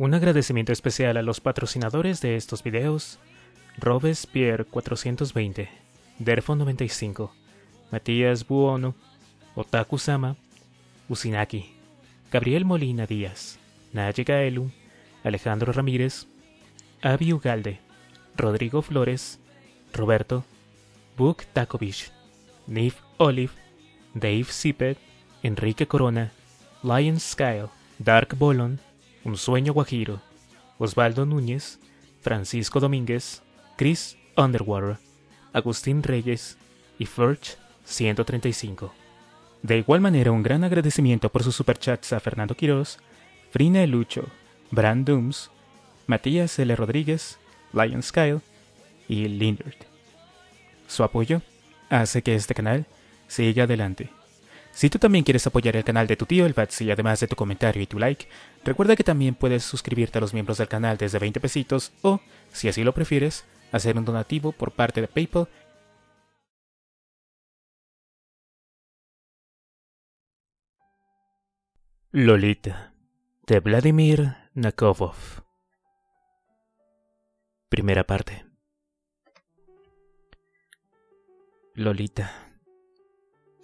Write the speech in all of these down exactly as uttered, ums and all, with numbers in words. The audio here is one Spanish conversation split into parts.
Un agradecimiento especial a los patrocinadores de estos videos: Robespierre cuatrocientos veinte, Derfo noventa y cinco, Matías Buono, Otaku Sama, Usinaki, Gabriel Molina Díaz, Naye Gaelu, Alejandro Ramírez, Avi Ugalde, Rodrigo Flores, Roberto, Buk Takovich, Nif Olive, Dave Zippet, Enrique Corona, Lion Skyle, Dark Bolon, Un Sueño Guajiro, Osvaldo Núñez, Francisco Domínguez, Chris Underwater, Agustín Reyes y Furch ciento treinta y cinco. De igual manera, un gran agradecimiento por sus superchats a Fernando Quirós, Frina Lucho, Brand Dooms, Matías L. Rodríguez, Lion Skyle y Lindert. Su apoyo hace que este canal siga adelante. Si tú también quieres apoyar el canal de tu tío el Batsi, además de tu comentario y tu like, recuerda que también puedes suscribirte a los miembros del canal desde veinte pesitos o, si así lo prefieres, hacer un donativo por parte de PayPal. Lolita, de Vladimir Nabokov. Primera parte. Lolita,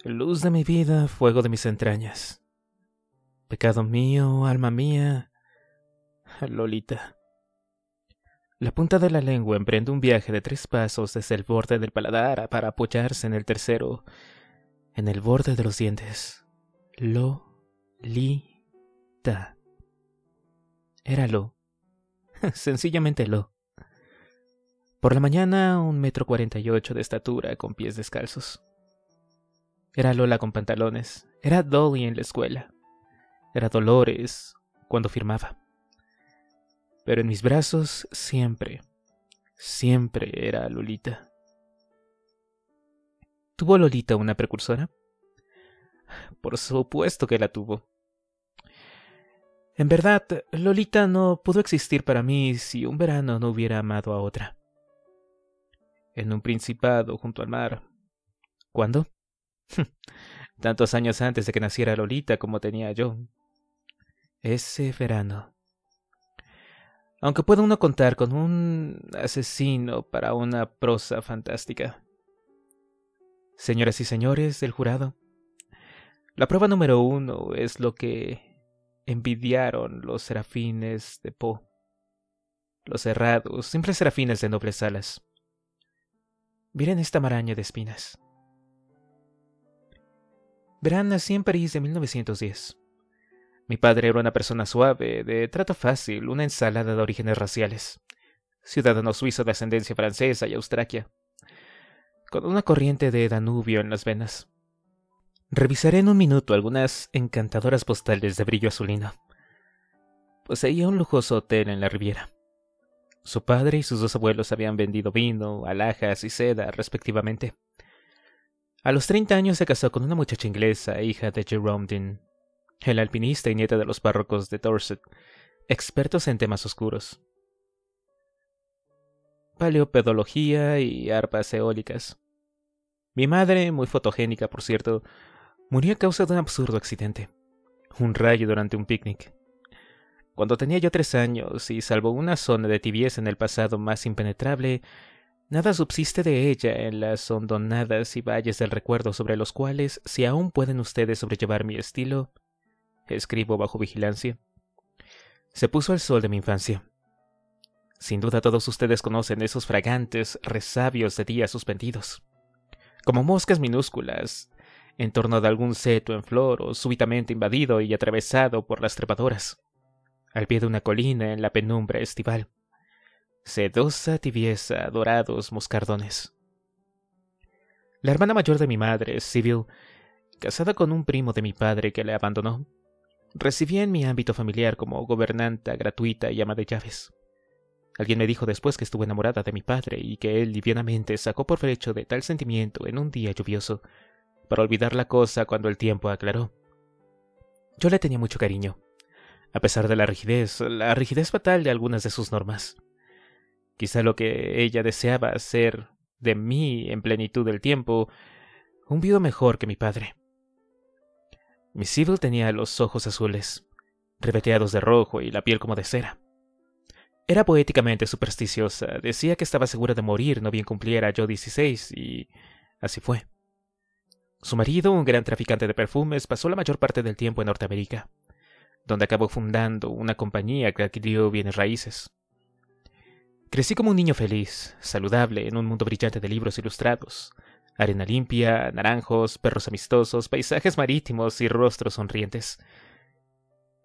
luz de mi vida, fuego de mis entrañas, pecado mío, alma mía, Lolita. La punta de la lengua emprende un viaje de tres pasos desde el borde del paladar para apoyarse en el tercero, en el borde de los dientes. Lolita. Era lo. Sencillamente lo. Por la mañana, un metro cuarenta y ocho de estatura, con pies descalzos. Era Lola con pantalones, era Dolly en la escuela, era Dolores cuando firmaba. Pero en mis brazos siempre, siempre era Lolita. ¿Tuvo Lolita una precursora? Por supuesto que la tuvo. En verdad, Lolita no pudo existir para mí si un verano no hubiera amado a otra. En un principado junto al mar. ¿Cuándo? Tantos años antes de que naciera Lolita como tenía yo. Ese verano. Aunque puede uno contar con un asesino para una prosa fantástica. Señoras y señores del jurado, la prueba número uno es lo que envidiaron los serafines de Poe. Los herrados, simples serafines de nobles alas. Miren esta maraña de espinas. Verán, nací en París de mil novecientos diez. Mi padre era una persona suave, de trato fácil, una ensalada de orígenes raciales. Ciudadano suizo de ascendencia francesa y austraquia. Con una corriente de Danubio en las venas. Revisaré en un minuto algunas encantadoras postales de brillo azulino. Poseía un lujoso hotel en la Riviera. Su padre y sus dos abuelos habían vendido vino, alhajas y seda, respectivamente. A los treinta años se casó con una muchacha inglesa, hija de Jerome Dean, el alpinista y nieta de los párrocos de Dorset, expertos en temas oscuros. Paleopedología y arpas eólicas. Mi madre, muy fotogénica por cierto, murió a causa de un absurdo accidente. Un rayo durante un picnic. Cuando tenía yo tres años, y salvo una zona de tibieza en el pasado más impenetrable, nada subsiste de ella en las hondonadas y valles del recuerdo sobre los cuales, si aún pueden ustedes sobrellevar mi estilo, escribo bajo vigilancia. Se puso el sol de mi infancia. Sin duda todos ustedes conocen esos fragantes resabios de días suspendidos. Como moscas minúsculas, en torno de algún seto en flor o súbitamente invadido y atravesado por las trepadoras, al pie de una colina en la penumbra estival. Sedosa tibieza, dorados moscardones. La hermana mayor de mi madre, Sibyl, casada con un primo de mi padre que le abandonó, recibía en mi ámbito familiar como gobernanta gratuita y ama de llaves. Alguien me dijo después que estuvo enamorada de mi padre y que él livianamente sacó provecho de tal sentimiento en un día lluvioso, para olvidar la cosa cuando el tiempo aclaró. Yo le tenía mucho cariño, a pesar de la rigidez, la rigidez fatal de algunas de sus normas. Quizá lo que ella deseaba hacer de mí en plenitud del tiempo, un viudo mejor que mi padre. Mi Sibyl tenía los ojos azules, ribeteados de rojo y la piel como de cera. Era poéticamente supersticiosa, decía que estaba segura de morir no bien cumpliera yo dieciséis, y así fue. Su marido, un gran traficante de perfumes, pasó la mayor parte del tiempo en Norteamérica, donde acabó fundando una compañía que adquirió bienes raíces. Crecí como un niño feliz, saludable, en un mundo brillante de libros ilustrados, arena limpia, naranjos, perros amistosos, paisajes marítimos y rostros sonrientes.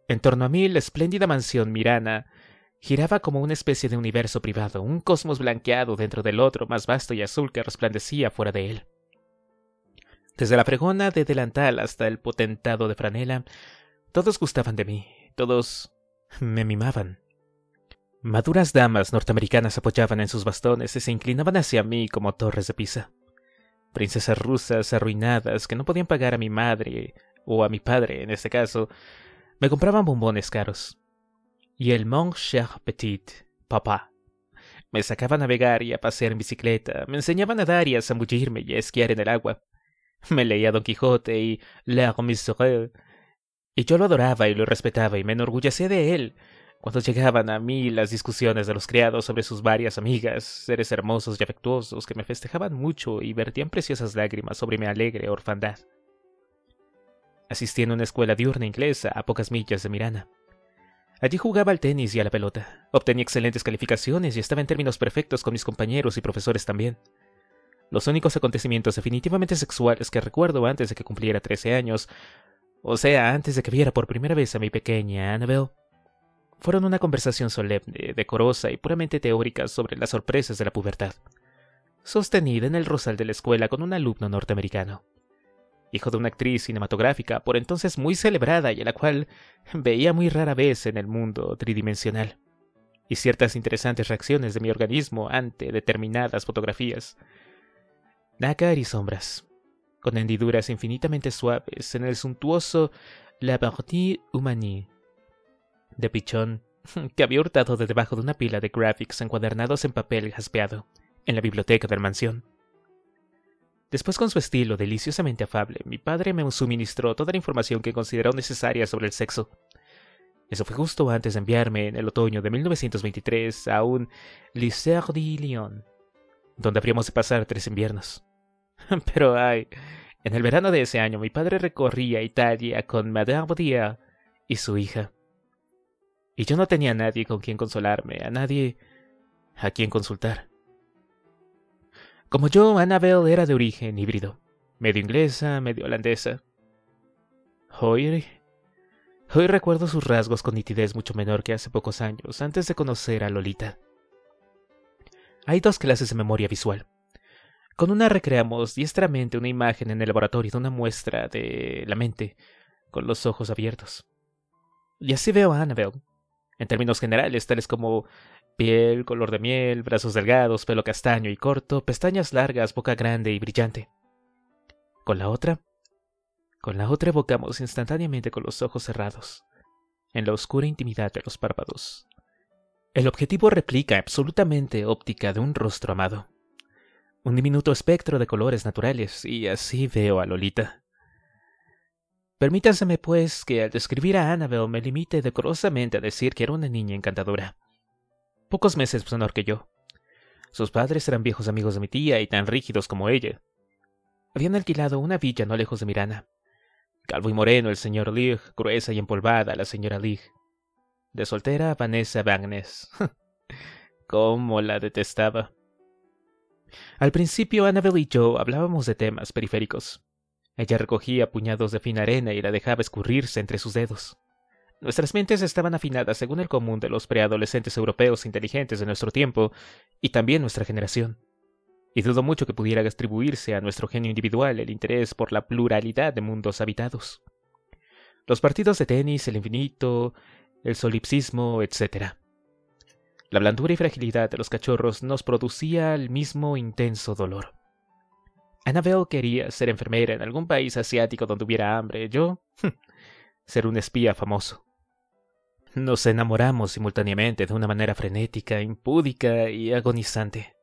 En torno a mí, la espléndida mansión Mirana giraba como una especie de universo privado, un cosmos blanqueado dentro del otro más vasto y azul que resplandecía fuera de él. Desde la fregona de delantal hasta el potentado de franela, todos gustaban de mí, todos me mimaban. Maduras damas norteamericanas apoyaban en sus bastones y se inclinaban hacia mí como torres de Pisa. Princesas rusas arruinadas que no podían pagar a mi madre, o a mi padre en este caso, me compraban bombones caros. Y el mon cher petit papá me sacaba a navegar y a pasear en bicicleta, me enseñaba a nadar y a zambullirme y a esquiar en el agua. Me leía Don Quijote y L'Armisoreux, y yo lo adoraba y lo respetaba y me enorgullecía de él cuando llegaban a mí las discusiones de los criados sobre sus varias amigas, seres hermosos y afectuosos que me festejaban mucho y vertían preciosas lágrimas sobre mi alegre orfandad. Asistí en una escuela diurna inglesa a pocas millas de Mirana. Allí jugaba al tenis y a la pelota, obtenía excelentes calificaciones y estaba en términos perfectos con mis compañeros y profesores también. Los únicos acontecimientos definitivamente sexuales que recuerdo antes de que cumpliera trece años, o sea, antes de que viera por primera vez a mi pequeña Annabel, fueron una conversación solemne, decorosa y puramente teórica sobre las sorpresas de la pubertad, sostenida en el rosal de la escuela con un alumno norteamericano, hijo de una actriz cinematográfica por entonces muy celebrada y a la cual veía muy rara vez en el mundo tridimensional, y ciertas interesantes reacciones de mi organismo ante determinadas fotografías, nácar y sombras, con hendiduras infinitamente suaves en el suntuoso La Partie Humanie de Pichón, que había hurtado de debajo de una pila de graphics encuadernados en papel jaspeado, en la biblioteca de la mansión. Después, con su estilo deliciosamente afable, mi padre me suministró toda la información que consideró necesaria sobre el sexo. Eso fue justo antes de enviarme, en el otoño de mil novecientos veintitrés, a un Lycée de Lyon, donde habríamos de pasar tres inviernos. Pero, ay, en el verano de ese año, mi padre recorría Italia con Madame Baudière y su hija. Y yo no tenía a nadie con quien consolarme, a nadie a quien consultar. Como yo, Annabel era de origen híbrido, medio inglesa, medio holandesa. Hoy, hoy recuerdo sus rasgos con nitidez mucho menor que hace pocos años, antes de conocer a Lolita. Hay dos clases de memoria visual. Con una recreamos diestramente una imagen en el laboratorio de una muestra de la mente, con los ojos abiertos. Y así veo a Annabel. En términos generales, tales como piel, color de miel, brazos delgados, pelo castaño y corto, pestañas largas, boca grande y brillante. Con la otra, con la otra evocamos instantáneamente con los ojos cerrados, en la oscura intimidad de los párpados. El objetivo replica absolutamente óptica de un rostro amado, un diminuto espectro de colores naturales, y así veo a Lolita. Permítanseme, pues, que al describir a Annabel me limite decorosamente a decir que era una niña encantadora, pocos meses menor que yo. Sus padres eran viejos amigos de mi tía y tan rígidos como ella. Habían alquilado una villa no lejos de Mirana. Calvo y moreno el señor Lig, gruesa y empolvada la señora Lig. De soltera, Vanessa Bagnes. ¡Cómo la detestaba! Al principio, Annabel y yo hablábamos de temas periféricos. Ella recogía puñados de fina arena y la dejaba escurrirse entre sus dedos. Nuestras mentes estaban afinadas según el común de los preadolescentes europeos inteligentes de nuestro tiempo y también nuestra generación. Y dudo mucho que pudiera atribuirse a nuestro genio individual el interés por la pluralidad de mundos habitados. Los partidos de tenis, el infinito, el solipsismo, etcétera. La blandura y fragilidad de los cachorros nos producía el mismo intenso dolor. Annabel quería ser enfermera en algún país asiático donde hubiera hambre. Yo, ser un espía famoso. Nos enamoramos simultáneamente de una manera frenética, impúdica y agonizante.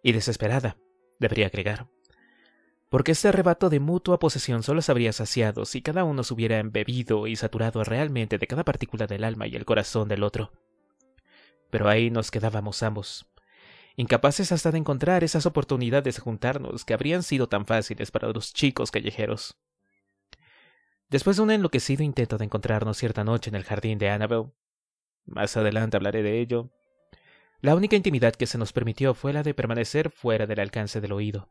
Y desesperada, debería agregar. Porque este arrebato de mutua posesión solo se habría saciado si cada uno se hubiera embebido y saturado realmente de cada partícula del alma y el corazón del otro. pero ahí nos quedábamos ambos, incapaces hasta de encontrar esas oportunidades de juntarnos que habrían sido tan fáciles para los chicos callejeros. Después de un enloquecido intento de encontrarnos cierta noche en el jardín de Annabel, más adelante hablaré de ello, la única intimidad que se nos permitió fue la de permanecer fuera del alcance del oído,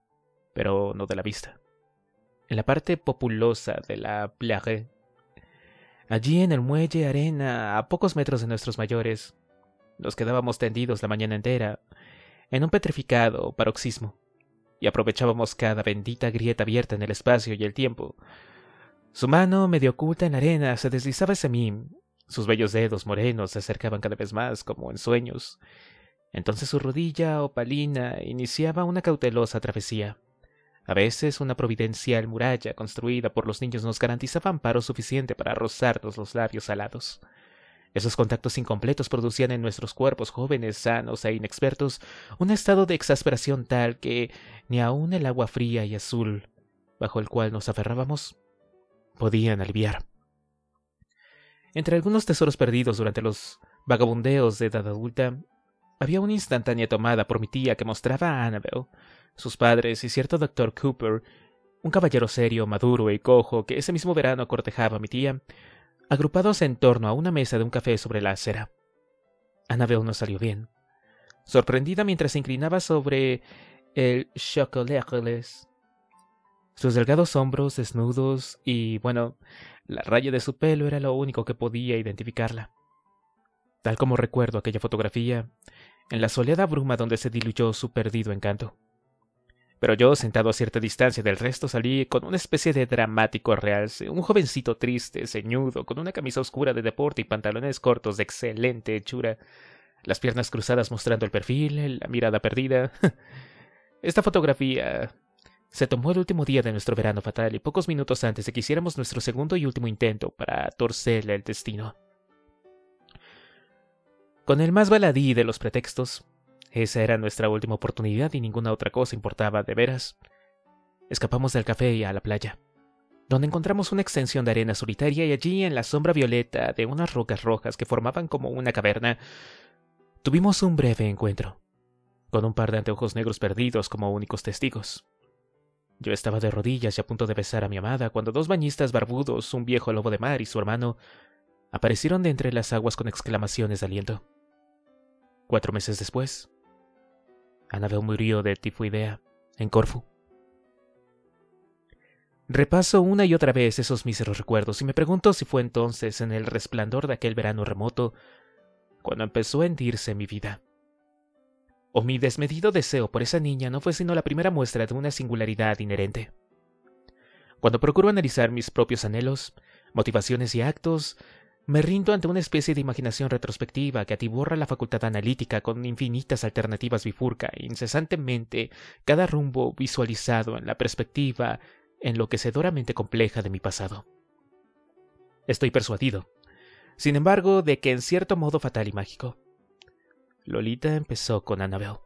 pero no de la vista. En la parte populosa de la plage, allí en el muelle arena, a pocos metros de nuestros mayores, nos quedábamos tendidos la mañana entera, en un petrificado paroxismo, y aprovechábamos cada bendita grieta abierta en el espacio y el tiempo. Su mano, medio oculta en la arena, se deslizaba hacia mí, sus bellos dedos morenos se acercaban cada vez más, como en sueños. Entonces su rodilla opalina iniciaba una cautelosa travesía. A veces una providencial muralla construida por los niños nos garantizaba amparo suficiente para rozarnos los labios salados. Esos contactos incompletos producían en nuestros cuerpos jóvenes, sanos e inexpertos un estado de exasperación tal que ni aun el agua fría y azul, bajo el cual nos aferrábamos, podían aliviar. Entre algunos tesoros perdidos durante los vagabundeos de edad adulta, había una instantánea tomada por mi tía que mostraba a Annabel, sus padres y cierto doctor Cooper, un caballero serio, maduro y cojo que ese mismo verano cortejaba a mi tía, agrupados en torno a una mesa de un café sobre la acera. Annabel no salió bien. Sorprendida mientras se inclinaba sobre el chocolatles, sus delgados hombros desnudos y, bueno, la raya de su pelo era lo único que podía identificarla. Tal como recuerdo aquella fotografía, en la soleada bruma donde se diluyó su perdido encanto. Pero yo, sentado a cierta distancia del resto, salí con una especie de dramático realce, un jovencito triste, ceñudo, con una camisa oscura de deporte y pantalones cortos de excelente hechura, las piernas cruzadas mostrando el perfil, la mirada perdida. Esta fotografía se tomó el último día de nuestro verano fatal y pocos minutos antes de que hiciéramos nuestro segundo y último intento para torcerle el destino. Con el más baladí de los pretextos, esa era nuestra última oportunidad y ninguna otra cosa importaba de veras. Escapamos del café y a la playa, donde encontramos una extensión de arena solitaria y allí, en la sombra violeta de unas rocas rojas que formaban como una caverna, tuvimos un breve encuentro, con un par de anteojos negros perdidos como únicos testigos. Yo estaba de rodillas y a punto de besar a mi amada cuando dos bañistas barbudos, un viejo lobo de mar y su hermano, aparecieron de entre las aguas con exclamaciones de aliento. Cuatro meses después, Annabel murió de tifoidea en Corfu. Repaso una y otra vez esos míseros recuerdos y me pregunto si fue entonces, en el resplandor de aquel verano remoto, cuando empezó a hendirse mi vida, o mi desmedido deseo por esa niña no fue sino la primera muestra de una singularidad inherente. Cuando procuro analizar mis propios anhelos, motivaciones y actos, me rindo ante una especie de imaginación retrospectiva que atiborra la facultad analítica con infinitas alternativas bifurca e incesantemente cada rumbo visualizado en la perspectiva enloquecedoramente compleja de mi pasado. Estoy persuadido, sin embargo, de que en cierto modo fatal y mágico, Lolita empezó con Annabel.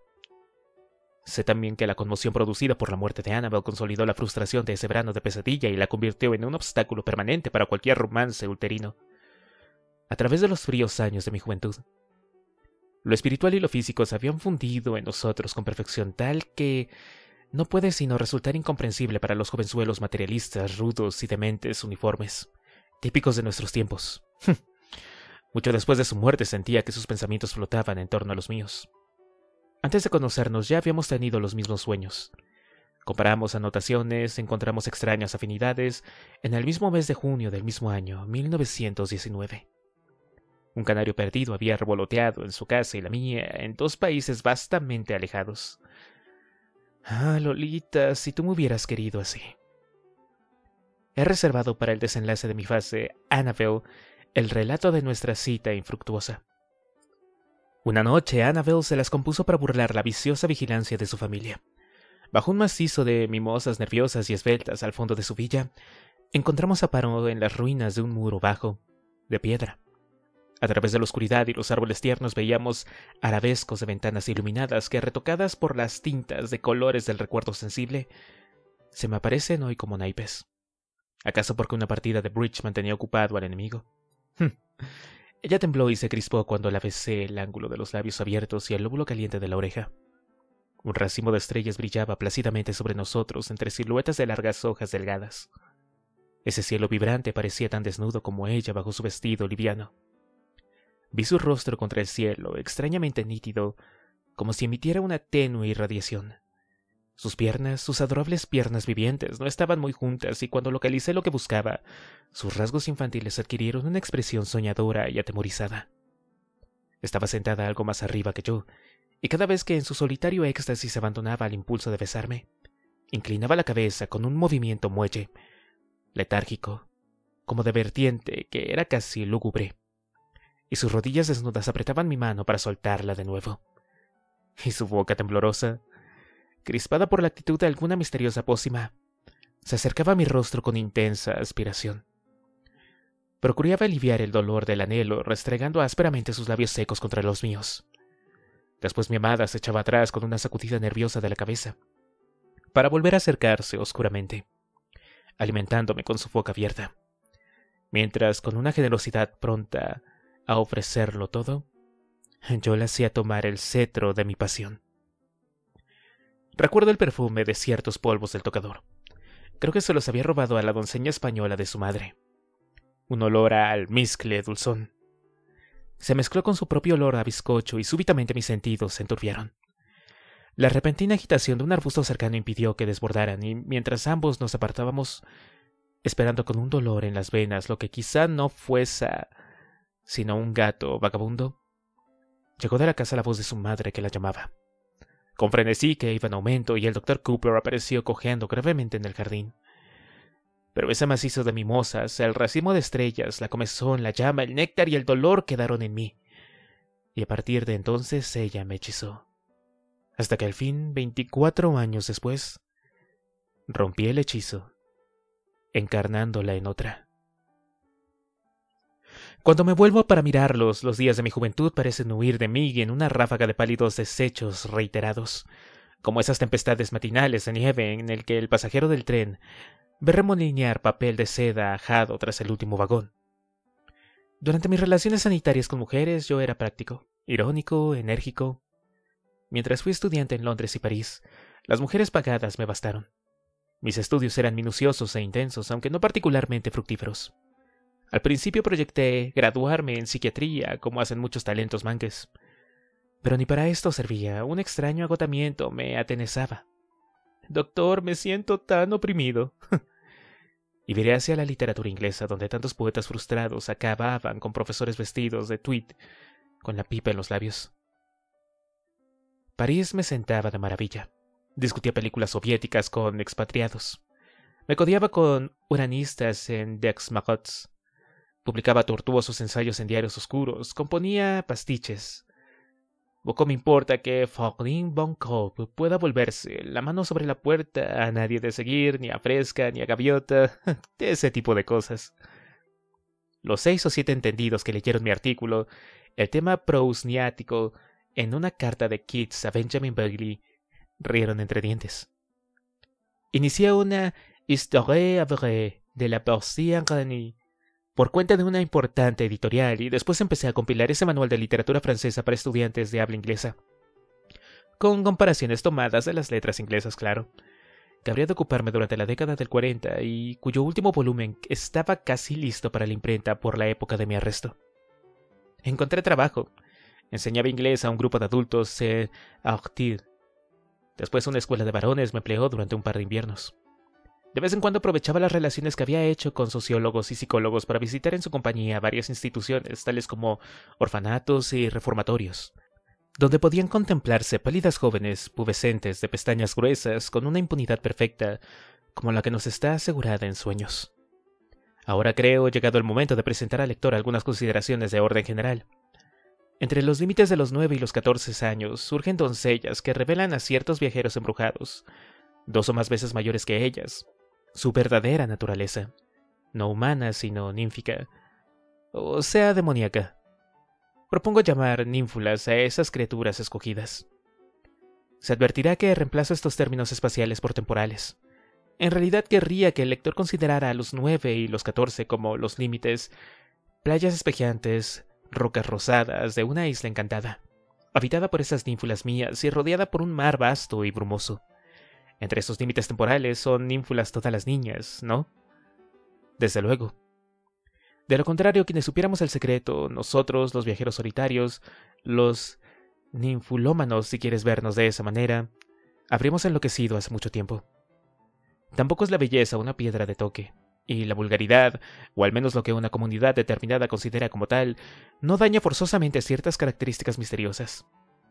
Sé también que la conmoción producida por la muerte de Annabel consolidó la frustración de ese verano de pesadilla y la convirtió en un obstáculo permanente para cualquier romance ulterino. A través de los fríos años de mi juventud, lo espiritual y lo físico se habían fundido en nosotros con perfección tal que no puede sino resultar incomprensible para los jovenzuelos materialistas, rudos y dementes uniformes, típicos de nuestros tiempos. Mucho después de su muerte sentía que sus pensamientos flotaban en torno a los míos. Antes de conocernos ya habíamos tenido los mismos sueños. Comparamos anotaciones, encontramos extrañas afinidades en el mismo mes de junio del mismo año, mil novecientos diecinueve. Un canario perdido había revoloteado en su casa y la mía, en dos países vastamente alejados. Ah, Lolita, si tú me hubieras querido así. He reservado para el desenlace de mi fase, Annabel, el relato de nuestra cita infructuosa. Una noche, Annabel se las compuso para burlar la viciosa vigilancia de su familia. Bajo un macizo de mimosas nerviosas y esbeltas al fondo de su villa, encontramos aparo en las ruinas de un muro bajo, de piedra. A través de la oscuridad y los árboles tiernos veíamos arabescos de ventanas iluminadas que, retocadas por las tintas de colores del recuerdo sensible, se me aparecen hoy como naipes. ¿Acaso porque una partida de bridge mantenía ocupado al enemigo? Ella tembló y se crispó cuando la besé el ángulo de los labios abiertos y el lóbulo caliente de la oreja. Un racimo de estrellas brillaba plácidamente sobre nosotros entre siluetas de largas hojas delgadas. Ese cielo vibrante parecía tan desnudo como ella bajo su vestido liviano. Vi su rostro contra el cielo, extrañamente nítido, como si emitiera una tenue irradiación. Sus piernas, sus adorables piernas vivientes, no estaban muy juntas y cuando localicé lo que buscaba, sus rasgos infantiles adquirieron una expresión soñadora y atemorizada. Estaba sentada algo más arriba que yo, y cada vez que en su solitario éxtasis abandonaba al impulso de besarme, inclinaba la cabeza con un movimiento muelle, letárgico, como de vertiente que era casi lúgubre, y sus rodillas desnudas apretaban mi mano para soltarla de nuevo. Y su boca temblorosa, crispada por la actitud de alguna misteriosa pócima, se acercaba a mi rostro con intensa aspiración. Procuraba aliviar el dolor del anhelo, restregando ásperamente sus labios secos contra los míos. Después mi amada se echaba atrás con una sacudida nerviosa de la cabeza, para volver a acercarse oscuramente, alimentándome con su boca abierta, mientras con una generosidad pronta a ofrecerlo todo, yo le hacía tomar el cetro de mi pasión. Recuerdo el perfume de ciertos polvos del tocador. Creo que se los había robado a la doncella española de su madre. Un olor a almizcle dulzón. Se mezcló con su propio olor a bizcocho y súbitamente mis sentidos se enturbiaron. La repentina agitación de un arbusto cercano impidió que desbordaran y mientras ambos nos apartábamos, esperando con un dolor en las venas lo que quizá no fuese sino un gato vagabundo, llegó de la casa la voz de su madre que la llamaba. Con frenesí que iba en aumento y el doctor Cooper apareció cojeando gravemente en el jardín. Pero ese macizo de mimosas, el racimo de estrellas, la comezón, la llama, el néctar y el dolor quedaron en mí. Y a partir de entonces ella me hechizó. Hasta que al fin, veinticuatro años después, rompí el hechizo, encarnándola en otra. Cuando me vuelvo para mirarlos, los días de mi juventud parecen huir de mí en una ráfaga de pálidos desechos reiterados, como esas tempestades matinales de nieve en el que el pasajero del tren ve remolinear papel de seda ajado tras el último vagón. Durante mis relaciones sanitarias con mujeres yo era práctico, irónico, enérgico. Mientras fui estudiante en Londres y París, las mujeres pagadas me bastaron. Mis estudios eran minuciosos e intensos, aunque no particularmente fructíferos. Al principio proyecté graduarme en psiquiatría, como hacen muchos talentos manques. Pero ni para esto servía, un extraño agotamiento me atenazaba. «Doctor, me siento tan oprimido». Y viré hacia la literatura inglesa, donde tantos poetas frustrados acababan con profesores vestidos de tweed, con la pipa en los labios. París me sentaba de maravilla. Discutía películas soviéticas con expatriados. Me codeaba con uranistas en Dexmagots. Publicaba tortuosos ensayos en diarios oscuros, componía pastiches. Poco me importa que Faucon von Cobb pueda volverse la mano sobre la puerta a nadie de seguir, ni a Fresca, ni a Gaviota, ese tipo de cosas. Los seis o siete entendidos que leyeron mi artículo, el tema prousniático, en una carta de Keats a Benjamin Bagley, rieron entre dientes. Inicié una «Histoire à vrai» de la poesía Grani, por cuenta de una importante editorial, y después empecé a compilar ese manual de literatura francesa para estudiantes de habla inglesa, con comparaciones tomadas de las letras inglesas, claro, que habría de ocuparme durante la década del cuarenta y cuyo último volumen estaba casi listo para la imprenta por la época de mi arresto. Encontré trabajo. Enseñaba inglés a un grupo de adultos C A U T I D Después una escuela de varones me empleó durante un par de inviernos. De vez en cuando aprovechaba las relaciones que había hecho con sociólogos y psicólogos para visitar en su compañía varias instituciones, tales como orfanatos y reformatorios, donde podían contemplarse pálidas jóvenes, pubescentes, de pestañas gruesas, con una impunidad perfecta, como la que nos está asegurada en sueños. Ahora creo llegado el momento de presentar al lector algunas consideraciones de orden general. Entre los límites de los nueve y los catorce años surgen doncellas que revelan a ciertos viajeros embrujados, dos o más veces mayores que ellas, su verdadera naturaleza, no humana sino ninfica, o sea demoníaca. Propongo llamar ninfulas a esas criaturas escogidas. Se advertirá que reemplazo estos términos espaciales por temporales. En realidad querría que el lector considerara a los nueve y los catorce como los límites, playas espejeantes, rocas rosadas de una isla encantada, habitada por esas ninfulas mías y rodeada por un mar vasto y brumoso. Entre esos límites temporales son ninfulas todas las niñas, ¿no? Desde luego. De lo contrario, quienes supiéramos el secreto, nosotros, los viajeros solitarios, los ninfulómanos, si quieres vernos de esa manera, habríamos enloquecido hace mucho tiempo. Tampoco es la belleza una piedra de toque, y la vulgaridad, o al menos lo que una comunidad determinada considera como tal, no daña forzosamente ciertas características misteriosas.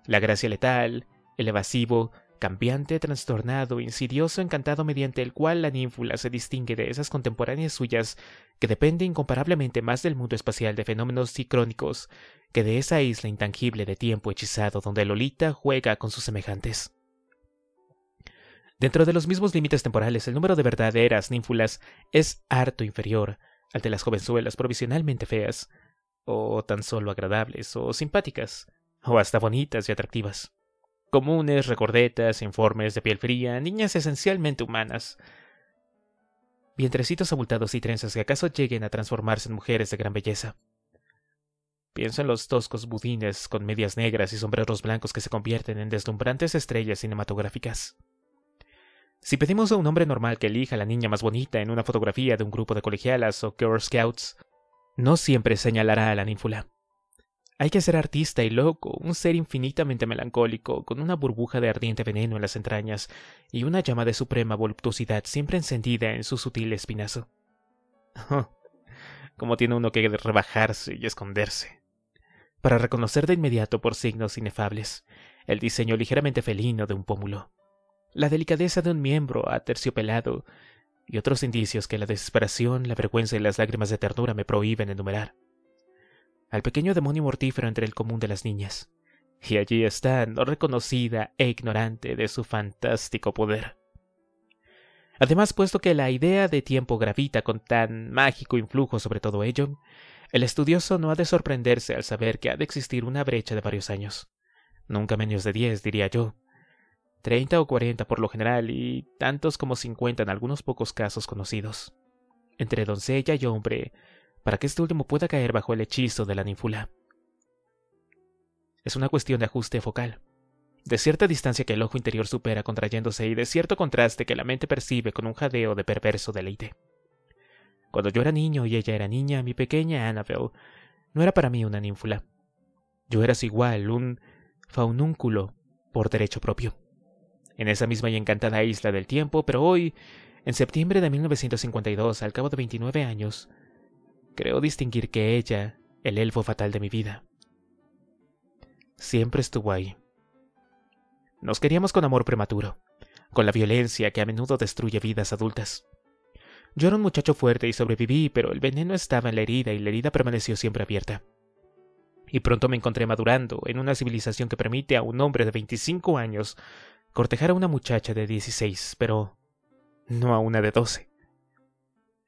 La gracia letal, el evasivo, cambiante, trastornado, insidioso, encantado, mediante el cual la ninfula se distingue de esas contemporáneas suyas que depende incomparablemente más del mundo espacial de fenómenos sincrónicos que de esa isla intangible de tiempo hechizado donde Lolita juega con sus semejantes. Dentro de los mismos límites temporales, el número de verdaderas ninfulas es harto inferior al de las jovenzuelas provisionalmente feas, o tan solo agradables, o simpáticas, o hasta bonitas y atractivas. Comunes, recordetas, informes de piel fría, niñas esencialmente humanas. Vientrecitos abultados y trenzas que acaso lleguen a transformarse en mujeres de gran belleza. Pienso en los toscos budines con medias negras y sombreros blancos que se convierten en deslumbrantes estrellas cinematográficas. Si pedimos a un hombre normal que elija a la niña más bonita en una fotografía de un grupo de colegialas o Girl Scouts, no siempre señalará a la ninfula. Hay que ser artista y loco, un ser infinitamente melancólico, con una burbuja de ardiente veneno en las entrañas y una llama de suprema voluptuosidad siempre encendida en su sutil espinazo. Oh, como tiene uno que rebajarse y esconderse. Para reconocer de inmediato por signos inefables, el diseño ligeramente felino de un pómulo, la delicadeza de un miembro aterciopelado y otros indicios que la desesperación, la vergüenza y las lágrimas de ternura me prohíben enumerar. Al pequeño demonio mortífero entre el común de las niñas, y allí está, no reconocida e ignorante de su fantástico poder. Además, puesto que la idea de tiempo gravita con tan mágico influjo sobre todo ello, el estudioso no ha de sorprenderse al saber que ha de existir una brecha de varios años, nunca menos de diez, diría yo, treinta o cuarenta por lo general y tantos como cincuenta en algunos pocos casos conocidos, entre doncella y hombre, para que este último pueda caer bajo el hechizo de la ninfula. Es una cuestión de ajuste focal, de cierta distancia que el ojo interior supera contrayéndose y de cierto contraste que la mente percibe con un jadeo de perverso deleite. Cuando yo era niño y ella era niña, mi pequeña Annabel no era para mí una ninfula. Yo era su igual, un faunúnculo por derecho propio, en esa misma y encantada isla del tiempo, pero hoy, en septiembre de mil novecientos cincuenta y dos, al cabo de veintinueve años, creo distinguir que ella, el elfo fatal de mi vida, siempre estuvo ahí. Nos queríamos con amor prematuro, con la violencia que a menudo destruye vidas adultas. Yo era un muchacho fuerte y sobreviví, pero el veneno estaba en la herida y la herida permaneció siempre abierta. Y pronto me encontré madurando en una civilización que permite a un hombre de veinticinco años cortejar a una muchacha de dieciséis, pero no a una de doce.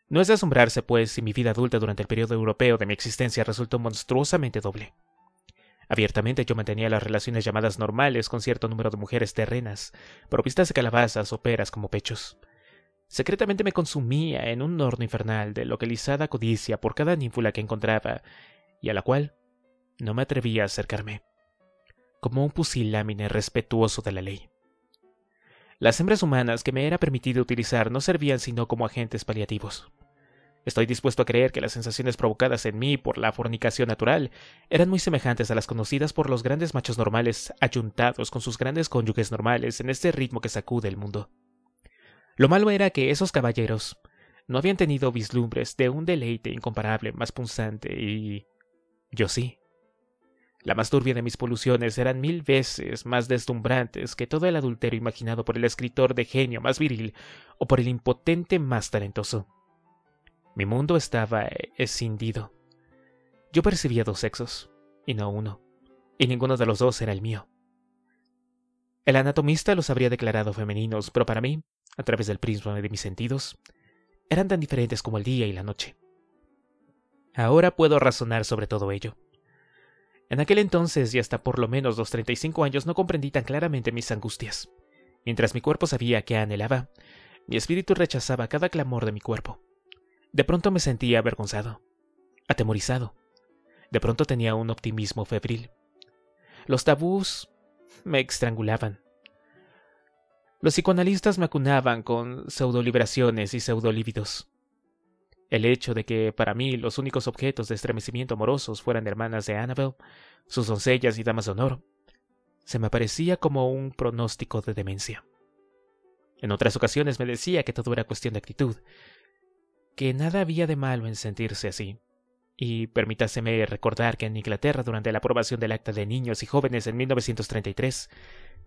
No es de asombrarse, pues, si mi vida adulta durante el periodo europeo de mi existencia resultó monstruosamente doble. Abiertamente yo mantenía las relaciones llamadas normales con cierto número de mujeres terrenas, provistas de calabazas o peras como pechos. Secretamente me consumía en un horno infernal de localizada codicia por cada ninfula que encontraba, y a la cual no me atrevía a acercarme, como un pusilámine respetuoso de la ley. Las hembras humanas que me era permitido utilizar no servían sino como agentes paliativos. Estoy dispuesto a creer que las sensaciones provocadas en mí por la fornicación natural eran muy semejantes a las conocidas por los grandes machos normales ayuntados con sus grandes cónyuges normales en este ritmo que sacude el mundo. Lo malo era que esos caballeros no habían tenido vislumbres de un deleite incomparable más punzante y... yo sí. La más turbia de mis poluciones eran mil veces más deslumbrantes que todo el adulterio imaginado por el escritor de genio más viril o por el impotente más talentoso. Mi mundo estaba escindido. Yo percibía dos sexos, y no uno, y ninguno de los dos era el mío. El anatomista los habría declarado femeninos, pero para mí, a través del prisma de mis sentidos, eran tan diferentes como el día y la noche. Ahora puedo razonar sobre todo ello. En aquel entonces y hasta por lo menos los treinta y cinco años no comprendí tan claramente mis angustias. Mientras mi cuerpo sabía que anhelaba, mi espíritu rechazaba cada clamor de mi cuerpo. De pronto me sentía avergonzado, atemorizado. De pronto tenía un optimismo febril. Los tabús me estrangulaban. Los psicoanalistas me acunaban con pseudoliberaciones y pseudolívidos. El hecho de que para mí los únicos objetos de estremecimiento amorosos fueran hermanas de Annabel, sus doncellas y damas de honor, se me parecía como un pronóstico de demencia. En otras ocasiones me decía que todo era cuestión de actitud, que nada había de malo en sentirse así. Y permítaseme recordar que en Inglaterra, durante la aprobación del Acta de Niños y Jóvenes en mil novecientos treinta y tres,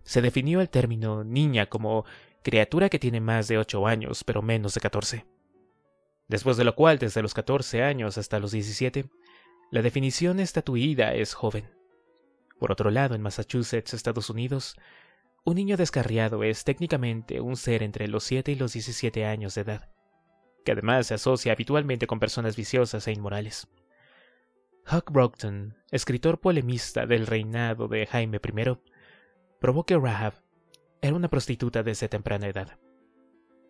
se definió el término niña como criatura que tiene más de ocho años, pero menos de catorce. Después de lo cual, desde los catorce años hasta los diecisiete, la definición estatuida es joven. Por otro lado, en Massachusetts, Estados Unidos, un niño descarriado es técnicamente un ser entre los siete y los diecisiete años de edad, que además se asocia habitualmente con personas viciosas e inmorales. Huck Broughton, escritor polemista del reinado de Jaime primero, probó que Rahab era una prostituta desde temprana edad.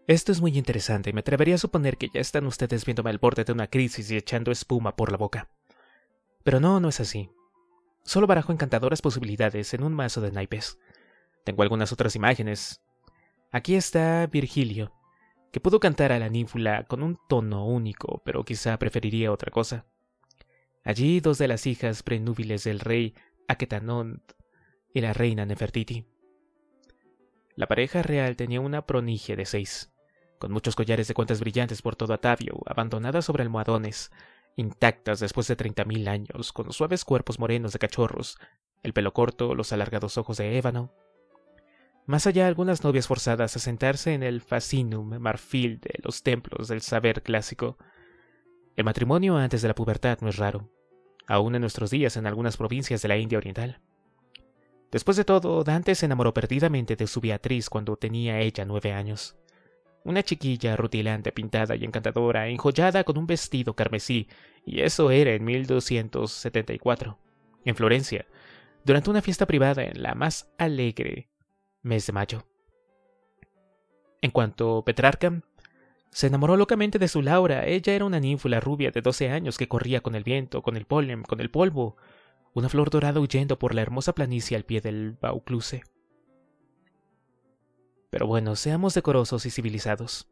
Esto es muy interesante y me atrevería a suponer que ya están ustedes viéndome al borde de una crisis y echando espuma por la boca. Pero no, no es así. Solo barajo encantadoras posibilidades en un mazo de naipes. Tengo algunas otras imágenes. Aquí está Virgilio, que pudo cantar a la ninfula con un tono único, pero quizá preferiría otra cosa. Allí dos de las hijas prenúbiles del rey Akhenaton y la reina Nefertiti. La pareja real tenía una pronigie de seis, con muchos collares de cuentas brillantes por todo atavio, abandonadas sobre almohadones, intactas después de treinta mil años, con los suaves cuerpos morenos de cachorros, el pelo corto, los alargados ojos de ébano. Más allá, algunas novias forzadas a sentarse en el fascinum marfil de los templos del saber clásico. El matrimonio antes de la pubertad no es raro, aún en nuestros días en algunas provincias de la India Oriental. Después de todo, Dante se enamoró perdidamente de su Beatriz cuando tenía ella nueve años. Una chiquilla rutilante, pintada y encantadora, enjollada con un vestido carmesí, y eso era en mil doscientos setenta y cuatro, en Florencia, durante una fiesta privada en la más alegre mes de mayo. En cuanto a Petrarca, se enamoró locamente de su Laura. Ella era una ninfula rubia de doce años que corría con el viento, con el polen, con el polvo, una flor dorada huyendo por la hermosa planicie al pie del Vaucluse. Pero bueno, seamos decorosos y civilizados.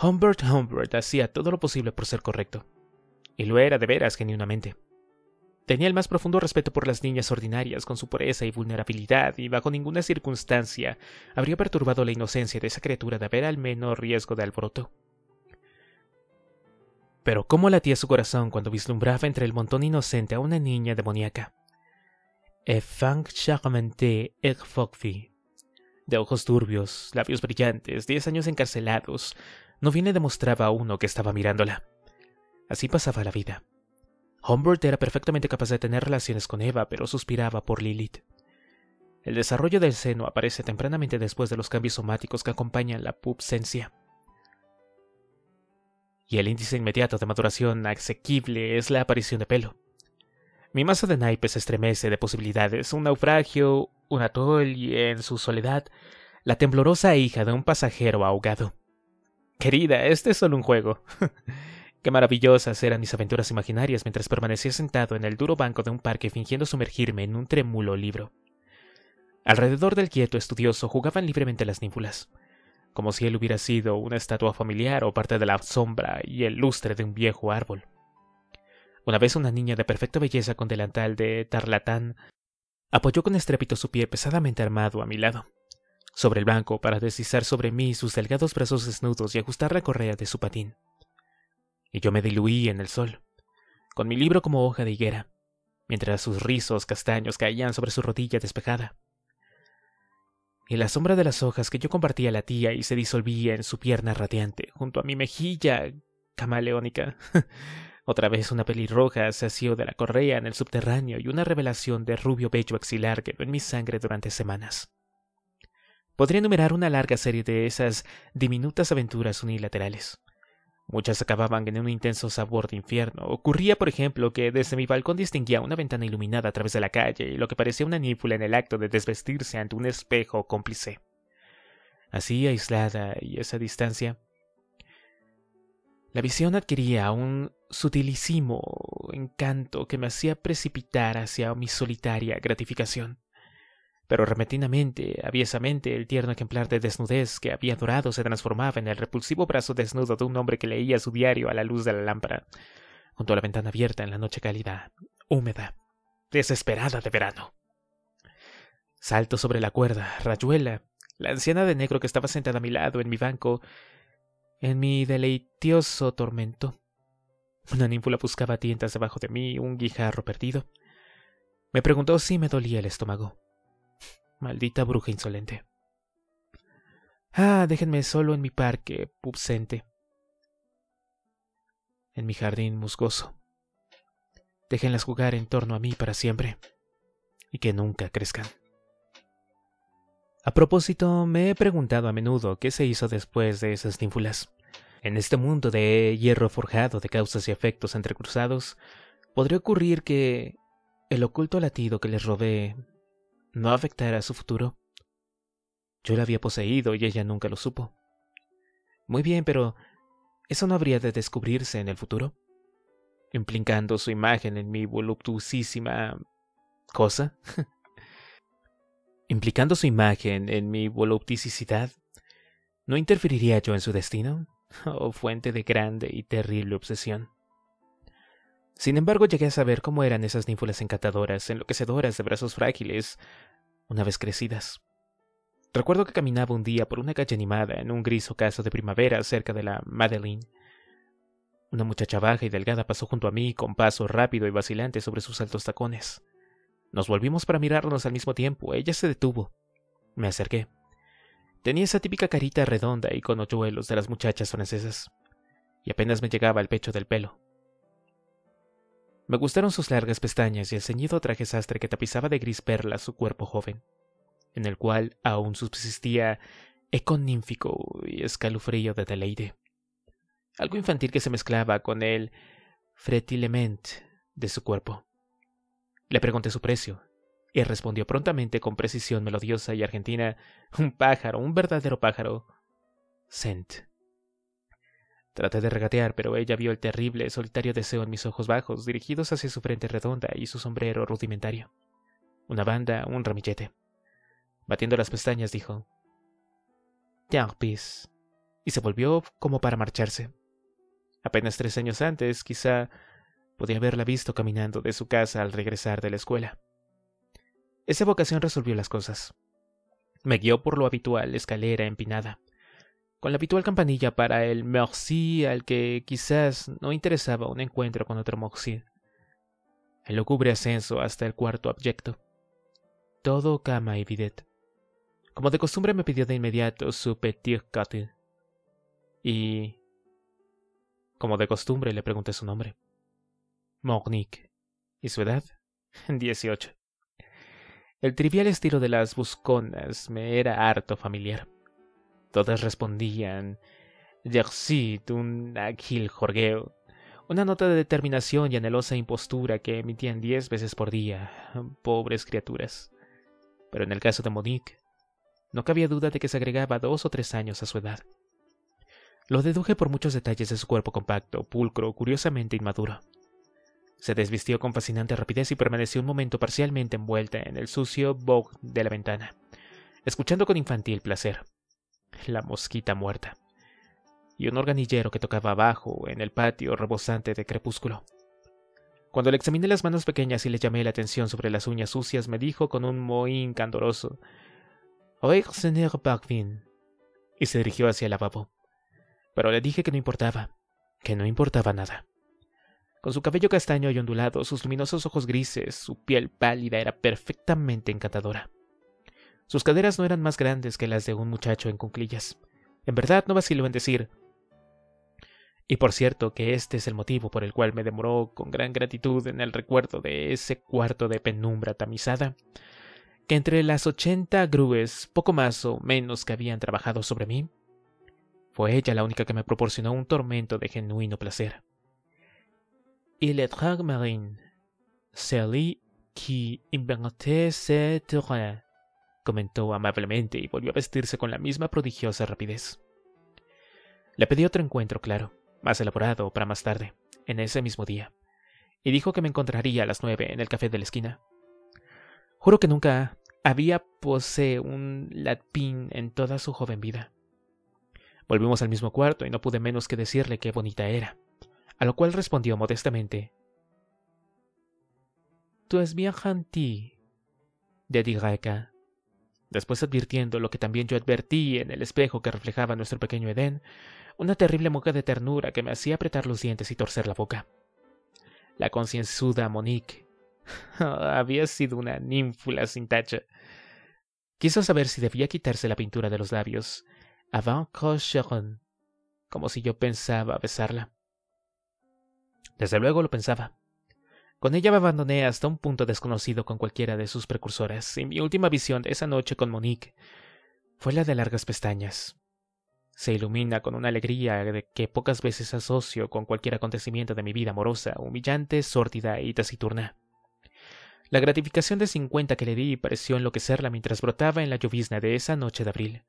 Humbert Humbert hacía todo lo posible por ser correcto, y lo era de veras genuinamente. Tenía el más profundo respeto por las niñas ordinarias con su pureza y vulnerabilidad, y bajo ninguna circunstancia habría perturbado la inocencia de esa criatura de haber al menor riesgo de alboroto. Pero cómo latía su corazón cuando vislumbraba entre el montón inocente a una niña demoníaca. Enfant charmante et folle, de ojos turbios, labios brillantes, diez años encarcelados, no bien le demostraba a uno que estaba mirándola. Así pasaba la vida. Humbert era perfectamente capaz de tener relaciones con Eva, pero suspiraba por Lilith. El desarrollo del seno aparece tempranamente después de los cambios somáticos que acompañan la pubescencia. Y el índice inmediato de maduración asequible es la aparición de pelo. Mi masa de naipes estremece de posibilidades, un naufragio, un atol y, en su soledad, la temblorosa hija de un pasajero ahogado. Querida, este es solo un juego. Qué maravillosas eran mis aventuras imaginarias mientras permanecía sentado en el duro banco de un parque fingiendo sumergirme en un trémulo libro. Alrededor del quieto estudioso jugaban libremente las ninfulas, como si él hubiera sido una estatua familiar o parte de la sombra y el lustre de un viejo árbol. Una vez una niña de perfecta belleza con delantal de tarlatán apoyó con estrépito su pie pesadamente armado a mi lado, sobre el banco para deslizar sobre mí sus delgados brazos desnudos y ajustar la correa de su patín. Y yo me diluí en el sol, con mi libro como hoja de higuera, mientras sus rizos castaños caían sobre su rodilla despejada. Y la sombra de las hojas que yo compartía latía y se disolvía en su pierna radiante, junto a mi mejilla camaleónica. Otra vez una pelirroja se asió de la correa en el subterráneo y una revelación de rubio vello axilar quedó en mi sangre durante semanas. Podría enumerar una larga serie de esas diminutas aventuras unilaterales. Muchas acababan en un intenso sabor de infierno. Ocurría, por ejemplo, que desde mi balcón distinguía una ventana iluminada a través de la calle y lo que parecía una ninfula en el acto de desvestirse ante un espejo cómplice. Así, aislada y a esa distancia, La visión adquiría un sutilísimo encanto que me hacía precipitar hacia mi solitaria gratificación. Pero repentinamente, aviesamente, el tierno ejemplar de desnudez que había adorado se transformaba en el repulsivo brazo desnudo de un hombre que leía su diario a la luz de la lámpara, junto a la ventana abierta en la noche cálida, húmeda, desesperada de verano. Salto sobre la cuerda, Rayuela, la anciana de negro que estaba sentada a mi lado en mi banco, en mi deleitioso tormento. Una ninfula buscaba tientas debajo de mí, un guijarro perdido. Me preguntó si me dolía el estómago. Maldita bruja insolente. Ah, déjenme solo en mi parque pubescente, en mi jardín musgoso. Déjenlas jugar en torno a mí para siempre, y que nunca crezcan. A propósito, me he preguntado a menudo qué se hizo después de esas ninfulas. En este mundo de hierro forjado de causas y efectos entrecruzados, podría ocurrir que el oculto latido que les robé no afectara su futuro. Yo la había poseído y ella nunca lo supo. Muy bien, pero ¿eso no habría de descubrirse en el futuro? Implicando su imagen en mi voluptuosísima cosa. Implicando su imagen en mi voluptuosidad, ¿no interferiría yo en su destino? Oh, fuente de grande y terrible obsesión. Sin embargo, llegué a saber cómo eran esas ninfulas encantadoras, enloquecedoras de brazos frágiles, una vez crecidas. Recuerdo que caminaba un día por una calle animada en un gris ocaso de primavera cerca de la Madeleine. Una muchacha baja y delgada pasó junto a mí con paso rápido y vacilante sobre sus altos tacones. Nos volvimos para mirarnos al mismo tiempo. Ella se detuvo. Me acerqué. Tenía esa típica carita redonda y con hoyuelos de las muchachas francesas, y apenas me llegaba al pecho del pelo. Me gustaron sus largas pestañas y el ceñido traje sastre que tapizaba de gris perla su cuerpo joven, en el cual aún subsistía eco ninfico y escalofrío de deleite, algo infantil que se mezclaba con el fretilement de su cuerpo. Le pregunté su precio, y respondió prontamente con precisión melodiosa y argentina: un pájaro, un verdadero pájaro. Cent. Traté de regatear, pero ella vio el terrible, solitario deseo en mis ojos bajos, dirigidos hacia su frente redonda y su sombrero rudimentario. Una banda, un ramillete. Batiendo las pestañas, dijo: «Tarpis», y se volvió como para marcharse. Apenas tres años antes, quizá, podía haberla visto caminando de su casa al regresar de la escuela. Esa vocación resolvió las cosas. Me guió por lo habitual escalera empinada, con la habitual campanilla para el merci al que quizás no interesaba un encuentro con otro merci. El lúgubre ascenso hasta el cuarto abyecto. Todo cama y bidet. Como de costumbre me pidió de inmediato su petit C A U T I D y, como de costumbre, le pregunté su nombre. Monique. ¿Y su edad? dieciocho. El trivial estilo de las busconas me era harto familiar. Todas respondían «Merci», un ágil jorgueo, una nota de determinación y anhelosa impostura que emitían diez veces por día, pobres criaturas. Pero en el caso de Monique, no cabía duda de que se agregaba dos o tres años a su edad. Lo deduje por muchos detalles de su cuerpo compacto, pulcro, curiosamente inmaduro. Se desvistió con fascinante rapidez y permaneció un momento parcialmente envuelta en el sucio boj de la ventana, escuchando con infantil placer la mosquita muerta y un organillero que tocaba abajo en el patio rebosante de crepúsculo. Cuando le examiné las manos pequeñas y le llamé la atención sobre las uñas sucias, me dijo con un mohín candoroso: «Oye, señor Parvin», y se dirigió hacia el lavabo. Pero le dije que no importaba, que no importaba nada. Con su cabello castaño y ondulado, sus luminosos ojos grises, su piel pálida era perfectamente encantadora. Sus caderas no eran más grandes que las de un muchacho en cuclillas. En verdad, no vaciló en decir. Y por cierto que este es el motivo por el cual me demoró con gran gratitud en el recuerdo de ese cuarto de penumbra tamizada, que entre las ochenta grúes, poco más o menos, que habían trabajado sobre mí, fue ella la única que me proporcionó un tormento de genuino placer. Il est rare marine, celui qui inventait ce terrain, comentó amablemente y volvió a vestirse con la misma prodigiosa rapidez. Le pedí otro encuentro, claro, más elaborado para más tarde, en ese mismo día, y dijo que me encontraría a las nueve en el café de la esquina. Juro que nunca había poseído un latín en toda su joven vida. Volvimos al mismo cuarto y no pude menos que decirle qué bonita era, a lo cual respondió modestamente: «Tú es bien gentil», de Digaca. Después, advirtiendo lo que también yo advertí en el espejo que reflejaba nuestro pequeño Edén, una terrible mueca de ternura que me hacía apretar los dientes y torcer la boca. La concienzuda Monique había sido una ninfula sin tacha. Quiso saber si debía quitarse la pintura de los labios, avant cocheron, como si yo pensaba besarla. Desde luego lo pensaba. Con ella me abandoné hasta un punto desconocido con cualquiera de sus precursoras, y mi última visión de esa noche con Monique fue la de largas pestañas. Se ilumina con una alegría de que pocas veces asocio con cualquier acontecimiento de mi vida amorosa, humillante, sórdida y taciturna. La gratificación de cincuenta que le di pareció enloquecerla mientras brotaba en la llovizna de esa noche de abril,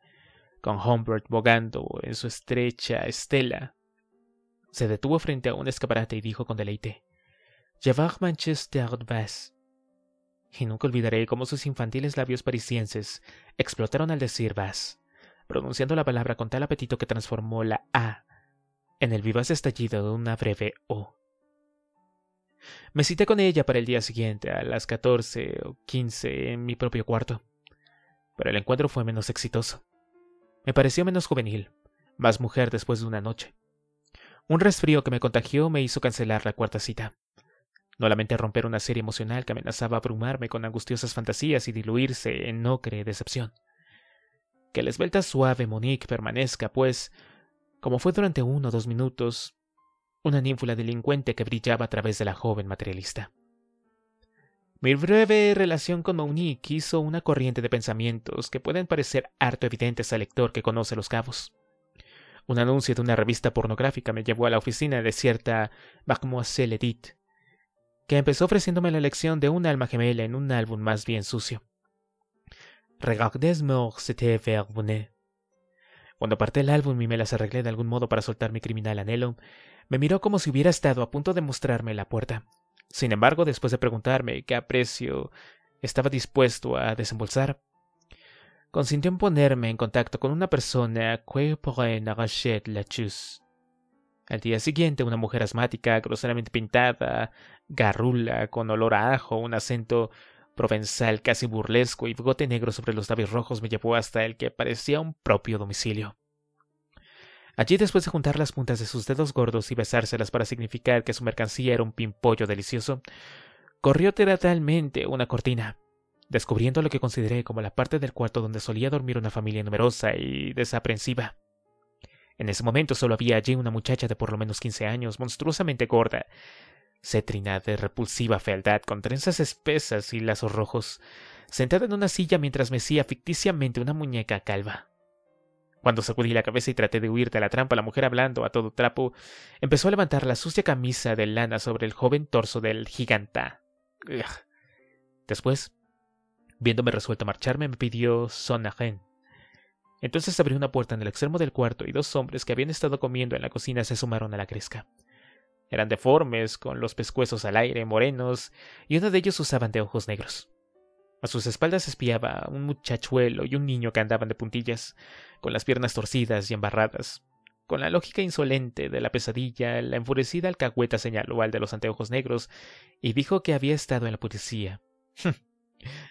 con Humbert bogando en su estrecha estela. Se detuvo frente a un escaparate y dijo con deleite: «Llevar Manchester vas». Y nunca olvidaré cómo sus infantiles labios parisienses explotaron al decir vas, pronunciando la palabra con tal apetito que transformó la A en el vivaz estallido de una breve O. Me cité con ella para el día siguiente, a las catorce o quince, en mi propio cuarto. Pero el encuentro fue menos exitoso. Me pareció menos juvenil, más mujer después de una noche. Un resfrío que me contagió me hizo cancelar la cuarta cita. No lamenté romper una serie emocional que amenazaba abrumarme con angustiosas fantasías y diluirse en ocre decepción. Que la esbelta suave Monique permanezca, pues, como fue durante uno o dos minutos, una ninfula delincuente que brillaba a través de la joven materialista. Mi breve relación con Monique hizo una corriente de pensamientos que pueden parecer harto evidentes al lector que conoce los cabos. Un anuncio de una revista pornográfica me llevó a la oficina de cierta Mademoiselle Edith, que empezó ofreciéndome la elección de un alma gemela en un álbum más bien sucio. Regardez-moi, c'était vergonné. Cuando aparté el álbum y me las arreglé de algún modo para soltar mi criminal anhelo, me miró como si hubiera estado a punto de mostrarme la puerta. Sin embargo, después de preguntarme qué aprecio estaba dispuesto a desembolsar, consintió en ponerme en contacto con una persona que pourrait n'arracher la chose. Al día siguiente, una mujer asmática, groseramente pintada, garrula, con olor a ajo, un acento provenzal casi burlesco y bigote negro sobre los labios rojos me llevó hasta el que parecía un propio domicilio. Allí, después de juntar las puntas de sus dedos gordos y besárselas para significar que su mercancía era un pimpollo delicioso, corrió teatralmente una cortina, descubriendo lo que consideré como la parte del cuarto donde solía dormir una familia numerosa y desaprensiva. En ese momento solo había allí una muchacha de por lo menos quince años, monstruosamente gorda, cetrina de repulsiva fealdad, con trenzas espesas y lazos rojos, sentada en una silla mientras mecía ficticiamente una muñeca calva. Cuando sacudí la cabeza y traté de huir de la trampa, la mujer, hablando a todo trapo, empezó a levantar la sucia camisa de lana sobre el joven torso del giganta. Ugh. Después, viéndome resuelto a marcharme, me pidió son agent. Entonces abrió una puerta en el extremo del cuarto y dos hombres que habían estado comiendo en la cocina se asomaron a la cresca. Eran deformes, con los pescuezos al aire, morenos, y uno de ellos usaba anteojos negros. A sus espaldas espiaba un muchachuelo y un niño que andaban de puntillas, con las piernas torcidas y embarradas. Con la lógica insolente de la pesadilla, la enfurecida alcahueta señaló al de los anteojos negros y dijo que había estado en la policía.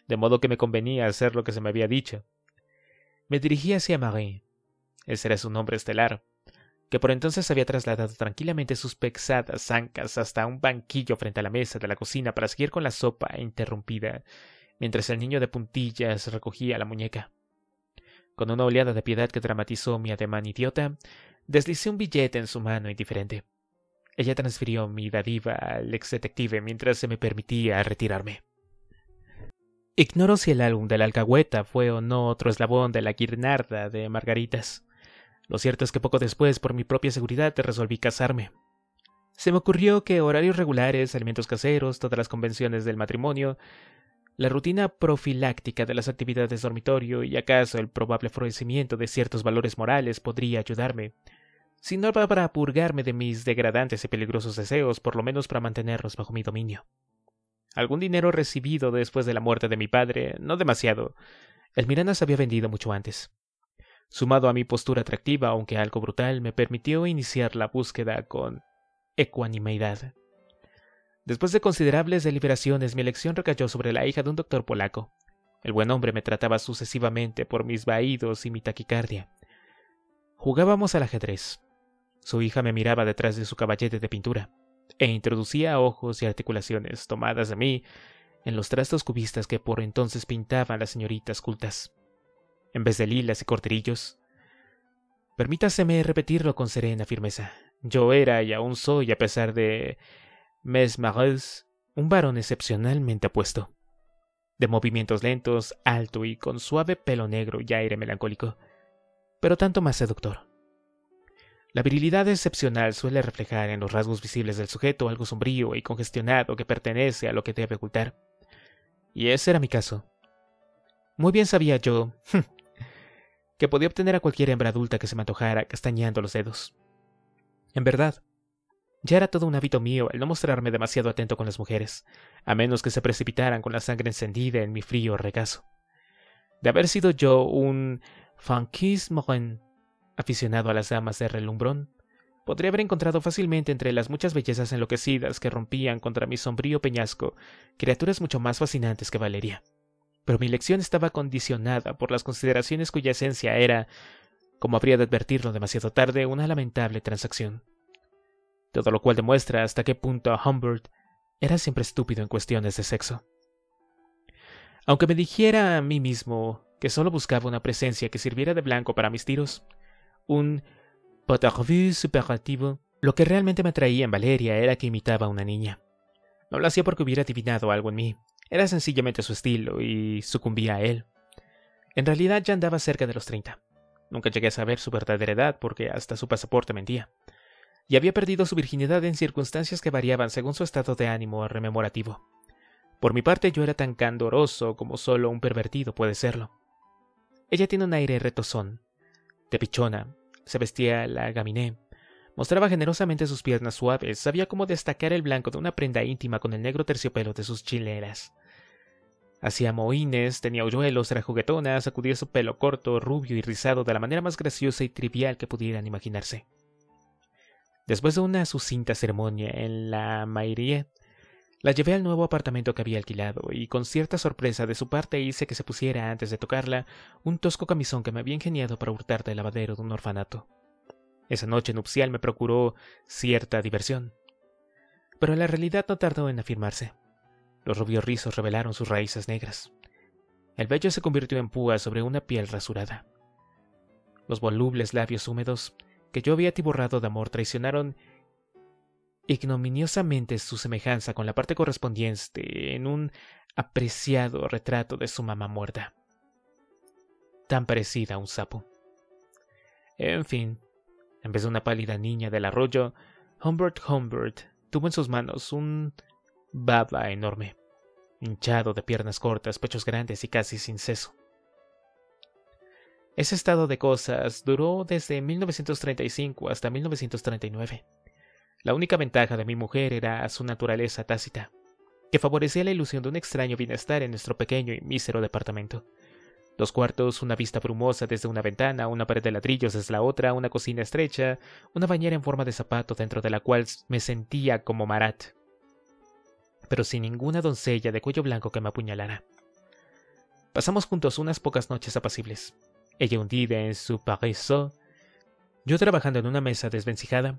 De modo que me convenía hacer lo que se me había dicho. Me dirigí hacia Marie, ese era su nombre estelar, que por entonces había trasladado tranquilamente sus pesadas ancas hasta un banquillo frente a la mesa de la cocina para seguir con la sopa interrumpida, mientras el niño de puntillas recogía la muñeca. Con una oleada de piedad que dramatizó mi ademán idiota, deslicé un billete en su mano indiferente. Ella transfirió mi dádiva al exdetective mientras se me permitía retirarme. Ignoro si el álbum de la alcahueta fue o no otro eslabón de la guirnalda de margaritas. Lo cierto es que poco después, por mi propia seguridad, resolví casarme. Se me ocurrió que horarios regulares, alimentos caseros, todas las convenciones del matrimonio, la rutina profiláctica de las actividades de dormitorio y acaso el probable florecimiento de ciertos valores morales podría ayudarme, si no para purgarme de mis degradantes y peligrosos deseos, por lo menos para mantenerlos bajo mi dominio. Algún dinero recibido después de la muerte de mi padre, no demasiado. El Mirana se había vendido mucho antes. Sumado a mi postura atractiva, aunque algo brutal, me permitió iniciar la búsqueda con ecuanimidad. Después de considerables deliberaciones, mi elección recayó sobre la hija de un doctor polaco. El buen hombre me trataba sucesivamente por mis vaídos y mi taquicardia. Jugábamos al ajedrez. Su hija me miraba detrás de su caballete de pintura, e introducía ojos y articulaciones tomadas de mí en los trastos cubistas que por entonces pintaban las señoritas cultas, en vez de lilas y corderillos. Permítaseme repetirlo con serena firmeza. Yo era y aún soy, a pesar de Mesmereux, un varón excepcionalmente apuesto, de movimientos lentos, alto y con suave pelo negro y aire melancólico, pero tanto más seductor. La virilidad excepcional suele reflejar en los rasgos visibles del sujeto algo sombrío y congestionado que pertenece a lo que debe ocultar. Y ese era mi caso. Muy bien sabía yo que podía obtener a cualquier hembra adulta que se me antojara castañando los dedos. En verdad, ya era todo un hábito mío el no mostrarme demasiado atento con las mujeres, a menos que se precipitaran con la sangre encendida en mi frío regazo. De haber sido yo un Franquismoren, aficionado a las damas de relumbrón, podría haber encontrado fácilmente entre las muchas bellezas enloquecidas que rompían contra mi sombrío peñasco criaturas mucho más fascinantes que Valeria. Pero mi elección estaba condicionada por las consideraciones cuya esencia era, como habría de advertirlo demasiado tarde, una lamentable transacción. Todo lo cual demuestra hasta qué punto Humbert era siempre estúpido en cuestiones de sexo. Aunque me dijera a mí mismo que solo buscaba una presencia que sirviera de blanco para mis tiros, un potardeux superlativo, lo que realmente me atraía en Valeria era que imitaba a una niña. No lo hacía porque hubiera adivinado algo en mí, era sencillamente su estilo y sucumbía a él. En realidad ya andaba cerca de los treinta. Nunca llegué a saber su verdadera edad porque hasta su pasaporte mentía. Y había perdido su virginidad en circunstancias que variaban según su estado de ánimo rememorativo. Por mi parte yo era tan candoroso como solo un pervertido puede serlo. Ella tiene un aire retozón, de pichona, se vestía la gaminé, mostraba generosamente sus piernas suaves, sabía cómo destacar el blanco de una prenda íntima con el negro terciopelo de sus chileras. Hacía mohines, tenía hoyuelos, era juguetona, sacudía su pelo corto, rubio y rizado de la manera más graciosa y trivial que pudieran imaginarse. Después de una sucinta ceremonia en la Mairie, la llevé al nuevo apartamento que había alquilado y con cierta sorpresa de su parte hice que se pusiera, antes de tocarla, un tosco camisón que me había ingeniado para hurtar del lavadero de un orfanato. Esa noche nupcial me procuró cierta diversión, pero la realidad no tardó en afirmarse. Los rubios rizos revelaron sus raíces negras. El vello se convirtió en púa sobre una piel rasurada. Los volubles labios húmedos que yo había atiborrado de amor traicionaron ignominiosamente su semejanza con la parte correspondiente en un apreciado retrato de su mamá muerta, tan parecida a un sapo. En fin, en vez de una pálida niña del arroyo, Humbert Humbert tuvo en sus manos un baba enorme, hinchado de piernas cortas, pechos grandes y casi sin seso. Ese estado de cosas duró desde mil novecientos treinta y cinco hasta mil novecientos treinta y nueve. La única ventaja de mi mujer era su naturaleza tácita, que favorecía la ilusión de un extraño bienestar en nuestro pequeño y mísero departamento. Dos cuartos, una vista brumosa desde una ventana, una pared de ladrillos desde la otra, una cocina estrecha, una bañera en forma de zapato dentro de la cual me sentía como Marat, pero sin ninguna doncella de cuello blanco que me apuñalara. Pasamos juntos unas pocas noches apacibles, ella hundida en su parisot, yo trabajando en una mesa desvencijada.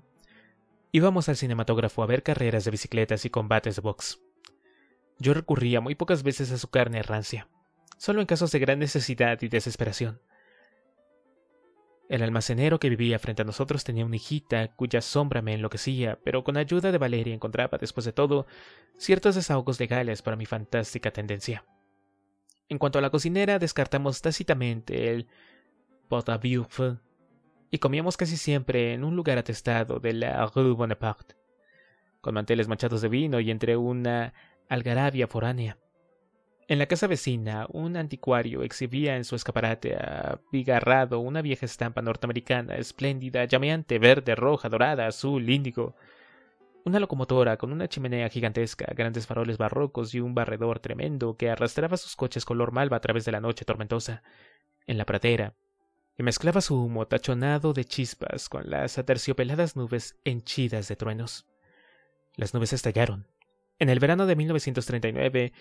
Íbamos al cinematógrafo a ver carreras de bicicletas y combates de box. Yo recurría muy pocas veces a su carne rancia, solo en casos de gran necesidad y desesperación. El almacenero que vivía frente a nosotros tenía una hijita cuya sombra me enloquecía, pero con ayuda de Valeria encontraba, después de todo, ciertos desahogos legales para mi fantástica tendencia. En cuanto a la cocinera, descartamos tácitamente el pot à vieuf, y comíamos casi siempre en un lugar atestado de la Rue Bonaparte, con manteles manchados de vino y entre una algarabía foránea. En la casa vecina, un anticuario exhibía en su escaparate abigarrado una vieja estampa norteamericana, espléndida, llameante, verde, roja, dorada, azul, índigo. Una locomotora con una chimenea gigantesca, grandes faroles barrocos y un barredor tremendo que arrastraba sus coches color malva a través de la noche tormentosa, en la pradera, y mezclaba su humo tachonado de chispas con las aterciopeladas nubes henchidas de truenos. Las nubes estallaron. En el verano de mil novecientos treinta y nueve...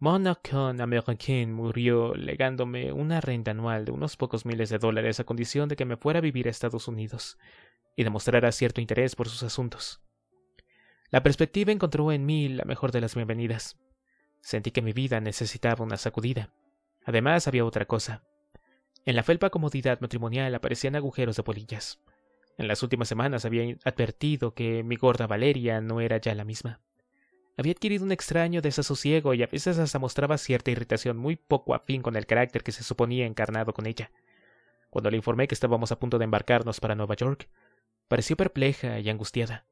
Mon Acon Americain murió legándome una renta anual de unos pocos miles de dólares a condición de que me fuera a vivir a Estados Unidos y demostrara cierto interés por sus asuntos. La perspectiva encontró en mí la mejor de las bienvenidas. Sentí que mi vida necesitaba una sacudida. Además, había otra cosa. En la felpa comodidad matrimonial aparecían agujeros de polillas. En las últimas semanas había advertido que mi gorda Valeria no era ya la misma. Había adquirido un extraño desasosiego y a veces hasta mostraba cierta irritación muy poco afín con el carácter que se suponía encarnado con ella. Cuando le informé que estábamos a punto de embarcarnos para Nueva York, pareció perpleja y angustiada.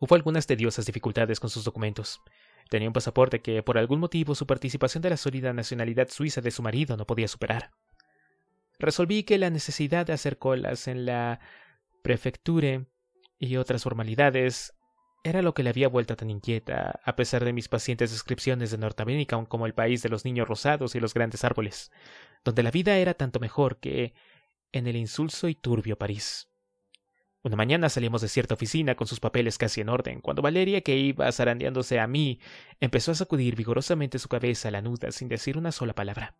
Hubo algunas tediosas dificultades con sus documentos. Tenía un pasaporte que, por algún motivo, su participación de la sólida nacionalidad suiza de su marido no podía superar. Resolví que la necesidad de hacer colas en la prefectura y otras formalidades era lo que le había vuelto tan inquieta, a pesar de mis pacientes descripciones de Norteamérica como el país de los niños rosados y los grandes árboles, donde la vida era tanto mejor que en el insulso y turbio París. Una mañana salimos de cierta oficina con sus papeles casi en orden, cuando Valeria, que iba zarandeándose a mí, empezó a sacudir vigorosamente su cabeza lanuda sin decir una sola palabra.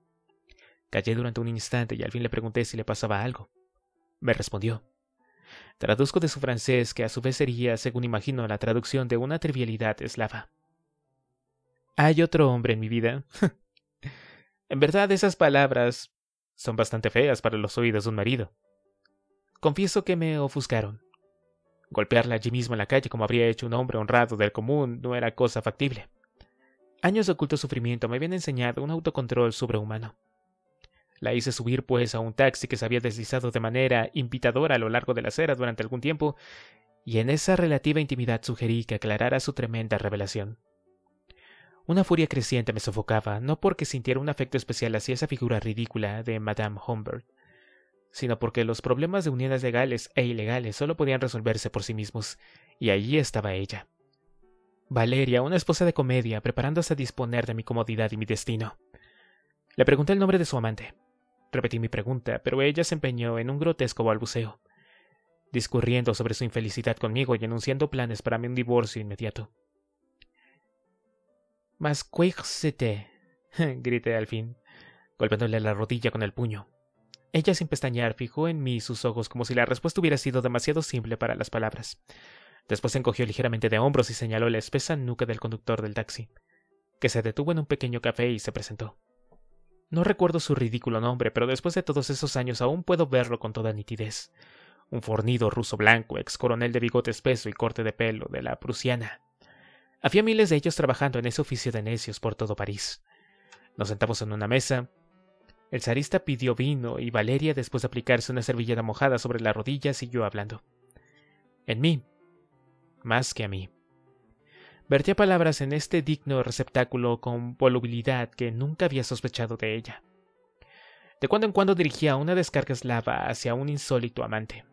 Callé durante un instante y al fin le pregunté si le pasaba algo. Me respondió. Traduzco de su francés, que a su vez sería, según imagino, la traducción de una trivialidad eslava. Hay otro hombre en mi vida. En verdad, esas palabras son bastante feas para los oídos de un marido. Confieso que me ofuscaron. Golpearla allí mismo en la calle como habría hecho un hombre honrado del común no era cosa factible. Años de oculto sufrimiento me habían enseñado un autocontrol sobrehumano. La hice subir, pues, a un taxi que se había deslizado de manera invitadora a lo largo de la acera durante algún tiempo, y en esa relativa intimidad sugerí que aclarara su tremenda revelación. Una furia creciente me sofocaba, no porque sintiera un afecto especial hacia esa figura ridícula de Madame Humbert, sino porque los problemas de uniones legales e ilegales solo podían resolverse por sí mismos, y allí estaba ella. Valeria, una esposa de comedia, preparándose a disponer de mi comodidad y mi destino. Le pregunté el nombre de su amante. Repetí mi pregunta, pero ella se empeñó en un grotesco balbuceo, discurriendo sobre su infelicidad conmigo y anunciando planes para mí un divorcio inmediato. «Mas Quijote», grité al fin, golpeándole la rodilla con el puño. Ella, sin pestañear, fijó en mí sus ojos como si la respuesta hubiera sido demasiado simple para las palabras. Después se encogió ligeramente de hombros y señaló la espesa nuca del conductor del taxi, que se detuvo en un pequeño café y se presentó. No recuerdo su ridículo nombre, pero después de todos esos años aún puedo verlo con toda nitidez. Un fornido ruso blanco, ex coronel de bigote espeso y corte de pelo de la prusiana. Había miles de ellos trabajando en ese oficio de necios por todo París. Nos sentamos en una mesa. El zarista pidió vino y Valeria, después de aplicarse una servilleta mojada sobre la rodilla, siguió hablando. En mí. Más que a mí. Vertía palabras en este digno receptáculo con volubilidad que nunca había sospechado de ella. De cuando en cuando dirigía una descarga eslava hacia un insólito amante.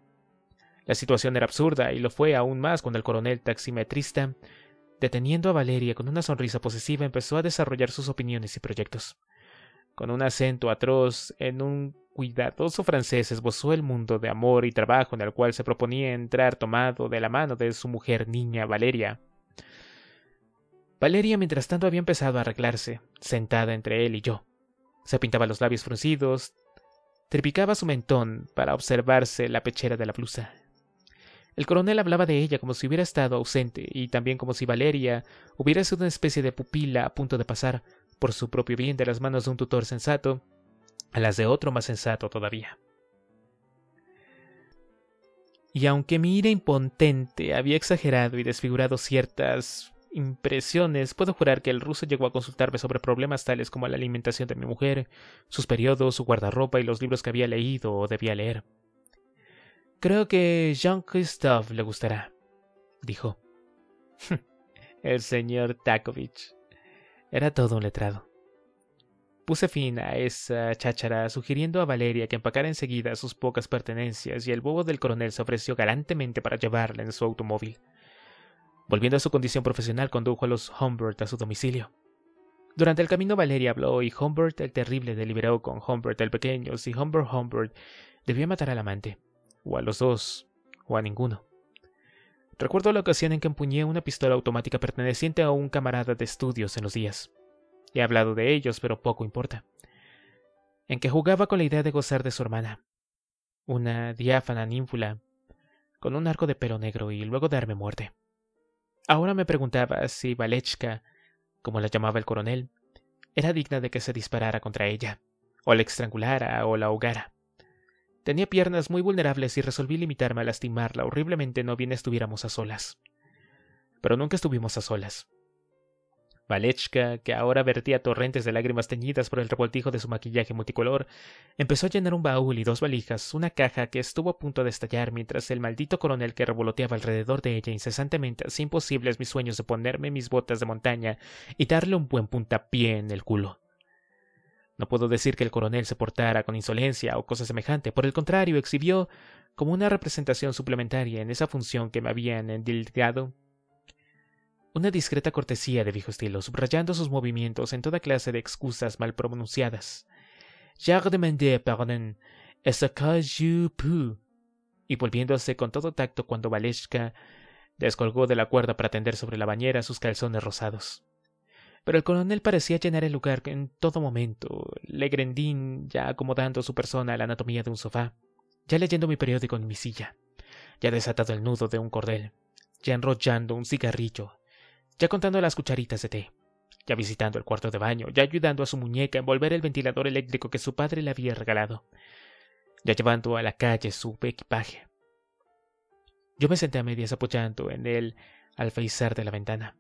La situación era absurda y lo fue aún más cuando el coronel taximetrista, deteniendo a Valeria con una sonrisa posesiva, empezó a desarrollar sus opiniones y proyectos. Con un acento atroz, en un cuidadoso francés esbozó el mundo de amor y trabajo en el cual se proponía entrar tomado de la mano de su mujer niña Valeria. Valeria, mientras tanto, había empezado a arreglarse, sentada entre él y yo. Se pintaba los labios fruncidos, trepicaba su mentón para observarse la pechera de la blusa. El coronel hablaba de ella como si hubiera estado ausente y también como si Valeria hubiera sido una especie de pupila a punto de pasar, por su propio bien, de las manos de un tutor sensato a las de otro más sensato todavía. Y aunque mi ira impotente había exagerado y desfigurado ciertas impresiones, puedo jurar que el ruso llegó a consultarme sobre problemas tales como la alimentación de mi mujer, sus periodos, su guardarropa y los libros que había leído o debía leer. «Creo que Jean-Christophe le gustará», dijo. El señor Takovich. Era todo un letrado. Puse fin a esa cháchara sugiriendo a Valeria que empacara enseguida sus pocas pertenencias y el bobo del coronel se ofreció galantemente para llevarla en su automóvil. Volviendo a su condición profesional, condujo a los Humbert a su domicilio. Durante el camino Valeria habló y Humbert el terrible deliberó con Humbert el pequeño si Humbert Humbert debía matar al amante, o a los dos, o a ninguno. Recuerdo la ocasión en que empuñé una pistola automática perteneciente a un camarada de estudios en los días. He hablado de ellos, pero poco importa. En que jugaba con la idea de gozar de su hermana, una diáfana ninfula, con un arco de pelo negro y luego darme muerte. Ahora me preguntaba si Valechka, como la llamaba el coronel, era digna de que se disparara contra ella, o la estrangulara o la ahogara. Tenía piernas muy vulnerables y resolví limitarme a lastimarla horriblemente no bien estuviéramos a solas. Pero nunca estuvimos a solas. Valechka, que ahora vertía torrentes de lágrimas teñidas por el revoltijo de su maquillaje multicolor, empezó a llenar un baúl y dos valijas, una caja que estuvo a punto de estallar mientras el maldito coronel que revoloteaba alrededor de ella incesantemente hacía imposibles mis sueños de ponerme mis botas de montaña y darle un buen puntapié en el culo. No puedo decir que el coronel se portara con insolencia o cosa semejante, por el contrario, exhibió como una representación suplementaria en esa función que me habían endilgado una discreta cortesía de viejo estilo, subrayando sus movimientos en toda clase de excusas mal pronunciadas. «J'ai demandé pardon, est-ce que je peux?» Y volviéndose con todo tacto cuando Valechka descolgó de la cuerda para tender sobre la bañera sus calzones rosados. Pero el coronel parecía llenar el lugar en todo momento, Legrandin ya acomodando su persona a la anatomía de un sofá, ya leyendo mi periódico en mi silla, ya desatado el nudo de un cordel, ya enrollando un cigarrillo, ya contando las cucharitas de té, ya visitando el cuarto de baño, ya ayudando a su muñeca a envolver el ventilador eléctrico que su padre le había regalado, ya llevando a la calle su equipaje. Yo me senté a medias apoyando en el alféizar de la ventana,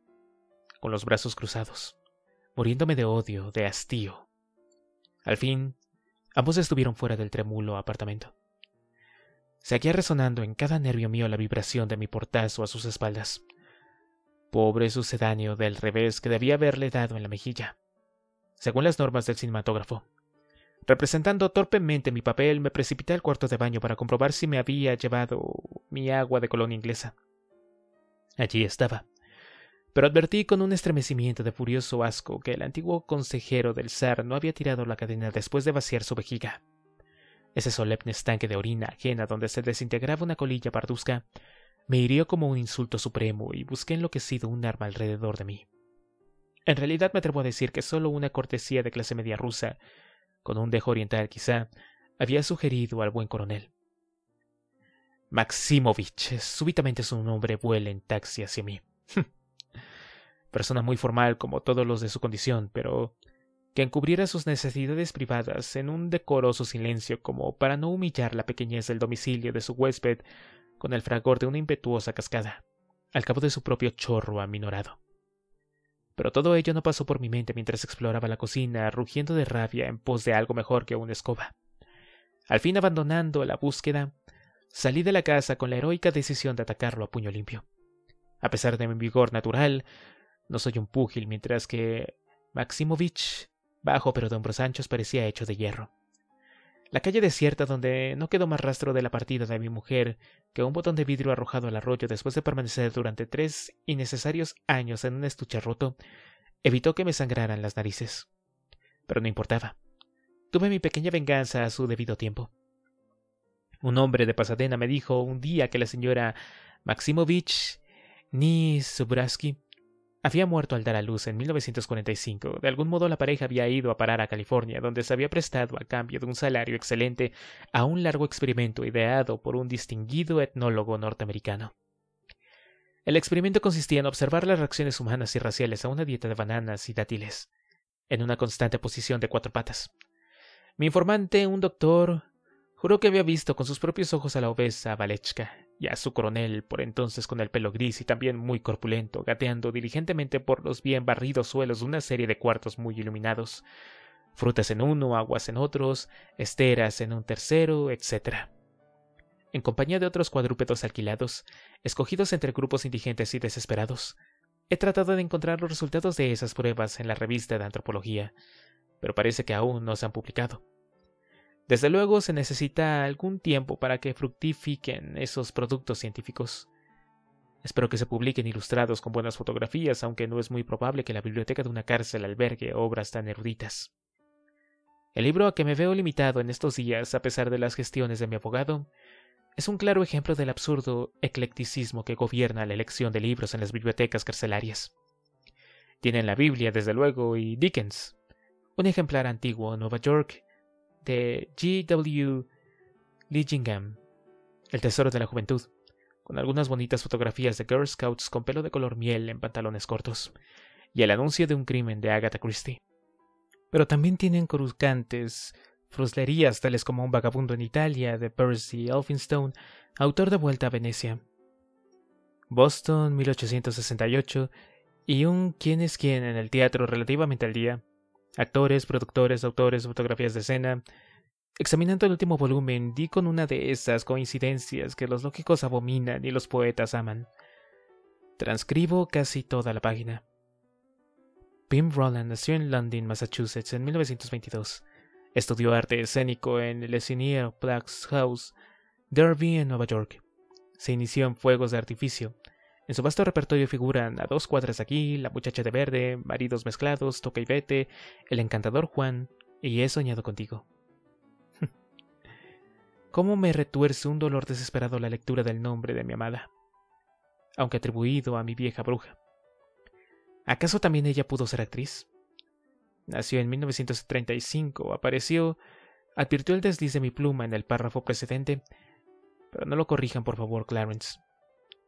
con los brazos cruzados, muriéndome de odio, de hastío. Al fin, ambos estuvieron fuera del trémulo apartamento. Seguía resonando en cada nervio mío la vibración de mi portazo a sus espaldas. Pobre sucedáneo del revés que debía haberle dado en la mejilla, según las normas del cinematógrafo. Representando torpemente mi papel, me precipité al cuarto de baño para comprobar si me había llevado mi agua de colonia inglesa. Allí estaba, pero advertí con un estremecimiento de furioso asco que el antiguo consejero del zar no había tirado la cadena después de vaciar su vejiga. Ese solemne estanque de orina ajena donde se desintegraba una colilla parduzca me hirió como un insulto supremo y busqué enloquecido un arma alrededor de mí. En realidad me atrevo a decir que solo una cortesía de clase media rusa, con un dejo oriental quizá, había sugerido al buen coronel. Maximovich, súbitamente su nombre vuela en taxi hacia mí. Persona muy formal como todos los de su condición, pero que encubriera sus necesidades privadas en un decoroso silencio como para no humillar la pequeñez del domicilio de su huésped con el fragor de una impetuosa cascada, al cabo de su propio chorro aminorado. Pero todo ello no pasó por mi mente mientras exploraba la cocina, rugiendo de rabia en pos de algo mejor que una escoba. Al fin, abandonando la búsqueda, salí de la casa con la heroica decisión de atacarlo a puño limpio. A pesar de mi vigor natural, no soy un púgil, mientras que Maximovich, bajo pero de hombros anchos, parecía hecho de hierro. La calle desierta donde no quedó más rastro de la partida de mi mujer que un botón de vidrio arrojado al arroyo después de permanecer durante tres innecesarios años en un estuche roto, evitó que me sangraran las narices. Pero no importaba. Tuve mi pequeña venganza a su debido tiempo. Un hombre de Pasadena me dijo un día que la señora Maximovich ni Zubraski había muerto al dar a luz en mil novecientos cuarenta y cinco. De algún modo la pareja había ido a parar a California, donde se había prestado a cambio de un salario excelente a un largo experimento ideado por un distinguido etnólogo norteamericano. El experimento consistía en observar las reacciones humanas y raciales a una dieta de bananas y dátiles, en una constante posición de cuatro patas. Mi informante, un doctor, juró que había visto con sus propios ojos a la obesa Valechka y a su coronel, por entonces con el pelo gris y también muy corpulento, gateando diligentemente por los bien barridos suelos de una serie de cuartos muy iluminados. Frutas en uno, aguas en otros, esteras en un tercero, etcétera. En compañía de otros cuadrúpedos alquilados, escogidos entre grupos indigentes y desesperados, He tratado de encontrar los resultados de esas pruebas en la revista de antropología, pero parece que aún no se han publicado. Desde luego se necesita algún tiempo para que fructifiquen esos productos científicos. Espero que se publiquen ilustrados con buenas fotografías, aunque no es muy probable que la biblioteca de una cárcel albergue obras tan eruditas. El libro a que me veo limitado en estos días, a pesar de las gestiones de mi abogado, es un claro ejemplo del absurdo eclecticismo que gobierna la elección de libros en las bibliotecas carcelarias. Tienen la Biblia, desde luego, y Dickens, un ejemplar antiguo en Nueva York, de G W Lillingham, El tesoro de la juventud, con algunas bonitas fotografías de Girl Scouts con pelo de color miel en pantalones cortos, y el anuncio de un crimen de Agatha Christie. Pero también tienen coruscantes fruslerías tales como Un vagabundo en Italia, de Percy Elphinstone, autor de Vuelta a Venecia. Boston, mil ochocientos sesenta y ocho, y un quién es quién en el teatro relativamente al día. Actores, productores, autores, fotografías de escena. Examinando el último volumen, di con una de esas coincidencias que los lógicos abominan y los poetas aman. Transcribo casi toda la página. Pim Rowland nació en London, Massachusetts, en mil novecientos veintidós. Estudió arte escénico en el Engineer Plague's House, Derby, en Nueva York. Se inició en fuegos de artificio. En su vasto repertorio figuran A dos cuadras aquí, La muchacha de verde, Maridos mezclados, Toca y vete, El encantador Juan y He soñado contigo. ¿Cómo me retuerce un dolor desesperado la lectura del nombre de mi amada, aunque atribuido a mi vieja bruja? ¿Acaso también ella pudo ser actriz? Nació en mil novecientos treinta y cinco, apareció, advirtió el desliz de mi pluma en el párrafo precedente, pero no lo corrijan por favor, Clarence,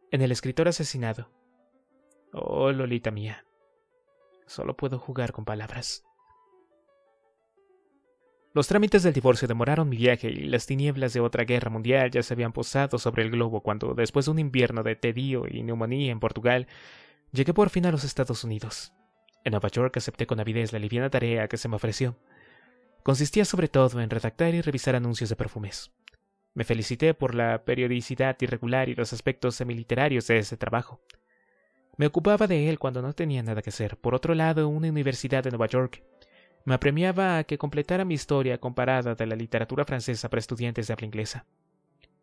en el escritor asesinado. Oh, Lolita mía, solo puedo jugar con palabras. Los trámites del divorcio demoraron mi viaje y las tinieblas de otra guerra mundial ya se habían posado sobre el globo cuando, después de un invierno de tedio y neumonía en Portugal, llegué por fin a los Estados Unidos. En Nueva York acepté con avidez la liviana tarea que se me ofreció. Consistía sobre todo en redactar y revisar anuncios de perfumes. Me felicité por la periodicidad irregular y los aspectos semiliterarios de ese trabajo. Me ocupaba de él cuando no tenía nada que hacer. Por otro lado, una universidad de Nueva York me apremiaba a que completara mi historia comparada de la literatura francesa para estudiantes de habla inglesa.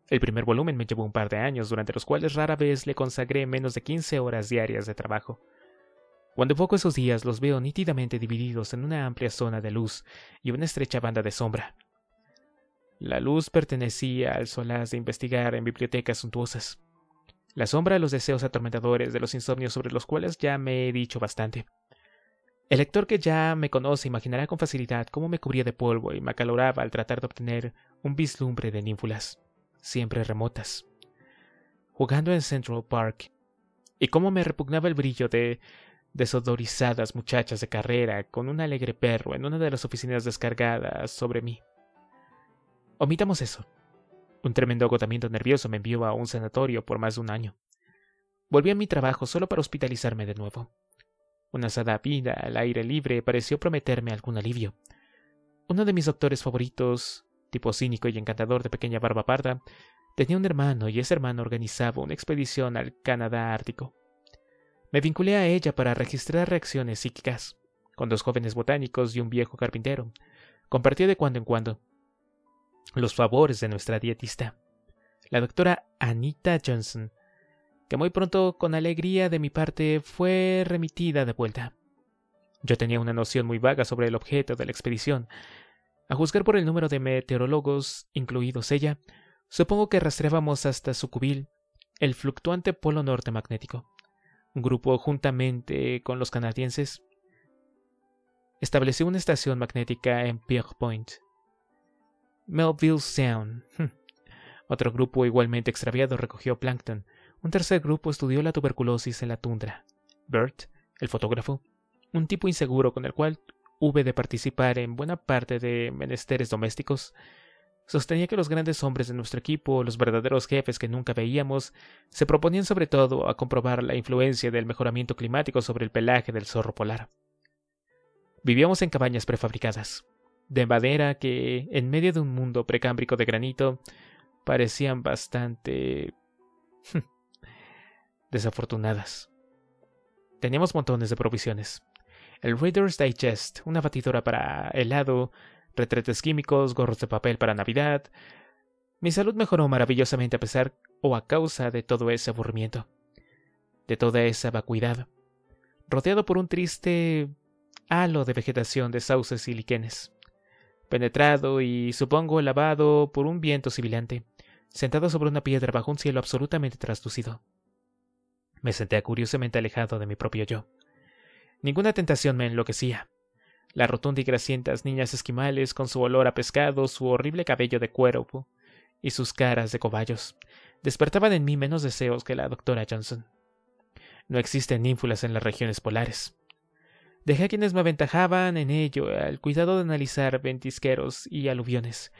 El primer volumen me llevó un par de años, durante los cuales rara vez le consagré menos de quince horas diarias de trabajo. Cuando evoco esos días, los veo nítidamente divididos en una amplia zona de luz y una estrecha banda de sombra. La luz pertenecía al solaz de investigar en bibliotecas suntuosas. La sombra a los deseos atormentadores de los insomnios sobre los cuales ya me he dicho bastante. El lector que ya me conoce imaginará con facilidad cómo me cubría de polvo y me acaloraba al tratar de obtener un vislumbre de ninfulas, siempre remotas, jugando en Central Park, y cómo me repugnaba el brillo de desodorizadas muchachas de carrera con un alegre perro en una de las oficinas descargadas sobre mí. Omitamos eso. Un tremendo agotamiento nervioso me envió a un sanatorio por más de un año. Volví a mi trabajo solo para hospitalizarme de nuevo. Una asada vida al aire libre pareció prometerme algún alivio. Uno de mis doctores favoritos, tipo cínico y encantador de pequeña barba parda, tenía un hermano y ese hermano organizaba una expedición al Canadá Ártico. Me vinculé a ella para registrar reacciones psíquicas, con dos jóvenes botánicos y un viejo carpintero. Compartía de cuando en cuando los favores de nuestra dietista, la doctora Anita Johnson, que muy pronto, con alegría de mi parte, fue remitida de vuelta. Yo tenía una noción muy vaga sobre el objeto de la expedición. A juzgar por el número de meteorólogos, incluidos ella, supongo que rastreábamos hasta Sucubil, el fluctuante polo norte magnético. Un grupo, juntamente con los canadienses, estableció una estación magnética en Pierre Point, Melville Sound. Otro grupo igualmente extraviado recogió plancton. Un tercer grupo estudió la tuberculosis en la tundra. Bert, el fotógrafo, un tipo inseguro con el cual hube de participar en buena parte de menesteres domésticos, sostenía que los grandes hombres de nuestro equipo, los verdaderos jefes que nunca veíamos, se proponían sobre todo a comprobar la influencia del mejoramiento climático sobre el pelaje del zorro polar. Vivíamos en cabañas prefabricadas, de madera que, en medio de un mundo precámbrico de granito, parecían bastante desafortunadas. Teníamos montones de provisiones. El Reader's Digest, una batidora para helado, retretes químicos, gorros de papel para Navidad. Mi salud mejoró maravillosamente a pesar o a causa de todo ese aburrimiento, de toda esa vacuidad, rodeado por un triste halo de vegetación de sauces y liquenes, penetrado y supongo lavado por un viento sibilante, sentado sobre una piedra bajo un cielo absolutamente traslúcido. Me sentía curiosamente alejado de mi propio yo. Ninguna tentación me enloquecía. La rotunda y grasientas niñas esquimales con su olor a pescado, su horrible cabello de cuero y sus caras de cobayos despertaban en mí menos deseos que la doctora Johnson. No existen ínfulas en las regiones polares. Dejé a quienes me aventajaban en ello al cuidado de analizar ventisqueros y aluviones,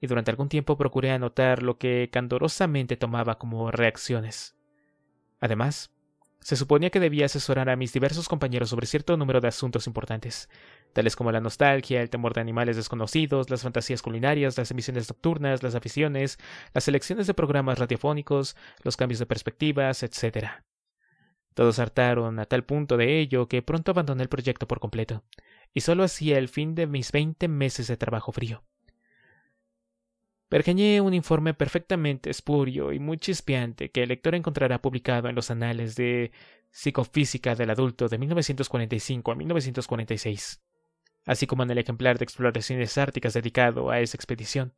y durante algún tiempo procuré anotar lo que candorosamente tomaba como reacciones. Además, se suponía que debía asesorar a mis diversos compañeros sobre cierto número de asuntos importantes, tales como la nostalgia, el temor de animales desconocidos, las fantasías culinarias, las emisiones nocturnas, las aficiones, las selecciones de programas radiofónicos, los cambios de perspectivas, etcétera. Todos hartaron a tal punto de ello que pronto abandoné el proyecto por completo, y solo hacía el fin de mis veinte meses de trabajo frío. Pergeñé un informe perfectamente espurio y muy chispeante que el lector encontrará publicado en los Anales de Psicofísica del Adulto de mil novecientos cuarenta y cinco a mil novecientos cuarenta y seis, así como en el ejemplar de Exploraciones Árticas dedicado a esa expedición,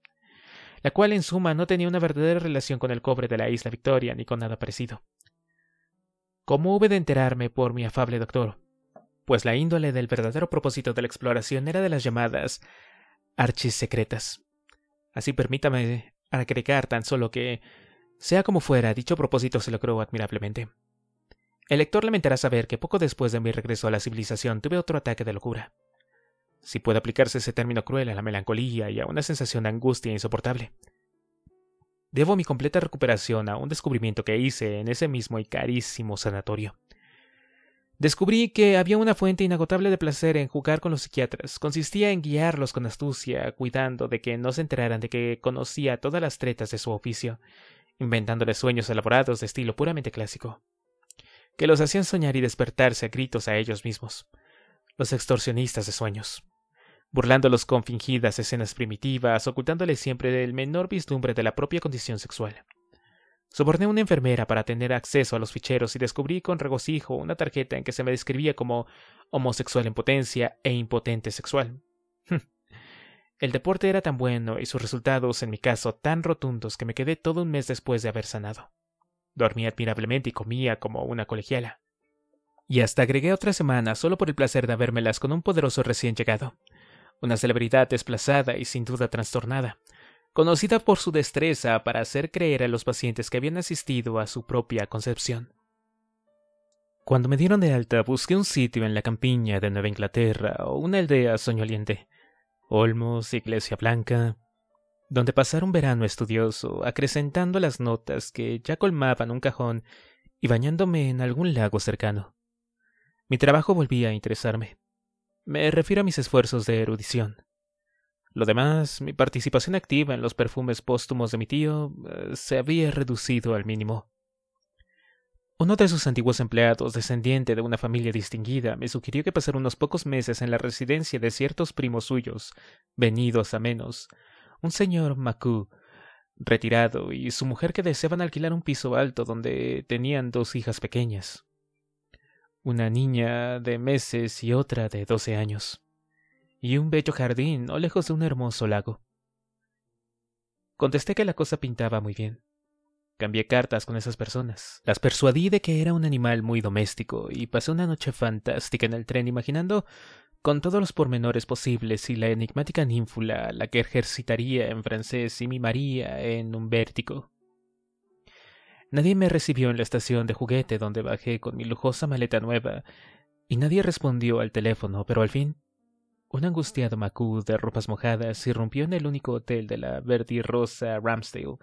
la cual en suma no tenía una verdadera relación con el cobre de la isla Victoria ni con nada parecido. ¿Cómo hube de enterarme por mi afable doctor? Pues la índole del verdadero propósito de la exploración era de las llamadas archisecretas. Así permítame agregar tan solo que, sea como fuera, dicho propósito se logró admirablemente. El lector lamentará saber que poco después de mi regreso a la civilización tuve otro ataque de locura. Si puede aplicarse ese término cruel a la melancolía y a una sensación de angustia insoportable. Debo mi completa recuperación a un descubrimiento que hice en ese mismo y carísimo sanatorio. Descubrí que había una fuente inagotable de placer en jugar con los psiquiatras. Consistía en guiarlos con astucia, cuidando de que no se enteraran de que conocía todas las tretas de su oficio, inventándoles sueños elaborados de estilo puramente clásico, que los hacían soñar y despertarse a gritos a ellos mismos, los extorsionistas de sueños, burlándolos con fingidas escenas primitivas, ocultándoles siempre el menor vislumbre de la propia condición sexual. Soborné a una enfermera para tener acceso a los ficheros y descubrí con regocijo una tarjeta en que se me describía como homosexual en potencia e impotente sexual. El deporte era tan bueno y sus resultados, en mi caso, tan rotundos que me quedé todo un mes después de haber sanado. Dormía admirablemente y comía como una colegiala. Y hasta agregué otra semana solo por el placer de habérmelas con un poderoso recién llegado. Una celebridad desplazada y sin duda trastornada, conocida por su destreza para hacer creer a los pacientes que habían asistido a su propia concepción. Cuando me dieron de alta, busqué un sitio en la campiña de Nueva Inglaterra o una aldea soñoliente, olmos, iglesia blanca, donde pasar un verano estudioso, acrecentando las notas que ya colmaban un cajón y bañándome en algún lago cercano. Mi trabajo volvía a interesarme. Me refiero a mis esfuerzos de erudición. Lo demás, mi participación activa en los perfumes póstumos de mi tío, eh, se había reducido al mínimo. Uno de sus antiguos empleados, descendiente de una familia distinguida, me sugirió que pasara unos pocos meses en la residencia de ciertos primos suyos, venidos a menos, un señor Macu, retirado, y su mujer que deseaban alquilar un piso alto donde tenían dos hijas pequeñas, una niña de meses y otra de doce años. Y un bello jardín, no lejos de un hermoso lago. Contesté que la cosa pintaba muy bien. Cambié cartas con esas personas. Las persuadí de que era un animal muy doméstico y pasé una noche fantástica en el tren imaginando con todos los pormenores posibles y la enigmática ninfula, la que ejercitaría en francés y mimaría en un vértigo. Nadie me recibió en la estación de juguete donde bajé con mi lujosa maleta nueva y nadie respondió al teléfono, pero al fin un angustiado Macu de ropas mojadas irrumpió en el único hotel de la verde rosa Ramsdale,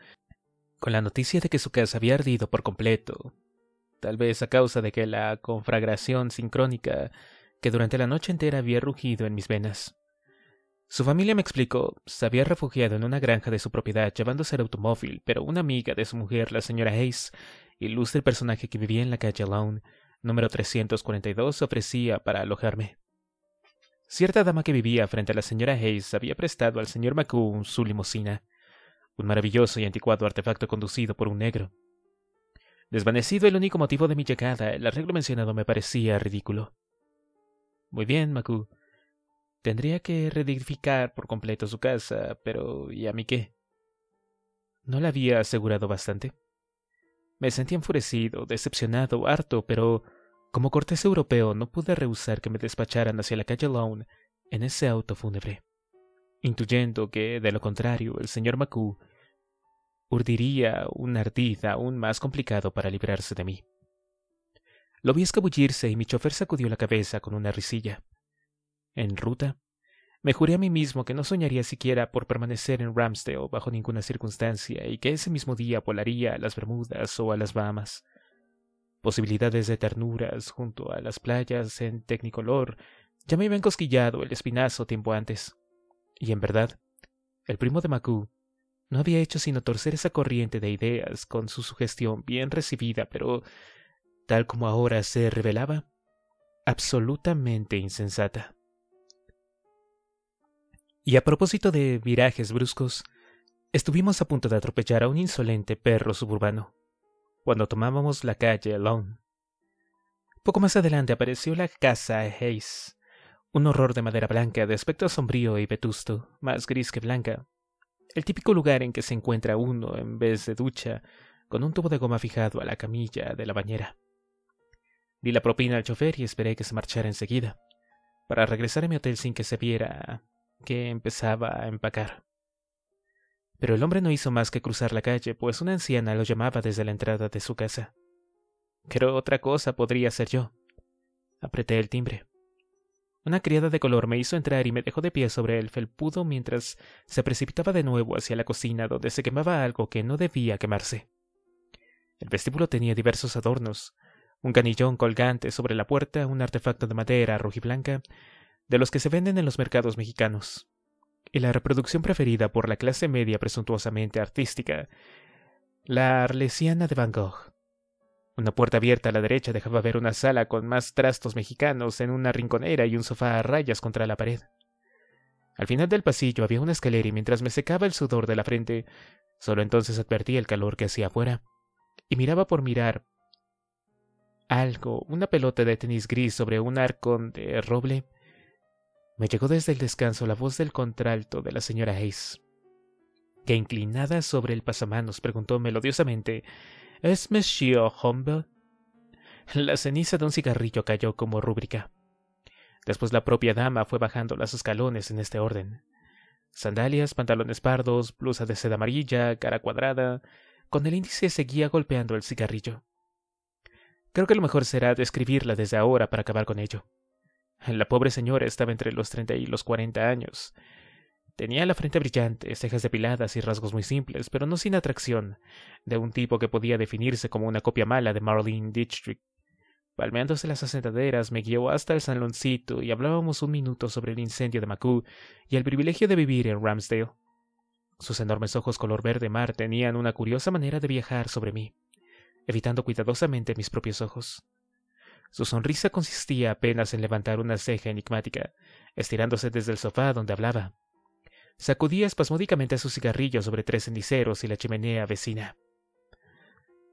con la noticia de que su casa había ardido por completo, tal vez a causa de que la conflagración sincrónica que durante la noche entera había rugido en mis venas. Su familia, me explicó, se había refugiado en una granja de su propiedad llevándose el automóvil, pero una amiga de su mujer, la señora Hayes, ilustre personaje que vivía en la calle Lyon, número trescientos cuarenta y dos, ofrecía para alojarme. Cierta dama que vivía frente a la señora Hayes había prestado al señor McCoon su limusina, un maravilloso y anticuado artefacto conducido por un negro. Desvanecido el único motivo de mi llegada, el arreglo mencionado me parecía ridículo. Muy bien, McCoon. Tendría que reedificar por completo su casa, pero ¿y a mí qué? ¿No la había asegurado bastante? Me sentí enfurecido, decepcionado, harto, pero como cortés europeo no pude rehusar que me despacharan hacia la calle Lyon en ese auto fúnebre, intuyendo que, de lo contrario, el señor McCoo urdiría un ardid aún más complicado para librarse de mí. Lo vi escabullirse y mi chofer sacudió la cabeza con una risilla. En ruta, me juré a mí mismo que no soñaría siquiera por permanecer en Ramsdale bajo ninguna circunstancia y que ese mismo día volaría a las Bermudas o a las Bahamas. Posibilidades de ternuras junto a las playas en tecnicolor ya me habían cosquillado el espinazo tiempo antes. Y en verdad, el primo de Macú no había hecho sino torcer esa corriente de ideas con su sugestión bien recibida, pero, tal como ahora se revelaba, absolutamente insensata. Y a propósito de virajes bruscos, estuvimos a punto de atropellar a un insolente perro suburbano cuando tomábamos la calle Lyon. Poco más adelante apareció la casa Hayes, un horror de madera blanca de aspecto sombrío y vetusto, más gris que blanca, el típico lugar en que se encuentra uno en vez de ducha, con un tubo de goma fijado a la camilla de la bañera. Di la propina al chofer y esperé que se marchara enseguida, para regresar a mi hotel sin que se viera que empezaba a empacar. Pero el hombre no hizo más que cruzar la calle, pues una anciana lo llamaba desde la entrada de su casa. ¿Qué otra cosa podría hacer yo? Apreté el timbre. Una criada de color me hizo entrar y me dejó de pie sobre el felpudo mientras se precipitaba de nuevo hacia la cocina, donde se quemaba algo que no debía quemarse. El vestíbulo tenía diversos adornos, un canillón colgante sobre la puerta, un artefacto de madera rojiblanca, de los que se venden en los mercados mexicanos, y la reproducción preferida por la clase media presuntuosamente artística, la Arlesiana de Van Gogh. Una puerta abierta a la derecha dejaba ver una sala con más trastos mexicanos en una rinconera y un sofá a rayas contra la pared. Al final del pasillo había una escalera y mientras me secaba el sudor de la frente, solo entonces advertí el calor que hacía afuera, y miraba por mirar algo, una pelota de tenis gris sobre un arcón de roble. Me llegó desde el descanso la voz del contralto de la señora Hayes, que inclinada sobre el pasamanos preguntó melodiosamente: ¿Es Monsieur Humble? La ceniza de un cigarrillo cayó como rúbrica. Después la propia dama fue bajando los escalones en este orden: sandalias, pantalones pardos, blusa de seda amarilla, cara cuadrada. Con el índice seguía golpeando el cigarrillo. Creo que lo mejor será describirla desde ahora para acabar con ello. La pobre señora estaba entre los treinta y los cuarenta años. Tenía la frente brillante, cejas depiladas y rasgos muy simples, pero no sin atracción, de un tipo que podía definirse como una copia mala de Marlene Dietrich. Palmeándose las asentaderas, me guió hasta el saloncito y hablábamos un minuto sobre el incendio de Macú y el privilegio de vivir en Ramsdale. Sus enormes ojos color verde mar tenían una curiosa manera de viajar sobre mí, evitando cuidadosamente mis propios ojos. Su sonrisa consistía apenas en levantar una ceja enigmática, estirándose desde el sofá donde hablaba. Sacudía espasmódicamente su cigarrillo sobre tres ceniceros y la chimenea vecina.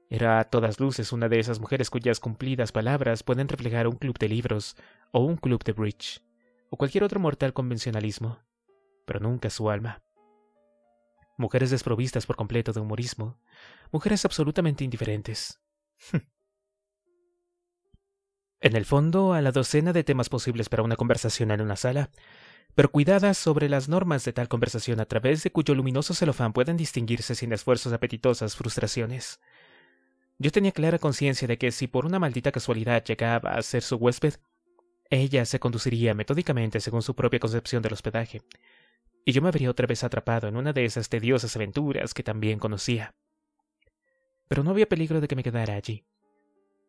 Era a todas luces una de esas mujeres cuyas cumplidas palabras pueden reflejar un club de libros, o un club de bridge, o cualquier otro mortal convencionalismo, pero nunca su alma. Mujeres desprovistas por completo de humorismo, mujeres absolutamente indiferentes. En el fondo, a la docena de temas posibles para una conversación en una sala, pero cuidadas sobre las normas de tal conversación a través de cuyo luminoso celofán pueden distinguirse sin esfuerzos apetitosas frustraciones. Yo tenía clara conciencia de que si por una maldita casualidad llegaba a ser su huésped, ella se conduciría metódicamente según su propia concepción del hospedaje, y yo me vería otra vez atrapado en una de esas tediosas aventuras que también conocía. Pero no había peligro de que me quedara allí.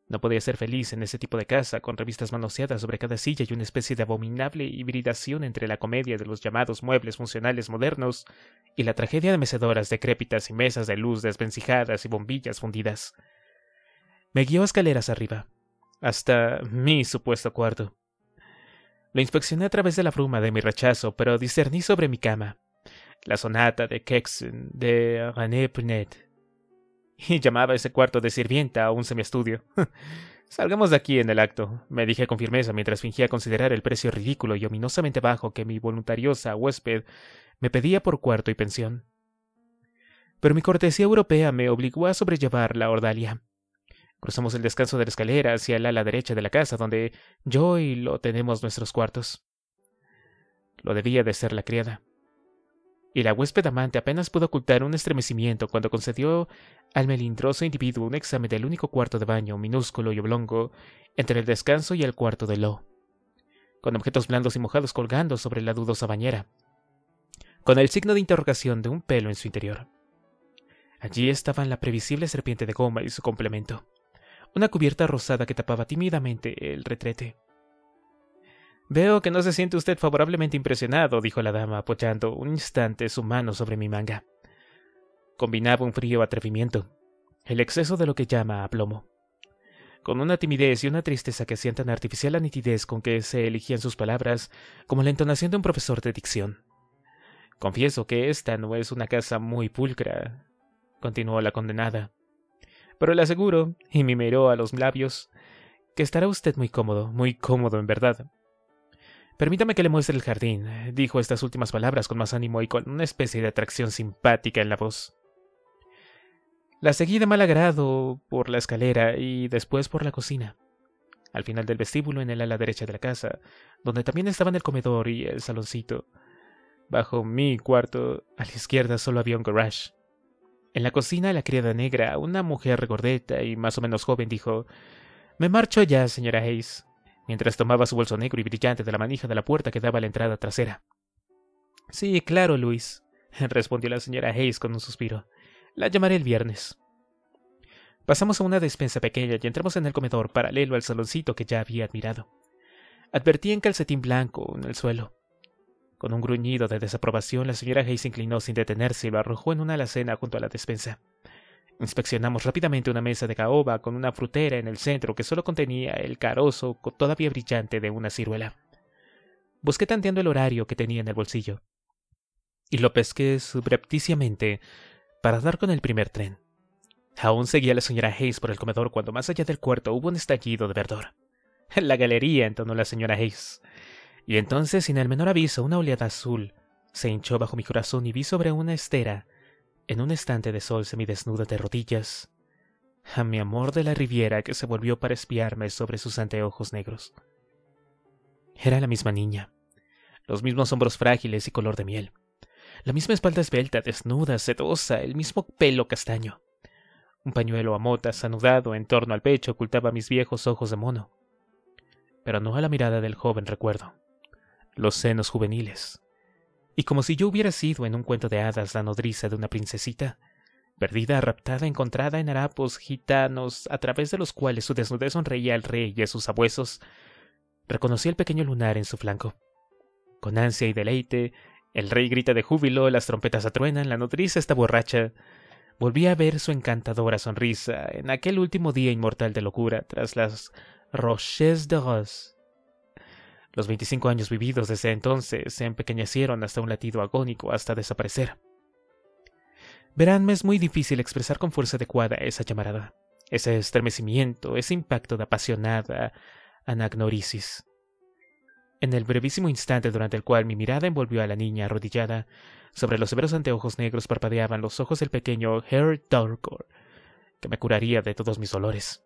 No podía ser feliz en ese tipo de casa, con revistas manoseadas sobre cada silla y una especie de abominable hibridación entre la comedia de los llamados muebles funcionales modernos y la tragedia de mecedoras decrépitas y mesas de luz desvencijadas y bombillas fundidas. Me guió escaleras arriba, hasta mi supuesto cuarto. Lo inspeccioné a través de la bruma de mi rechazo, pero discerní sobre mi cama la sonata de Kexen de René Punet. Y llamaba a ese cuarto de sirvienta o un semiestudio. Salgamos de aquí en el acto, me dije con firmeza mientras fingía considerar el precio ridículo y ominosamente bajo que mi voluntariosa huésped me pedía por cuarto y pensión. Pero mi cortesía europea me obligó a sobrellevar la ordalia. Cruzamos el descanso de la escalera hacia el ala derecha de la casa, donde yo y lo tenemos nuestros cuartos. Lo debía de ser la criada. Y la huésped amante apenas pudo ocultar un estremecimiento cuando concedió al melindroso individuo un examen del único cuarto de baño, minúsculo y oblongo, entre el descanso y el cuarto de Lo, con objetos blandos y mojados colgando sobre la dudosa bañera, con el signo de interrogación de un pelo en su interior. Allí estaban la previsible serpiente de goma y su complemento, una cubierta rosada que tapaba tímidamente el retrete. «Veo que no se siente usted favorablemente impresionado», dijo la dama, apoyando un instante su mano sobre mi manga. Combinaba un frío atrevimiento, el exceso de lo que llama aplomo, con una timidez y una tristeza que hacían tan artificial la nitidez con que se elegían sus palabras como la entonación de un profesor de dicción. «Confieso que esta no es una casa muy pulcra», continuó la condenada. «Pero le aseguro», y me miró a los labios, «que estará usted muy cómodo, muy cómodo en verdad». «Permítame que le muestre el jardín», dijo estas últimas palabras con más ánimo y con una especie de atracción simpática en la voz. La seguí de mal agrado por la escalera y después por la cocina, al final del vestíbulo en el ala derecha de la casa, donde también estaban el comedor y el saloncito. Bajo mi cuarto, a la izquierda, solo había un garage. En la cocina, la criada negra, una mujer regordeta y más o menos joven, dijo: «Me marcho ya, señora Hayes», mientras tomaba su bolso negro y brillante de la manija de la puerta que daba a la entrada trasera. «Sí, claro, Luis», respondió la señora Hayes con un suspiro. «La llamaré el viernes». Pasamos a una despensa pequeña y entramos en el comedor paralelo al saloncito que ya había admirado. Advertí en calcetín blanco en el suelo. Con un gruñido de desaprobación, la señora Hayes se inclinó sin detenerse y lo arrojó en una alacena junto a la despensa. Inspeccionamos rápidamente una mesa de caoba con una frutera en el centro que solo contenía el carozo todavía brillante de una ciruela. Busqué tanteando el horario que tenía en el bolsillo, y lo pesqué subrepticiamente para dar con el primer tren. Aún seguía la señora Hayes por el comedor cuando más allá del cuarto hubo un estallido de verdor. «La galería», entonó la señora Hayes. Y entonces, sin el menor aviso, una oleada azul se hinchó bajo mi corazón y vi sobre una estera, en un estante de sol semidesnuda de rodillas, a mi amor de la Riviera, que se volvió para espiarme sobre sus anteojos negros. Era la misma niña, los mismos hombros frágiles y color de miel, la misma espalda esbelta, desnuda, sedosa, el mismo pelo castaño. Un pañuelo a motas anudado en torno al pecho ocultaba mis viejos ojos de mono, pero no a la mirada del joven recuerdo, los senos juveniles. Y como si yo hubiera sido en un cuento de hadas la nodriza de una princesita, perdida, raptada, encontrada en harapos gitanos, a través de los cuales su desnudez sonreía al rey y a sus sabuesos, reconocí el pequeño lunar en su flanco. Con ansia y deleite, el rey grita de júbilo, las trompetas atruenan, la nodriza está borracha. Volví a ver su encantadora sonrisa en aquel último día inmortal de locura, tras las Roches de Rose. Los veinticinco años vividos desde entonces se empequeñecieron hasta un latido agónico, hasta desaparecer. Verán, me es muy difícil expresar con fuerza adecuada esa llamarada, ese estremecimiento, ese impacto de apasionada anagnorisis. En el brevísimo instante durante el cual mi mirada envolvió a la niña arrodillada, sobre los severos anteojos negros parpadeaban los ojos del pequeño Herr Darkor, que me curaría de todos mis dolores.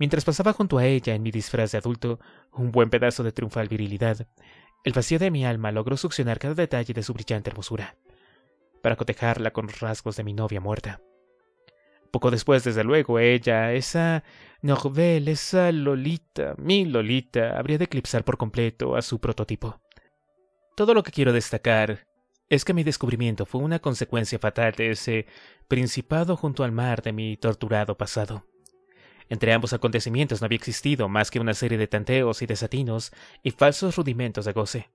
Mientras pasaba junto a ella en mi disfraz de adulto, un buen pedazo de triunfal virilidad, el vacío de mi alma logró succionar cada detalle de su brillante hermosura, para cotejarla con los rasgos de mi novia muerta. Poco después, desde luego, ella, esa Norbel, esa Lolita, mi Lolita, habría de eclipsar por completo a su prototipo. Todo lo que quiero destacar es que mi descubrimiento fue una consecuencia fatal de ese principado junto al mar de mi torturado pasado. Entre ambos acontecimientos no había existido más que una serie de tanteos y desatinos y falsos rudimentos de goce.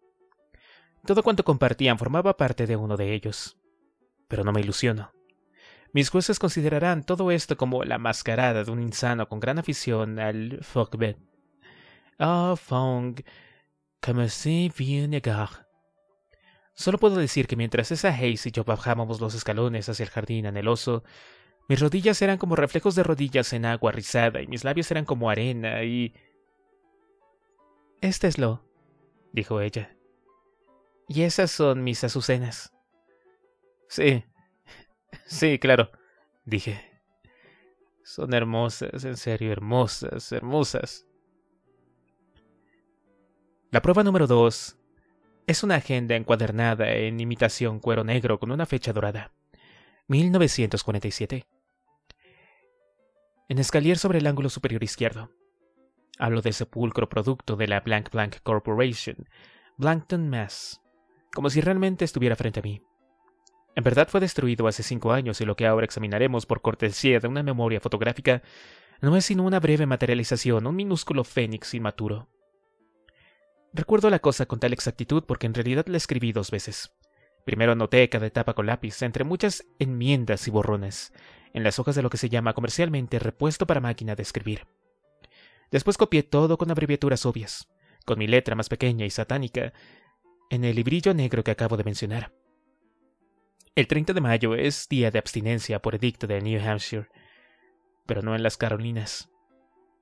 Todo cuanto compartían formaba parte de uno de ellos. Pero no me ilusiono. Mis jueces considerarán todo esto como la mascarada de un insano con gran afición al fuckbet. Ah, Fong, comme c'est bien égaré. Solo puedo decir que mientras esa Hayes y yo bajábamos los escalones hacia el jardín anheloso, mis rodillas eran como reflejos de rodillas en agua rizada y mis labios eran como arena y... —Este es lo —dijo ella—, y esas son mis azucenas. —Sí, sí, claro —dije—, son hermosas, en serio, hermosas, hermosas. La prueba número dos es una agenda encuadernada en imitación cuero negro con una fecha dorada. mil novecientos cuarenta y siete. En escalier sobre el ángulo superior izquierdo. Hablo de sepulcro producto de la Blank Blank Corporation, Blankton, Mass, como si realmente estuviera frente a mí. En verdad fue destruido hace cinco años y lo que ahora examinaremos por cortesía de una memoria fotográfica no es sino una breve materialización, un minúsculo fénix inmaturo. Recuerdo la cosa con tal exactitud porque en realidad la escribí dos veces. Primero anoté cada etapa con lápiz, entre muchas enmiendas y borrones, en las hojas de lo que se llama comercialmente repuesto para máquina de escribir. Después copié todo con abreviaturas obvias, con mi letra más pequeña y satánica, en el librillo negro que acabo de mencionar. El treinta de mayo es día de abstinencia por edicto de New Hampshire, pero no en las Carolinas.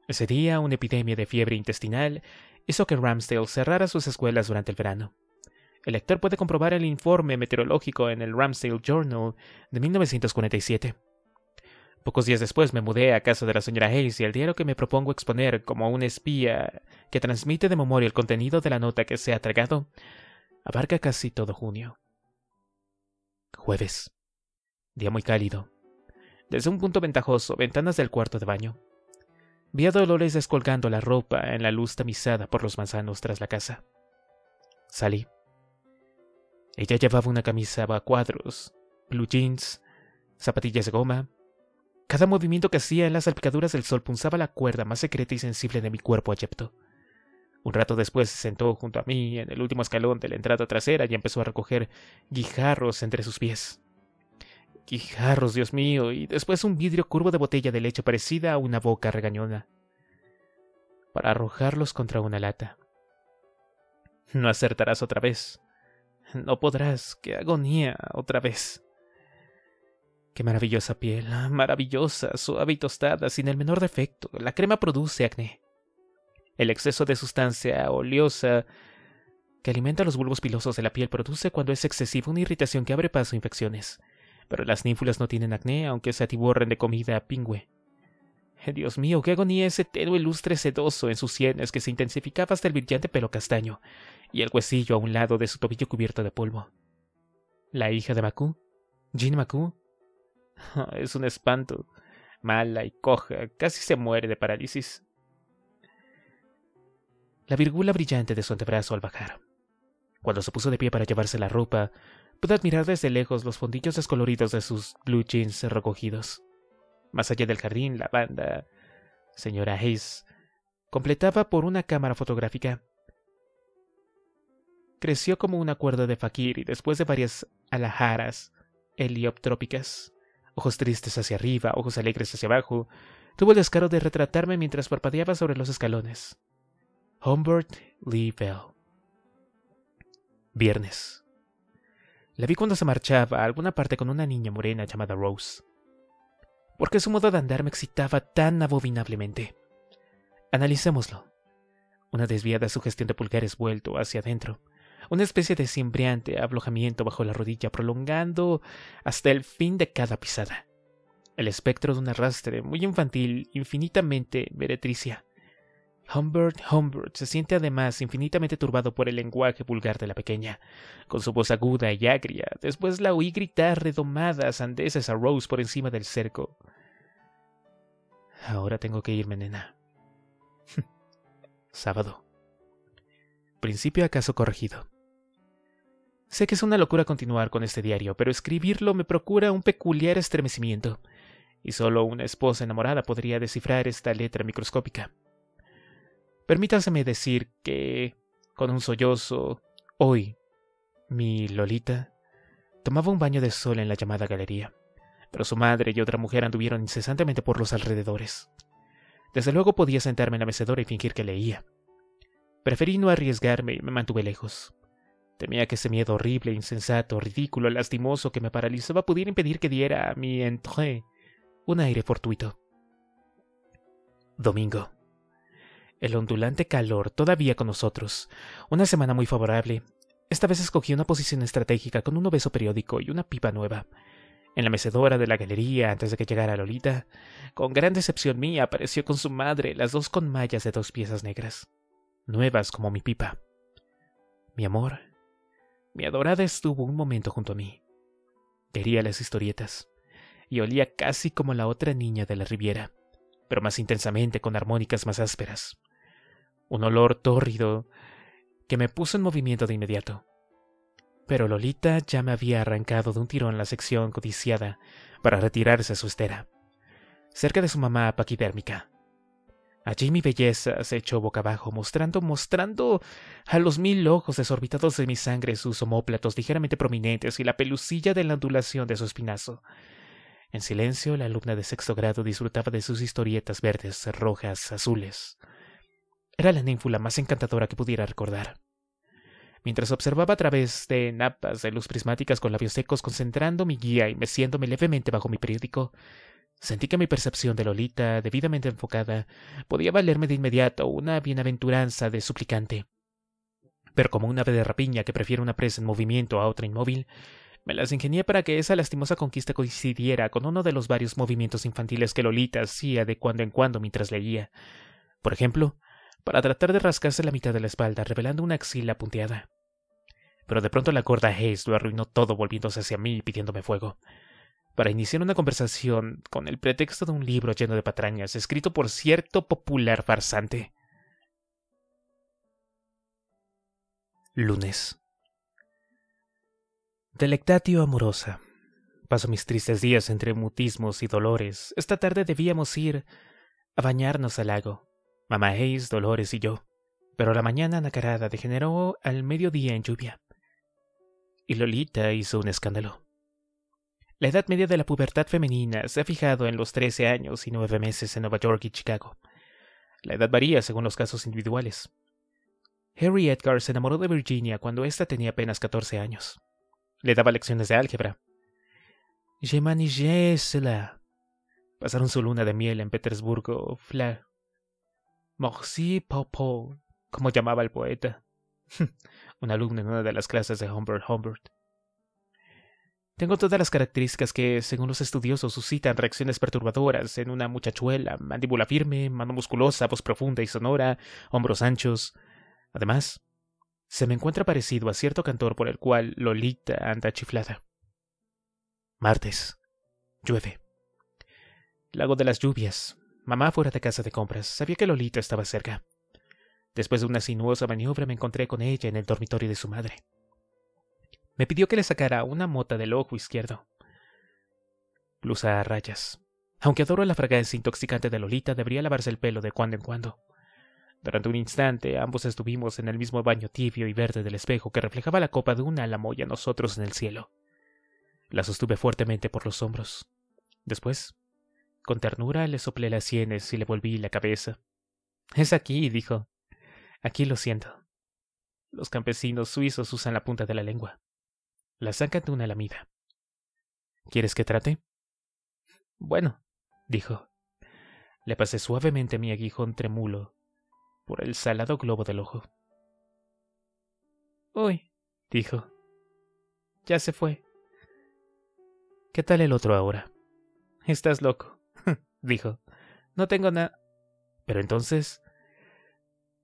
Ese día una epidemia de fiebre intestinal hizo que Ramsdale cerrara sus escuelas durante el verano. El lector puede comprobar el informe meteorológico en el Ramsdale Journal de mil novecientos cuarenta y siete. Pocos días después me mudé a casa de la señora Hayes y el diario que me propongo exponer como un espía que transmite de memoria el contenido de la nota que se ha tragado abarca casi todo junio. Jueves. Día muy cálido. Desde un punto ventajoso, ventanas del cuarto de baño. Vi a Dolores descolgando la ropa en la luz tamizada por los manzanos tras la casa. Salí. Ella llevaba una camisa a cuadros, blue jeans, zapatillas de goma. Cada movimiento que hacía en las salpicaduras del sol punzaba la cuerda más secreta y sensible de mi cuerpo abyecto. Un rato después se sentó junto a mí en el último escalón de la entrada trasera y empezó a recoger guijarros entre sus pies. Guijarros, Dios mío, y después un vidrio curvo de botella de leche parecida a una boca regañona, para arrojarlos contra una lata. No acertarás otra vez. No podrás, qué agonía, otra vez. Qué maravillosa piel, maravillosa, suave y tostada, sin el menor defecto. La crema produce acné. El exceso de sustancia oleosa que alimenta los bulbos pilosos de la piel produce cuando es excesiva una irritación que abre paso a infecciones. Pero las ninfulas no tienen acné, aunque se atiborren de comida pingüe. Dios mío, qué agonía ese tenue lustre sedoso en sus sienes que se intensificaba hasta el brillante pelo castaño y el huesillo a un lado de su tobillo cubierto de polvo. La hija de Macú, Jean Macú, es un espanto, mala y coja, casi se muere de parálisis. La virgula brillante de su antebrazo al bajar. Cuando se puso de pie para llevarse la ropa, pude admirar desde lejos los fondillos descoloridos de sus blue jeans recogidos. Más allá del jardín, la banda, señora Hayes, completaba por una cámara fotográfica. Creció como una cuerda de fakir y después de varias alajaras heliotrópicas, ojos tristes hacia arriba, ojos alegres hacia abajo, tuvo el descaro de retratarme mientras parpadeaba sobre los escalones. Humbert Lee Bell. Viernes. La vi cuando se marchaba a alguna parte con una niña morena llamada Rose. Porque su modo de andar me excitaba tan abominablemente. Analicémoslo. Una desviada sugestión de pulgares vuelto hacia adentro. Una especie de cimbriante aflojamiento bajo la rodilla prolongando hasta el fin de cada pisada. El espectro de un arrastre muy infantil, infinitamente meretricia. Humbert Humbert se siente además infinitamente turbado por el lenguaje vulgar de la pequeña. Con su voz aguda y agria, después la oí gritar redomadas sandeces a Rose por encima del cerco. Ahora tengo que irme, nena. Sábado. Principio acaso corregido. Sé que es una locura continuar con este diario, pero escribirlo me procura un peculiar estremecimiento, y solo una esposa enamorada podría descifrar esta letra microscópica. Permítaseme decir que, con un sollozo, hoy, mi Lolita tomaba un baño de sol en la llamada galería, pero su madre y otra mujer anduvieron incesantemente por los alrededores. Desde luego podía sentarme en la mecedora y fingir que leía. Preferí no arriesgarme y me mantuve lejos. Temía que ese miedo horrible, insensato, ridículo, lastimoso que me paralizaba pudiera impedir que diera a mi entrée un aire fortuito. Domingo. El ondulante calor todavía con nosotros. Una semana muy favorable. Esta vez escogí una posición estratégica con un obeso periódico y una pipa nueva. En la mecedora de la galería, antes de que llegara Lolita, con gran decepción mía apareció con su madre, las dos con mallas de dos piezas negras, nuevas como mi pipa. Mi amor, mi adorada estuvo un momento junto a mí. Quería las historietas, y olía casi como la otra niña de la Riviera, pero más intensamente, con armónicas más ásperas. Un olor tórrido que me puso en movimiento de inmediato. Pero Lolita ya me había arrancado de un tirón la sección codiciada para retirarse a su estera, cerca de su mamá paquidérmica. Allí mi belleza se echó boca abajo, mostrando, mostrando a los mil ojos desorbitados de mi sangre sus omóplatos ligeramente prominentes y la pelucilla de la ondulación de su espinazo. En silencio, la alumna de sexto grado disfrutaba de sus historietas verdes, rojas, azules. Era la ninfula más encantadora que pudiera recordar. Mientras observaba a través de napas de luz prismáticas con labios secos, concentrando mi guía y meciéndome levemente bajo mi periódico, sentí que mi percepción de Lolita, debidamente enfocada, podía valerme de inmediato una bienaventuranza de suplicante. Pero como un ave de rapiña que prefiere una presa en movimiento a otra inmóvil, me las ingenié para que esa lastimosa conquista coincidiera con uno de los varios movimientos infantiles que Lolita hacía de cuando en cuando mientras leía. Por ejemplo, para tratar de rascarse la mitad de la espalda, revelando una axila punteada. Pero de pronto la gorda Hayes lo arruinó todo volviéndose hacia mí y pidiéndome fuego, para iniciar una conversación con el pretexto de un libro lleno de patrañas, escrito por cierto popular farsante. Lunes. Delectatio amorosa. Paso mis tristes días entre mutismos y dolores. Esta tarde debíamos ir a bañarnos al lago, mamá Hayes, Dolores y yo, pero la mañana nacarada degeneró al mediodía en lluvia, y Lolita hizo un escándalo. La edad media de la pubertad femenina se ha fijado en los trece años y nueve meses en Nueva York y Chicago. La edad varía según los casos individuales. Harry Edgar se enamoró de Virginia cuando ésta tenía apenas catorce años. Le daba lecciones de álgebra. Je manigé cela. Pasaron su luna de miel en Petersburgo, Fla. Morsi Popo, como llamaba el poeta. Un alumno en una de las clases de Humbert Humbert. Tengo todas las características que, según los estudiosos, suscitan reacciones perturbadoras en una muchachuela: mandíbula firme, mano musculosa, voz profunda y sonora, hombros anchos. Además, se me encuentra parecido a cierto cantor por el cual Lolita anda chiflada. Martes. Llueve. Lago de las lluvias. Mamá fuera de casa de compras. Sabía que Lolita estaba cerca. Después de una sinuosa maniobra me encontré con ella en el dormitorio de su madre. Me pidió que le sacara una mota del ojo izquierdo. Blusa a rayas. Aunque adoro la fragancia intoxicante de Lolita, debería lavarse el pelo de cuando en cuando. Durante un instante, ambos estuvimos en el mismo baño tibio y verde del espejo que reflejaba la copa de una álamo y a nosotros en el cielo. La sostuve fuertemente por los hombros. Después, con ternura, le soplé las sienes y le volví la cabeza. «Es aquí», dijo. «Aquí lo siento». Los campesinos suizos usan la punta de la lengua. La saca de una lamida. ¿Quieres que trate? Bueno, dijo. Le pasé suavemente mi aguijón tremulo por el salado globo del ojo. Uy, dijo. Ya se fue. ¿Qué tal el otro ahora? Estás loco, dijo. No tengo nada. Pero entonces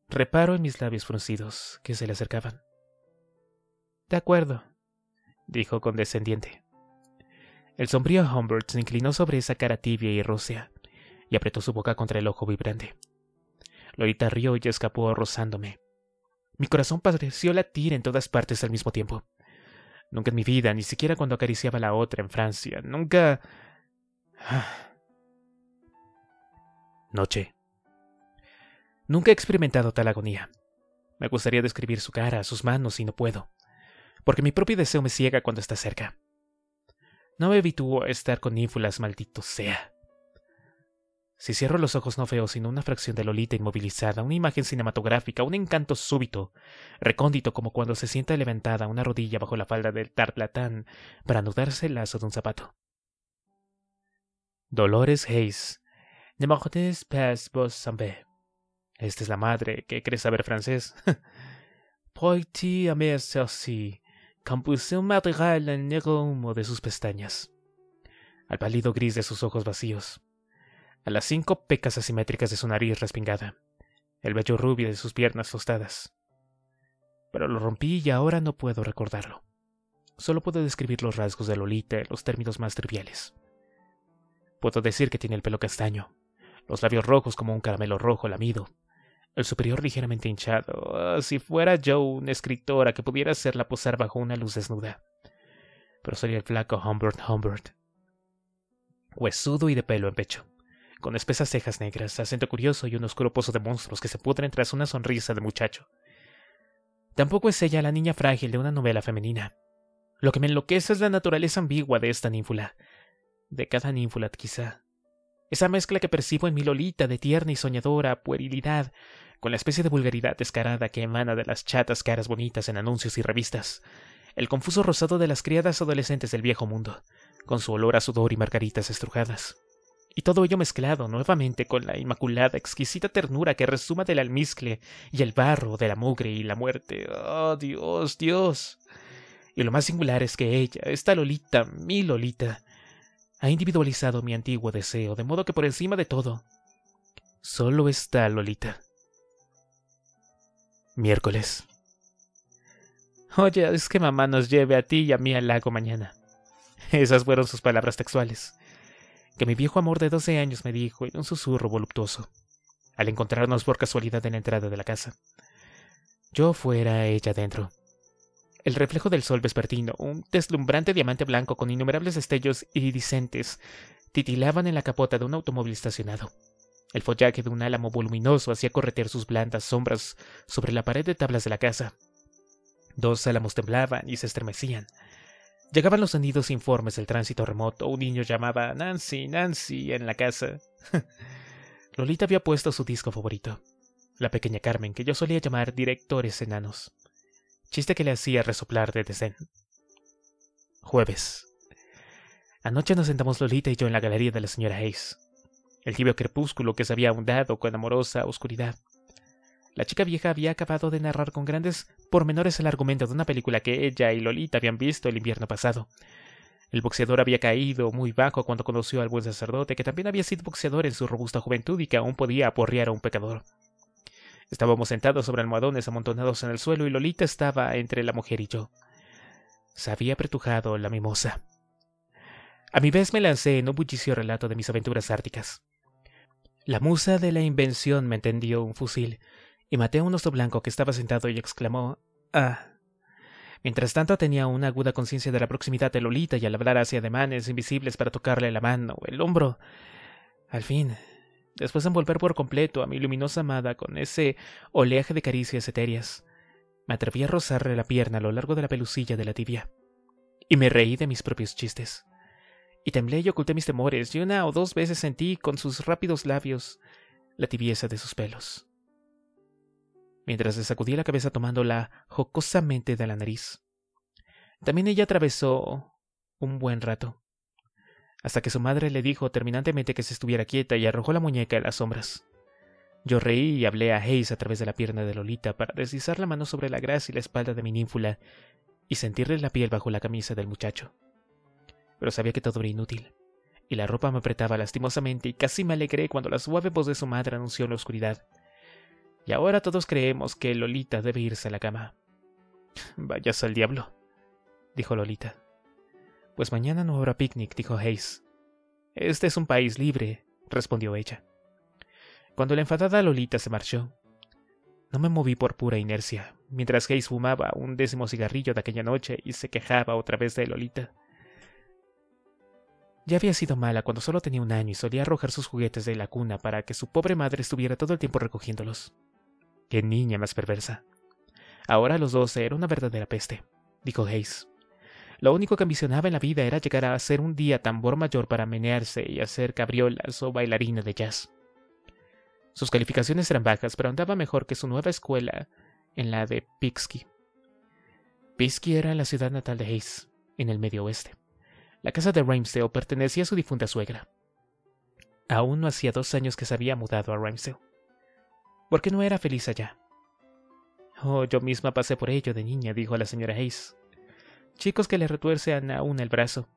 reparo en mis labios fruncidos que se le acercaban. De acuerdo, dijo condescendiente. El sombrío Humbert se inclinó sobre esa cara tibia y rósea y apretó su boca contra el ojo vibrante. Lolita rió y escapó rozándome. Mi corazón pareció latir en todas partes al mismo tiempo. Nunca en mi vida, ni siquiera cuando acariciaba a la otra en Francia, nunca... Noche. Nunca he experimentado tal agonía. Me gustaría describir su cara, sus manos, y no puedo, porque mi propio deseo me ciega cuando está cerca. No me habitúo a estar con ínfulas, maldito sea. Si cierro los ojos no veo sino una fracción de Lolita inmovilizada, una imagen cinematográfica, un encanto súbito, recóndito como cuando se sienta levantada una rodilla bajo la falda del tarlatán para anudarse el lazo de un zapato. Dolores Hayes. Ne m'entendez pas vos savez. Esta es la madre que cree saber francés. Poitiers amer ceci, compuse un madrigal en negro humo de sus pestañas, al pálido gris de sus ojos vacíos, a las cinco pecas asimétricas de su nariz respingada, el vello rubio de sus piernas tostadas. Pero lo rompí y ahora no puedo recordarlo. Solo puedo describir los rasgos de Lolita en los términos más triviales. Puedo decir que tiene el pelo castaño, los labios rojos como un caramelo rojo lamido, el superior ligeramente hinchado. Oh, si fuera yo una escritora que pudiera hacerla posar bajo una luz desnuda. Pero soy el flaco Humbert Humbert, huesudo y de pelo en pecho, con espesas cejas negras, acento curioso y un oscuro pozo de monstruos que se pudren tras una sonrisa de muchacho. Tampoco es ella la niña frágil de una novela femenina. Lo que me enloquece es la naturaleza ambigua de esta ninfula, de cada ninfula quizá. Esa mezcla que percibo en mi Lolita de tierna y soñadora puerilidad, con la especie de vulgaridad descarada que emana de las chatas caras bonitas en anuncios y revistas, el confuso rosado de las criadas adolescentes del viejo mundo, con su olor a sudor y margaritas estrujadas. Y todo ello mezclado nuevamente con la inmaculada, exquisita ternura que resuma del almizcle y el barro, de la mugre y la muerte. ¡Oh, Dios, Dios! Y lo más singular es que ella, esta Lolita, mi Lolita, ha individualizado mi antiguo deseo, de modo que por encima de todo, solo está Lolita. Miércoles. Oye, es que mamá nos lleve a ti y a mí al lago mañana. Esas fueron sus palabras textuales, que mi viejo amor de doce años me dijo en un susurro voluptuoso, al encontrarnos por casualidad en la entrada de la casa. Yo fuera, ella dentro. El reflejo del sol vespertino, un deslumbrante diamante blanco con innumerables destellos iridiscentes, titilaban en la capota de un automóvil estacionado. El follaje de un álamo voluminoso hacía corretear sus blandas sombras sobre la pared de tablas de la casa. Dos álamos temblaban y se estremecían. Llegaban los sonidos informes del tránsito remoto. Un niño llamaba Nancy, Nancy, en la casa. Lolita había puesto su disco favorito, la pequeña Carmen, que yo solía llamar directores enanos, chiste que le hacía resoplar de desdén. Jueves. Anoche nos sentamos Lolita y yo en la galería de la señora Hayes. El tibio crepúsculo que se había ahondado con amorosa oscuridad. La chica vieja había acabado de narrar con grandes pormenores el argumento de una película que ella y Lolita habían visto el invierno pasado. El boxeador había caído muy bajo cuando conoció al buen sacerdote, que también había sido boxeador en su robusta juventud y que aún podía aporrear a un pecador. Estábamos sentados sobre almohadones amontonados en el suelo y Lolita estaba entre la mujer y yo. Se había apretujado la mimosa. A mi vez me lancé en un bullicio relato de mis aventuras árticas. La musa de la invención me tendió un fusil y maté a un oso blanco que estaba sentado y exclamó «¡Ah!». Mientras tanto tenía una aguda conciencia de la proximidad de Lolita y al hablar hacia ademanes invisibles para tocarle la mano o el hombro. Al fin, después de envolver por completo a mi luminosa amada con ese oleaje de caricias etéreas, me atreví a rozarle la pierna a lo largo de la pelucilla de la tibia, y me reí de mis propios chistes. Y temblé y oculté mis temores, y una o dos veces sentí con sus rápidos labios la tibieza de sus pelos, mientras le sacudí la cabeza tomándola jocosamente de la nariz. También ella atravesó un buen rato, hasta que su madre le dijo terminantemente que se estuviera quieta y arrojó la muñeca a las sombras. Yo reí y hablé a Hayes a través de la pierna de Lolita para deslizar la mano sobre la grasa y la espalda de mi ninfula y sentirle la piel bajo la camisa del muchacho. Pero sabía que todo era inútil, y la ropa me apretaba lastimosamente y casi me alegré cuando la suave voz de su madre anunció la oscuridad. Y ahora todos creemos que Lolita debe irse a la cama. «Váyase al diablo», dijo Lolita. Pues mañana no habrá picnic, dijo Hayes. Este es un país libre, respondió ella. Cuando la enfadada Lolita se marchó, no me moví por pura inercia, mientras Hayes fumaba un décimo cigarrillo de aquella noche y se quejaba otra vez de Lolita. Ya había sido mala cuando solo tenía un año y solía arrojar sus juguetes de la cuna para que su pobre madre estuviera todo el tiempo recogiéndolos. ¡Qué niña más perversa! Ahora a los doce era una verdadera peste, dijo Hayes. Lo único que ambicionaba en la vida era llegar a ser un día tambor mayor para menearse y hacer cabriolas o bailarina de jazz. Sus calificaciones eran bajas, pero andaba mejor que su nueva escuela en la de Pisky. Pisky era la ciudad natal de Hayes, en el medio oeste. La casa de Ramsdale pertenecía a su difunta suegra. Aún no hacía dos años que se había mudado a Ramsdale. ¿Por qué no era feliz allá? Oh, yo misma pasé por ello de niña, dijo la señora Hayes. Chicos que le retuercen aún el brazo,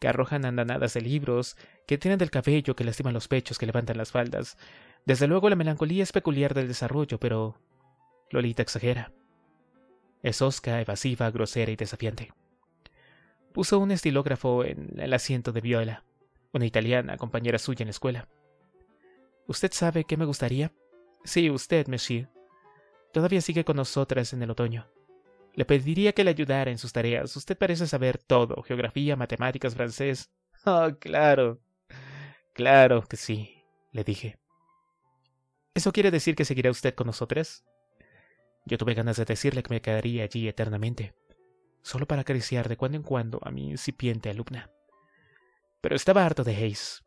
que arrojan andanadas de libros, que tiran del cabello, que lastiman los pechos, que levantan las faldas. Desde luego la melancolía es peculiar del desarrollo, pero Lolita exagera. Es hosca, evasiva, grosera y desafiante. Puso un estilógrafo en el asiento de Viola, una italiana, compañera suya en la escuela. ¿Usted sabe qué me gustaría? Sí, usted, monsieur. Todavía sigue con nosotras en el otoño. Le pediría que le ayudara en sus tareas. Usted parece saber todo. Geografía, matemáticas, francés. Oh, claro. Claro que sí, le dije. ¿Eso quiere decir que seguirá usted con nosotras? Yo tuve ganas de decirle que me quedaría allí eternamente, solo para acariciar de cuando en cuando a mi incipiente alumna. Pero estaba harto de Hayes,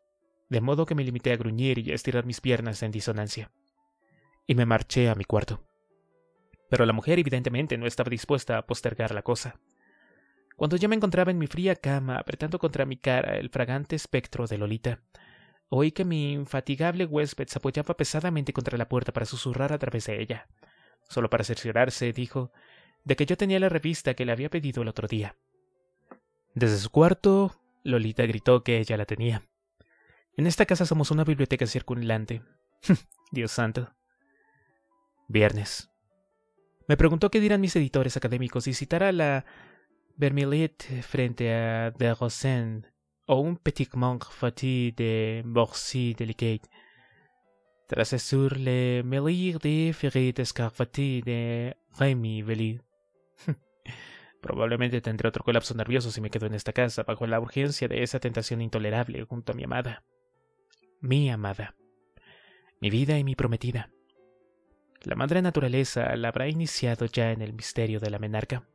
de modo que me limité a gruñir y a estirar mis piernas en disonancia. Y me marché a mi cuarto. Pero la mujer evidentemente no estaba dispuesta a postergar la cosa. Cuando ya me encontraba en mi fría cama, apretando contra mi cara el fragante espectro de Lolita, oí que mi infatigable huésped se apoyaba pesadamente contra la puerta para susurrar a través de ella. Solo para cerciorarse, dijo, de que yo tenía la revista que le había pedido el otro día. Desde su cuarto, Lolita gritó que ella la tenía. En esta casa somos una biblioteca circundante. Dios santo. Viernes. Me preguntó qué dirán mis editores académicos si citara la Vermillet frente a de Rosen o un Petit Monk Fatih de Borcy Delicate. Tracé sur le melir de Ferret Escarfati de Rémi Velir. Probablemente tendré otro colapso nervioso si me quedo en esta casa, bajo la urgencia de esa tentación intolerable junto a mi amada. Mi amada. Mi vida y mi prometida. La madre naturaleza la habrá iniciado ya en el misterio de la menarca.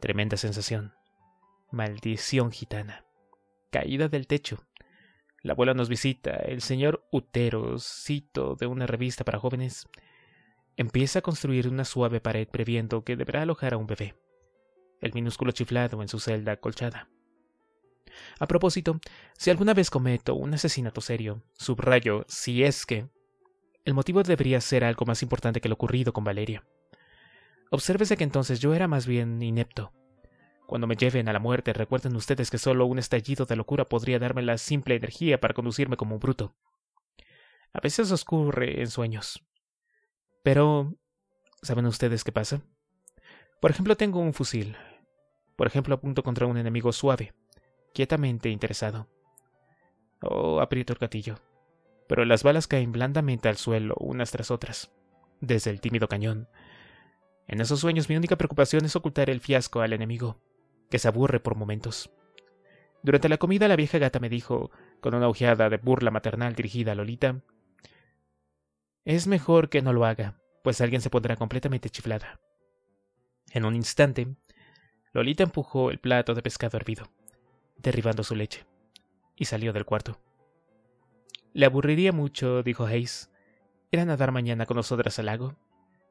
Tremenda sensación. Maldición gitana. Caída del techo. La abuela nos visita. El señor Uteros, cito de una revista para jóvenes, empieza a construir una suave pared previendo que deberá alojar a un bebé. El minúsculo chiflado en su celda acolchada. A propósito, si alguna vez cometo un asesinato serio, subrayo, si es que... El motivo debería ser algo más importante que lo ocurrido con Valeria. Obsérvese que entonces yo era más bien inepto. Cuando me lleven a la muerte, recuerden ustedes que solo un estallido de locura podría darme la simple energía para conducirme como un bruto. A veces ocurre en sueños. Pero, ¿saben ustedes qué pasa? Por ejemplo, tengo un fusil. Por ejemplo, apunto contra un enemigo suave, quietamente interesado. Oh, aprieto el gatillo. Pero las balas caen blandamente al suelo, unas tras otras, desde el tímido cañón. En esos sueños mi única preocupación es ocultar el fiasco al enemigo, que se aburre por momentos. Durante la comida la vieja gata me dijo, con una ojeada de burla maternal dirigida a Lolita, «Es mejor que no lo haga, pues alguien se pondrá completamente chiflada». En un instante, Lolita empujó el plato de pescado hervido, derribando su leche, y salió del cuarto. Le aburriría mucho, dijo Hayes. Ir a nadar mañana con nosotras al lago.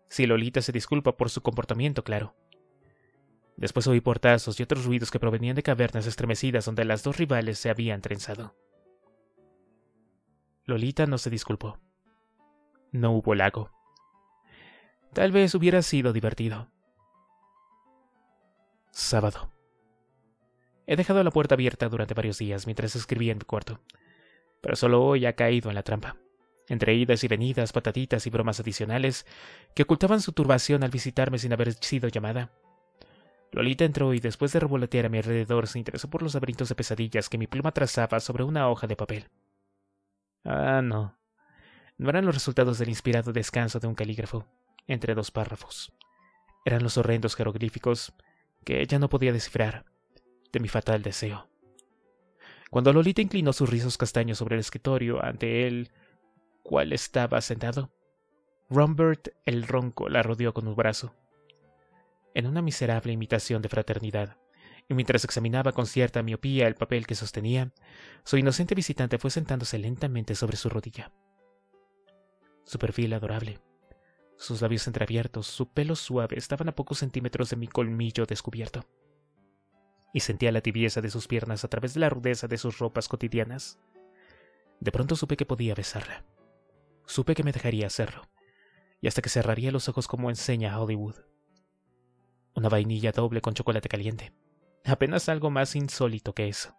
Si Lolita se disculpa por su comportamiento, claro. Después oí portazos y otros ruidos que provenían de cavernas estremecidas donde las dos rivales se habían trenzado. Lolita no se disculpó. No hubo lago. Tal vez hubiera sido divertido. Sábado. He dejado la puerta abierta durante varios días mientras escribía en mi cuarto. Pero solo hoy ha caído en la trampa. Entre idas y venidas, pataditas y bromas adicionales que ocultaban su turbación al visitarme sin haber sido llamada. Lolita entró y después de revolotear a mi alrededor se interesó por los laberintos de pesadillas que mi pluma trazaba sobre una hoja de papel. Ah, no. No eran los resultados del inspirado descanso de un calígrafo, entre dos párrafos. Eran los horrendos jeroglíficos que ella no podía descifrar, de mi fatal deseo. Cuando Lolita inclinó sus rizos castaños sobre el escritorio, ante él, ¿cuál estaba sentado? Robert el Ronco la rodeó con un brazo, en una miserable imitación de fraternidad, y mientras examinaba con cierta miopía el papel que sostenía, su inocente visitante fue sentándose lentamente sobre su rodilla. Su perfil adorable, sus labios entreabiertos, su pelo suave estaban a pocos centímetros de mi colmillo descubierto, y sentía la tibieza de sus piernas a través de la rudeza de sus ropas cotidianas. De pronto supe que podía besarla. Supe que me dejaría hacerlo, y hasta que cerraría los ojos como enseña a Hollywood. Una vainilla doble con chocolate caliente. Apenas algo más insólito que eso.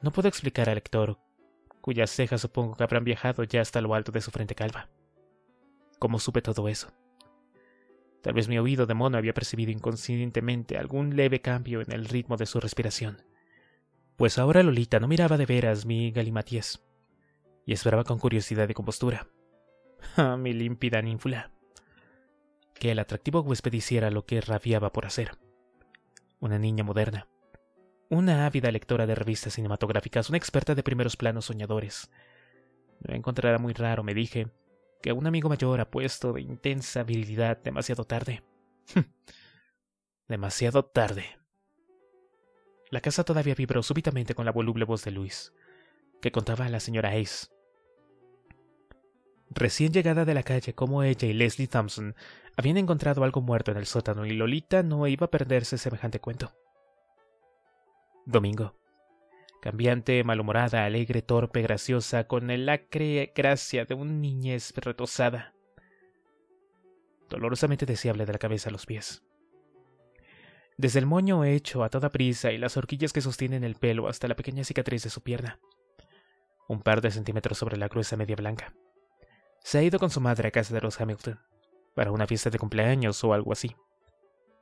No puedo explicar al lector, cuyas cejas supongo que habrán viajado ya hasta lo alto de su frente calva, cómo supe todo eso. Tal vez mi oído de mono había percibido inconscientemente algún leve cambio en el ritmo de su respiración, pues ahora Lolita no miraba de veras mi galimatías, y esperaba con curiosidad y compostura. ¡Ah, mi límpida ninfula! Que el atractivo huésped hiciera lo que rabiaba por hacer. Una niña moderna, una ávida lectora de revistas cinematográficas, una experta de primeros planos soñadores. Me encontrará muy raro, me dije, que un amigo mayor apuesto de intensa habilidad demasiado tarde. Demasiado tarde. La casa todavía vibró súbitamente con la voluble voz de Luis, que contaba a la señora Ace, recién llegada de la calle, cómo ella y Leslie Thompson habían encontrado algo muerto en el sótano y Lolita no iba a perderse semejante cuento. Domingo. Cambiante, malhumorada, alegre, torpe, graciosa, con el acre gracia de una niñez retozada, dolorosamente deseable de la cabeza a los pies. Desde el moño hecho a toda prisa y las horquillas que sostienen el pelo hasta la pequeña cicatriz de su pierna, un par de centímetros sobre la gruesa media blanca, se ha ido con su madre a casa de los Hamilton, para una fiesta de cumpleaños o algo así.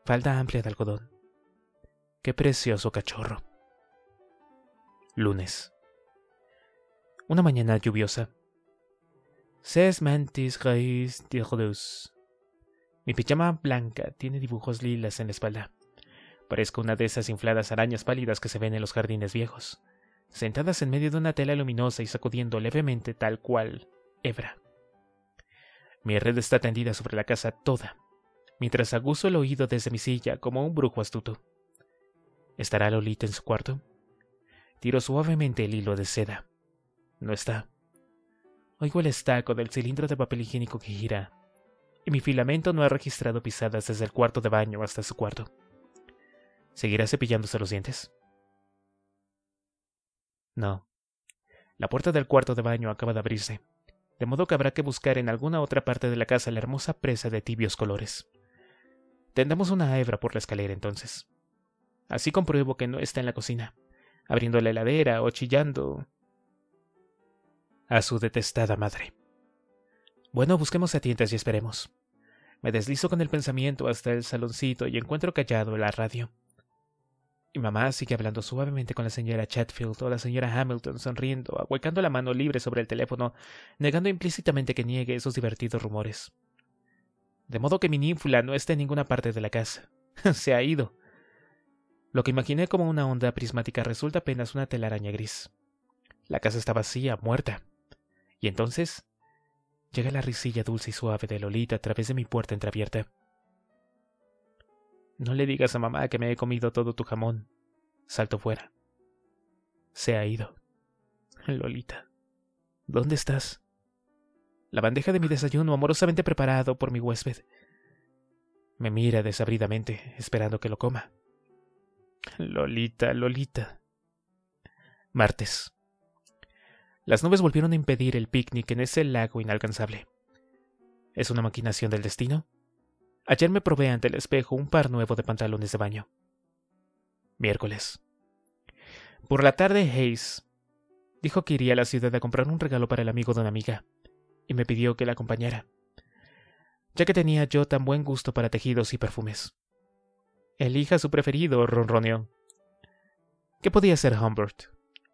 Falda amplia de algodón. ¡Qué precioso cachorro! Lunes. Una mañana lluviosa. Ses mantis gris de luz. Mi pijama blanca tiene dibujos lilas en la espalda. Parezco una de esas infladas arañas pálidas que se ven en los jardines viejos, sentadas en medio de una tela luminosa y sacudiendo levemente tal cual hebra. Mi red está tendida sobre la casa toda, mientras aguzo el oído desde mi silla como un brujo astuto. ¿Estará Lolita en su cuarto? Tiro suavemente el hilo de seda. No está. Oigo el estaco del cilindro de papel higiénico que gira, y mi filamento no ha registrado pisadas desde el cuarto de baño hasta su cuarto. ¿Seguirá cepillándose los dientes? No. La puerta del cuarto de baño acaba de abrirse, de modo que habrá que buscar en alguna otra parte de la casa la hermosa presa de tibios colores. Tendamos una hebra por la escalera entonces. Así compruebo que no está en la cocina, abriendo la heladera o chillando a su detestada madre. Bueno, busquemos a tientas y esperemos. Me deslizo con el pensamiento hasta el saloncito y encuentro callado la radio. Y mamá sigue hablando suavemente con la señora Chatfield o la señora Hamilton, sonriendo, ahuecando la mano libre sobre el teléfono, negando implícitamente que niegue esos divertidos rumores. De modo que mi ninfula no está en ninguna parte de la casa. Se ha ido. Lo que imaginé como una onda prismática resulta apenas una telaraña gris. La casa está vacía, muerta. Y entonces llega la risilla dulce y suave de Lolita a través de mi puerta entreabierta. No le digas a mamá que me he comido todo tu jamón. Salto fuera. Se ha ido. Lolita, ¿dónde estás? La bandeja de mi desayuno amorosamente preparado por mi huésped me mira desabridamente, esperando que lo coma. Lolita, Lolita. Martes. Las nubes volvieron a impedir el picnic en ese lago inalcanzable. ¿Es una maquinación del destino? Ayer me probé ante el espejo un par nuevo de pantalones de baño. Miércoles. Por la tarde, Hayes dijo que iría a la ciudad a comprar un regalo para el amigo de una amiga, y me pidió que la acompañara, ya que tenía yo tan buen gusto para tejidos y perfumes. Elija su preferido, ronroneó. ¿Qué podía ser Humbert,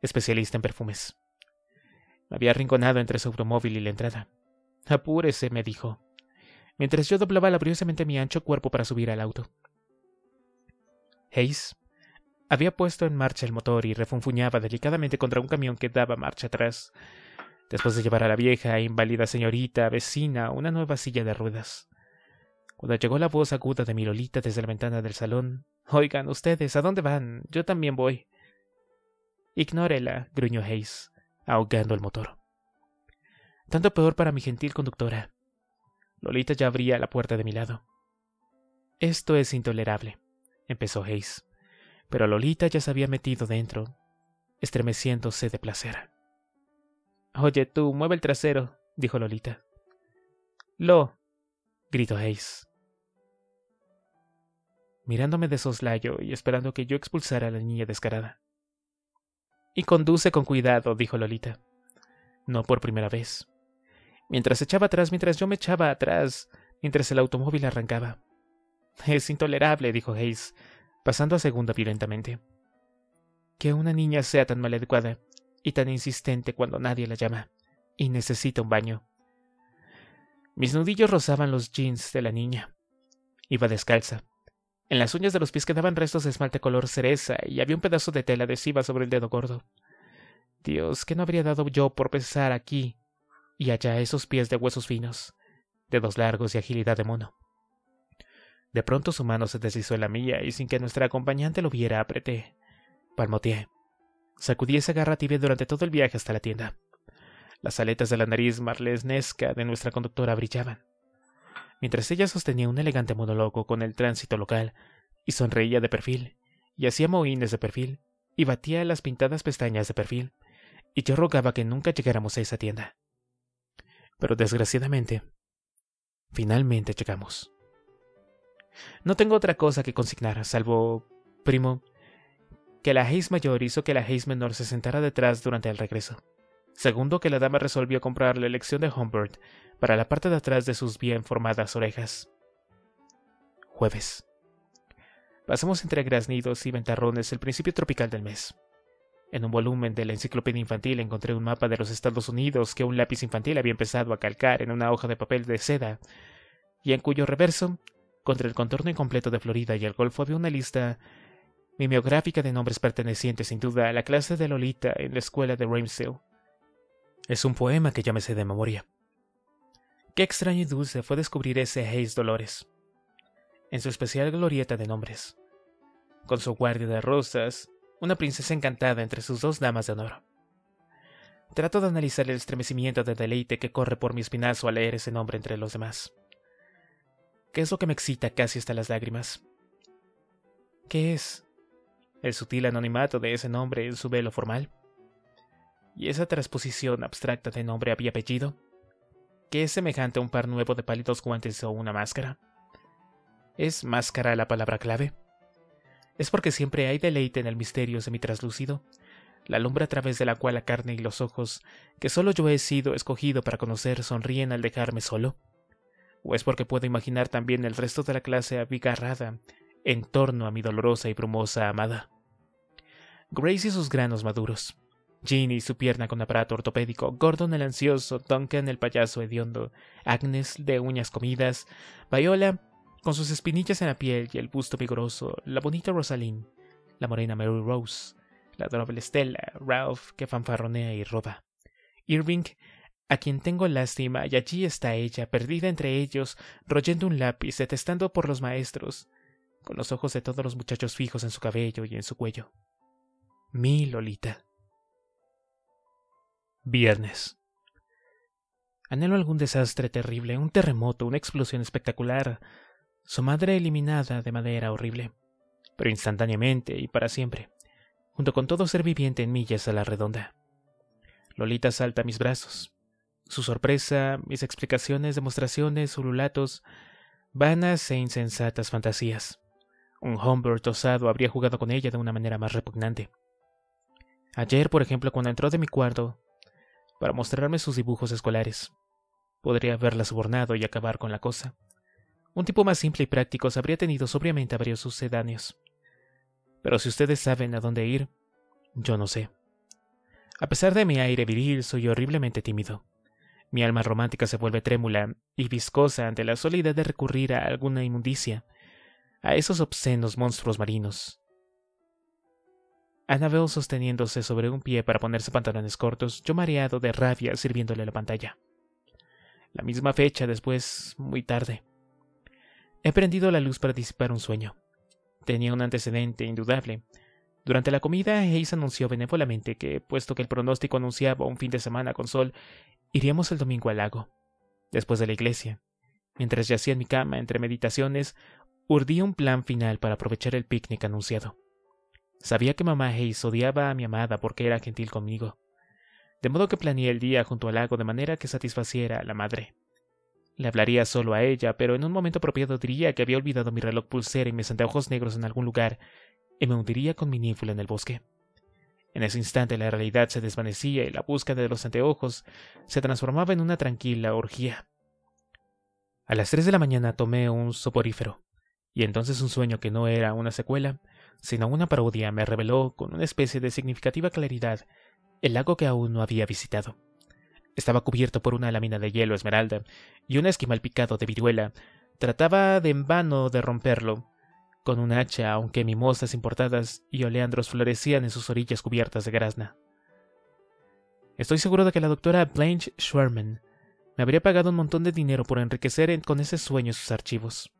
especialista en perfumes? Me había arrinconado entre su automóvil y la entrada. Apúrese, me dijo, mientras yo doblaba laboriosamente mi ancho cuerpo para subir al auto. Hayes había puesto en marcha el motor y refunfuñaba delicadamente contra un camión que daba marcha atrás, después de llevar a la vieja e inválida señorita vecina una nueva silla de ruedas. Cuando llegó la voz aguda de mi Lolita desde la ventana del salón, «Oigan, ustedes, ¿a dónde van? Yo también voy». «Ignórela», gruñó Hayes, ahogando el motor. Tanto peor para mi gentil conductora. Lolita ya abría la puerta de mi lado. «Esto es intolerable», empezó Hayes, pero Lolita ya se había metido dentro, estremeciéndose de placer. «Oye, tú, mueve el trasero», dijo Lolita. «Lo», gritó Hayes. Mirándome de soslayo y esperando que yo expulsara a la niña descarada. «Y conduce con cuidado», dijo Lolita. No por primera vez. Mientras se echaba atrás, mientras yo me echaba atrás, mientras el automóvil arrancaba. «Es intolerable», dijo Hayes, pasando a segunda violentamente. «Que una niña sea tan maleducada y tan insistente cuando nadie la llama y necesita un baño». Mis nudillos rozaban los jeans de la niña. Iba descalza. En las uñas de los pies quedaban restos de esmalte color cereza y había un pedazo de tela adhesiva sobre el dedo gordo. Dios, ¿qué no habría dado yo por pesar aquí y allá esos pies de huesos finos, dedos largos y agilidad de mono? De pronto su mano se deslizó en la mía y sin que nuestra acompañante lo viera apreté, palmoteé, sacudí esa garra tibia durante todo el viaje hasta la tienda. Las aletas de la nariz marlesnesca de nuestra conductora brillaban. Mientras ella sostenía un elegante monólogo con el tránsito local, y sonreía de perfil, y hacía mohines de perfil, y batía las pintadas pestañas de perfil, y yo rogaba que nunca llegáramos a esa tienda. Pero desgraciadamente, finalmente llegamos. No tengo otra cosa que consignar, salvo, primo, que la Hayes mayor hizo que la Hayes menor se sentara detrás durante el regreso. Segundo, que la dama resolvió comprar la elección de Humbert para la parte de atrás de sus bien formadas orejas. Jueves. Pasamos entre graznidos y ventarrones el principio tropical del mes. En un volumen de la enciclopedia infantil encontré un mapa de los Estados Unidos que un lápiz infantil había empezado a calcar en una hoja de papel de seda, y en cuyo reverso, contra el contorno incompleto de Florida y el Golfo, había una lista mimeográfica de nombres pertenecientes sin duda a la clase de Lolita en la escuela de Ramsdale. Es un poema que ya me sé de memoria. Qué extraño y dulce fue descubrir ese Hayes Dolores, en su especial glorieta de nombres, con su guardia de rosas, una princesa encantada entre sus dos damas de honor. Trato de analizar el estremecimiento de deleite que corre por mi espinazo al leer ese nombre entre los demás. ¿Qué es lo que me excita casi hasta las lágrimas? ¿Qué es? ¿El sutil anonimato de ese nombre en su velo formal? ¿Y esa transposición abstracta de nombre había apellido, que es semejante a un par nuevo de pálidos guantes o una máscara? ¿Es máscara la palabra clave? Es porque siempre hay deleite en el misterio semitraslúcido, la lumbre a través de la cual la carne y los ojos, que solo yo he sido escogido para conocer, sonríen al dejarme solo. ¿O es porque puedo imaginar también el resto de la clase abigarrada en torno a mi dolorosa y brumosa amada? Grace y sus granos maduros, Ginny, su pierna con aparato ortopédico, Gordon el ansioso, Duncan el payaso hediondo, Agnes de uñas comidas, Viola con sus espinillas en la piel y el busto vigoroso, la bonita Rosalind, la morena Mary Rose, la adorable Stella, Ralph que fanfarronea y roba, Irving, a quien tengo lástima, y allí está ella, perdida entre ellos, royendo un lápiz, detestando por los maestros, con los ojos de todos los muchachos fijos en su cabello y en su cuello. Mi Lolita. Viernes. Anhelo algún desastre terrible, un terremoto, una explosión espectacular, su madre eliminada de manera horrible, pero instantáneamente y para siempre, junto con todo ser viviente en millas a la redonda. Lolita salta a mis brazos. Su sorpresa, mis explicaciones, demostraciones, ululatos, vanas e insensatas fantasías. Un Humbert osado habría jugado con ella de una manera más repugnante. Ayer, por ejemplo, cuando entró de mi cuarto para mostrarme sus dibujos escolares. Podría haberla sobornado y acabar con la cosa. Un tipo más simple y práctico se habría tenido sobriamente varios sucedáneos. Pero si ustedes saben a dónde ir, yo no sé. A pesar de mi aire viril, soy horriblemente tímido. Mi alma romántica se vuelve trémula y viscosa ante la soledad de recurrir a alguna inmundicia, a esos obscenos monstruos marinos. Annabel sosteniéndose sobre un pie para ponerse pantalones cortos, yo mareado de rabia sirviéndole la pantalla. La misma fecha después, muy tarde. He prendido la luz para disipar un sueño. Tenía un antecedente indudable. Durante la comida, Hayes anunció benévolamente que, puesto que el pronóstico anunciaba un fin de semana con sol, iríamos el domingo al lago, después de la iglesia. Mientras yacía en mi cama, entre meditaciones, urdí un plan final para aprovechar el picnic anunciado. Sabía que mamá Hayes odiaba a mi amada porque era gentil conmigo, de modo que planeé el día junto al lago de manera que satisfaciera a la madre. Le hablaría solo a ella, pero en un momento apropiado diría que había olvidado mi reloj pulsera y mis anteojos negros en algún lugar, y me hundiría con mi ninfula en el bosque. En ese instante la realidad se desvanecía y la búsqueda de los anteojos se transformaba en una tranquila orgía. A las tres de la mañana tomé un soporífero, y entonces un sueño que no era una secuela, sino una parodia, me reveló con una especie de significativa claridad el lago que aún no había visitado. Estaba cubierto por una lámina de hielo esmeralda, y un esquimal picado de viruela trataba de en vano de romperlo con un hacha, aunque mimosas importadas y oleandros florecían en sus orillas cubiertas de grazna. Estoy seguro de que la doctora Blanche Schwerman me habría pagado un montón de dinero por enriquecer con ese sueño sus archivos.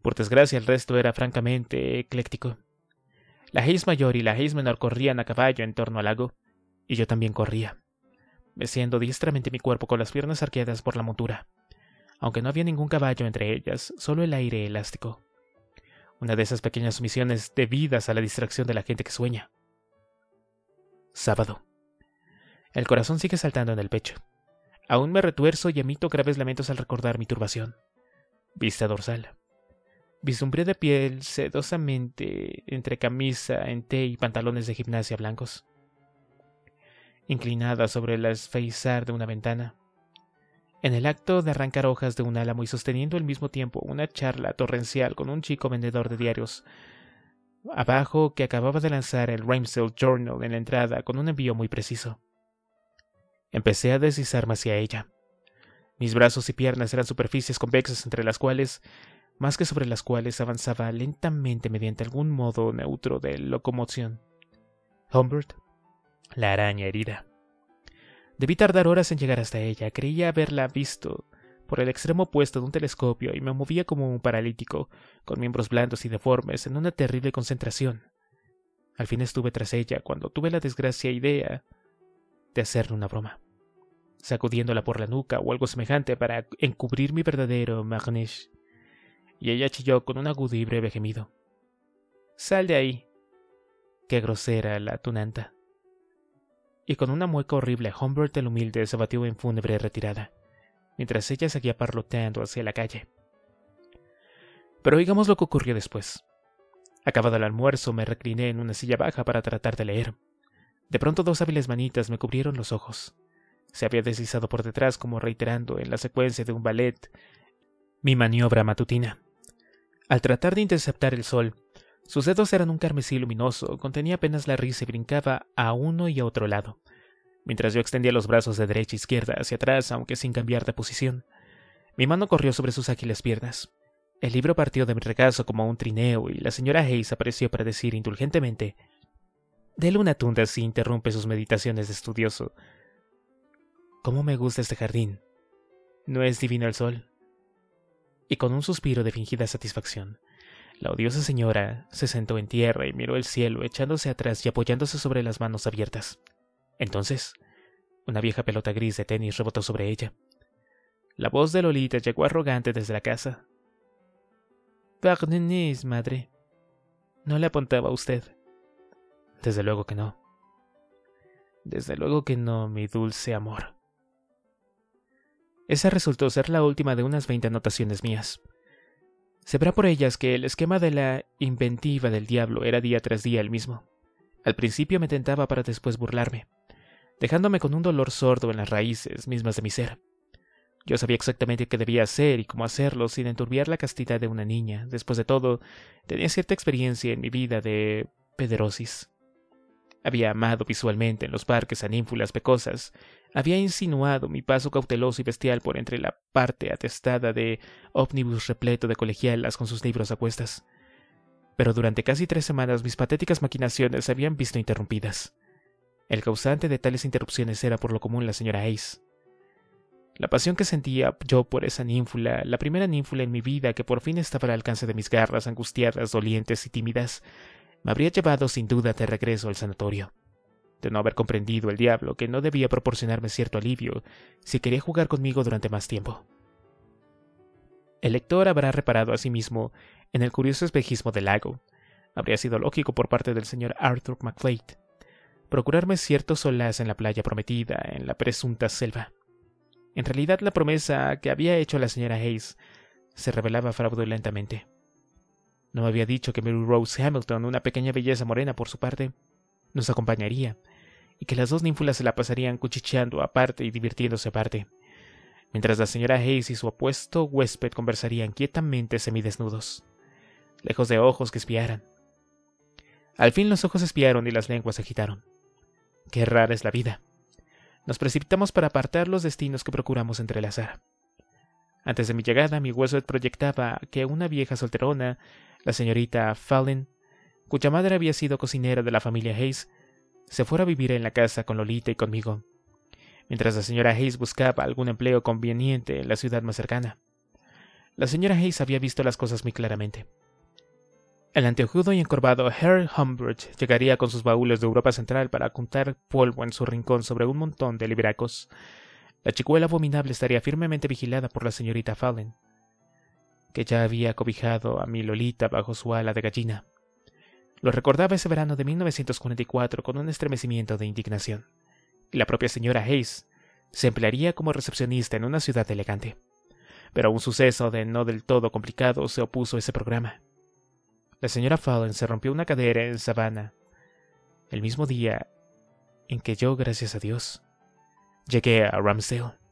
Por desgracia, el resto era francamente ecléctico. La Hayes mayor y la Hayes menor corrían a caballo en torno al lago, y yo también corría, meciendo diestramente mi cuerpo con las piernas arqueadas por la montura, aunque no había ningún caballo entre ellas, solo el aire elástico. Una de esas pequeñas omisiones debidas a la distracción de la gente que sueña. Sábado. El corazón sigue saltando en el pecho. Aún me retuerzo y emito graves lamentos al recordar mi turbación. Vista dorsal. Vislumbré de piel sedosamente entre camisa, enté y pantalones de gimnasia blancos, inclinada sobre el esfeizar de una ventana, en el acto de arrancar hojas de un álamo y sosteniendo al mismo tiempo una charla torrencial con un chico vendedor de diarios abajo que acababa de lanzar el Ramsdale Journal en la entrada con un envío muy preciso. Empecé a deslizarme hacia ella. Mis brazos y piernas eran superficies convexas entre las cuales, más que sobre las cuales, avanzaba lentamente mediante algún modo neutro de locomoción. Humbert, la araña herida. Debí tardar horas en llegar hasta ella. Creía haberla visto por el extremo opuesto de un telescopio y me movía como un paralítico, con miembros blandos y deformes, en una terrible concentración. Al fin estuve tras ella cuando tuve la desgracia idea de hacerle una broma, sacudiéndola por la nuca o algo semejante para encubrir mi verdadero magnish. Y ella chilló con un agudo y breve gemido. «¡Sal de ahí!» ¡Qué grosera la tunanta! Y con una mueca horrible, Humbert el humilde se batió en fúnebre retirada, mientras ella seguía parloteando hacia la calle. Pero oigamos lo que ocurrió después. Acabado el almuerzo, me recliné en una silla baja para tratar de leer. De pronto dos hábiles manitas me cubrieron los ojos. Se había deslizado por detrás como reiterando en la secuencia de un ballet mi maniobra matutina. Al tratar de interceptar el sol, sus dedos eran un carmesí luminoso, contenía apenas la risa y brincaba a uno y a otro lado, mientras yo extendía los brazos de derecha a izquierda hacia atrás, aunque sin cambiar de posición. Mi mano corrió sobre sus ágiles piernas. El libro partió de mi regazo como un trineo y la señora Hayes apareció para decir indulgentemente: «Dele una tunda si interrumpe sus meditaciones de estudioso. ¿Cómo me gusta este jardín? ¿No es divino el sol?». Y con un suspiro de fingida satisfacción, la odiosa señora se sentó en tierra y miró el cielo, echándose atrás y apoyándose sobre las manos abiertas. Entonces, una vieja pelota gris de tenis rebotó sobre ella. La voz de Lolita llegó arrogante desde la casa. «Pardonnez, madre. ¿No le apuntaba a usted?». «Desde luego que no. Desde luego que no, mi dulce amor». Esa resultó ser la última de unas veinte anotaciones mías. Se verá por ellas que el esquema de la inventiva del diablo era día tras día el mismo. Al principio me tentaba para después burlarme, dejándome con un dolor sordo en las raíces mismas de mi ser. Yo sabía exactamente qué debía hacer y cómo hacerlo sin enturbiar la castidad de una niña. Después de todo, tenía cierta experiencia en mi vida de pederosis. Había amado visualmente en los parques a ninfulas pecosas, había insinuado mi paso cauteloso y bestial por entre la parte atestada de ómnibus repleto de colegialas con sus libros a cuestas. Pero durante casi tres semanas mis patéticas maquinaciones se habían visto interrumpidas. El causante de tales interrupciones era por lo común la señora Hayes. La pasión que sentía yo por esa ninfula, la primera ninfula en mi vida que por fin estaba al alcance de mis garras angustiadas, dolientes y tímidas, me habría llevado sin duda de regreso al sanatorio. De no haber comprendido el diablo que no debía proporcionarme cierto alivio si quería jugar conmigo durante más tiempo. El lector habrá reparado a sí mismo en el curioso espejismo del lago. Habría sido lógico por parte del señor Arthur McLeod procurarme cierto solaz en la playa prometida, en la presunta selva. En realidad, la promesa que había hecho la señora Hayes se revelaba fraudulentamente. No me había dicho que Mary Rose Hamilton, una pequeña belleza morena por su parte, nos acompañaría, y que las dos ninfulas se la pasarían cuchicheando aparte y divirtiéndose aparte, mientras la señora Hayes y su apuesto huésped conversarían quietamente semidesnudos, lejos de ojos que espiaran. Al fin los ojos espiaron y las lenguas se agitaron. ¡Qué rara es la vida! Nos precipitamos para apartar los destinos que procuramos entrelazar. Antes de mi llegada, mi hueso proyectaba que una vieja solterona, la señorita Fallon, cuya madre había sido cocinera de la familia Hayes, se fuera a vivir en la casa con Lolita y conmigo, mientras la señora Hayes buscaba algún empleo conveniente en la ciudad más cercana. La señora Hayes había visto las cosas muy claramente. El anteojudo y encorvado Herr Humbert llegaría con sus baúles de Europa Central para juntar polvo en su rincón sobre un montón de libracos. La chicuela abominable estaría firmemente vigilada por la señorita Fallon, que ya había cobijado a mi Lolita bajo su ala de gallina. Lo recordaba ese verano de mil novecientos cuarenta y cuatro con un estremecimiento de indignación. Y la propia señora Hayes se emplearía como recepcionista en una ciudad elegante. Pero un suceso de no del todo complicado se opuso a ese programa. La señora Fallon se rompió una cadera en Savannah, el mismo día en que yo, gracias a Dios, llegué a Ramsdale.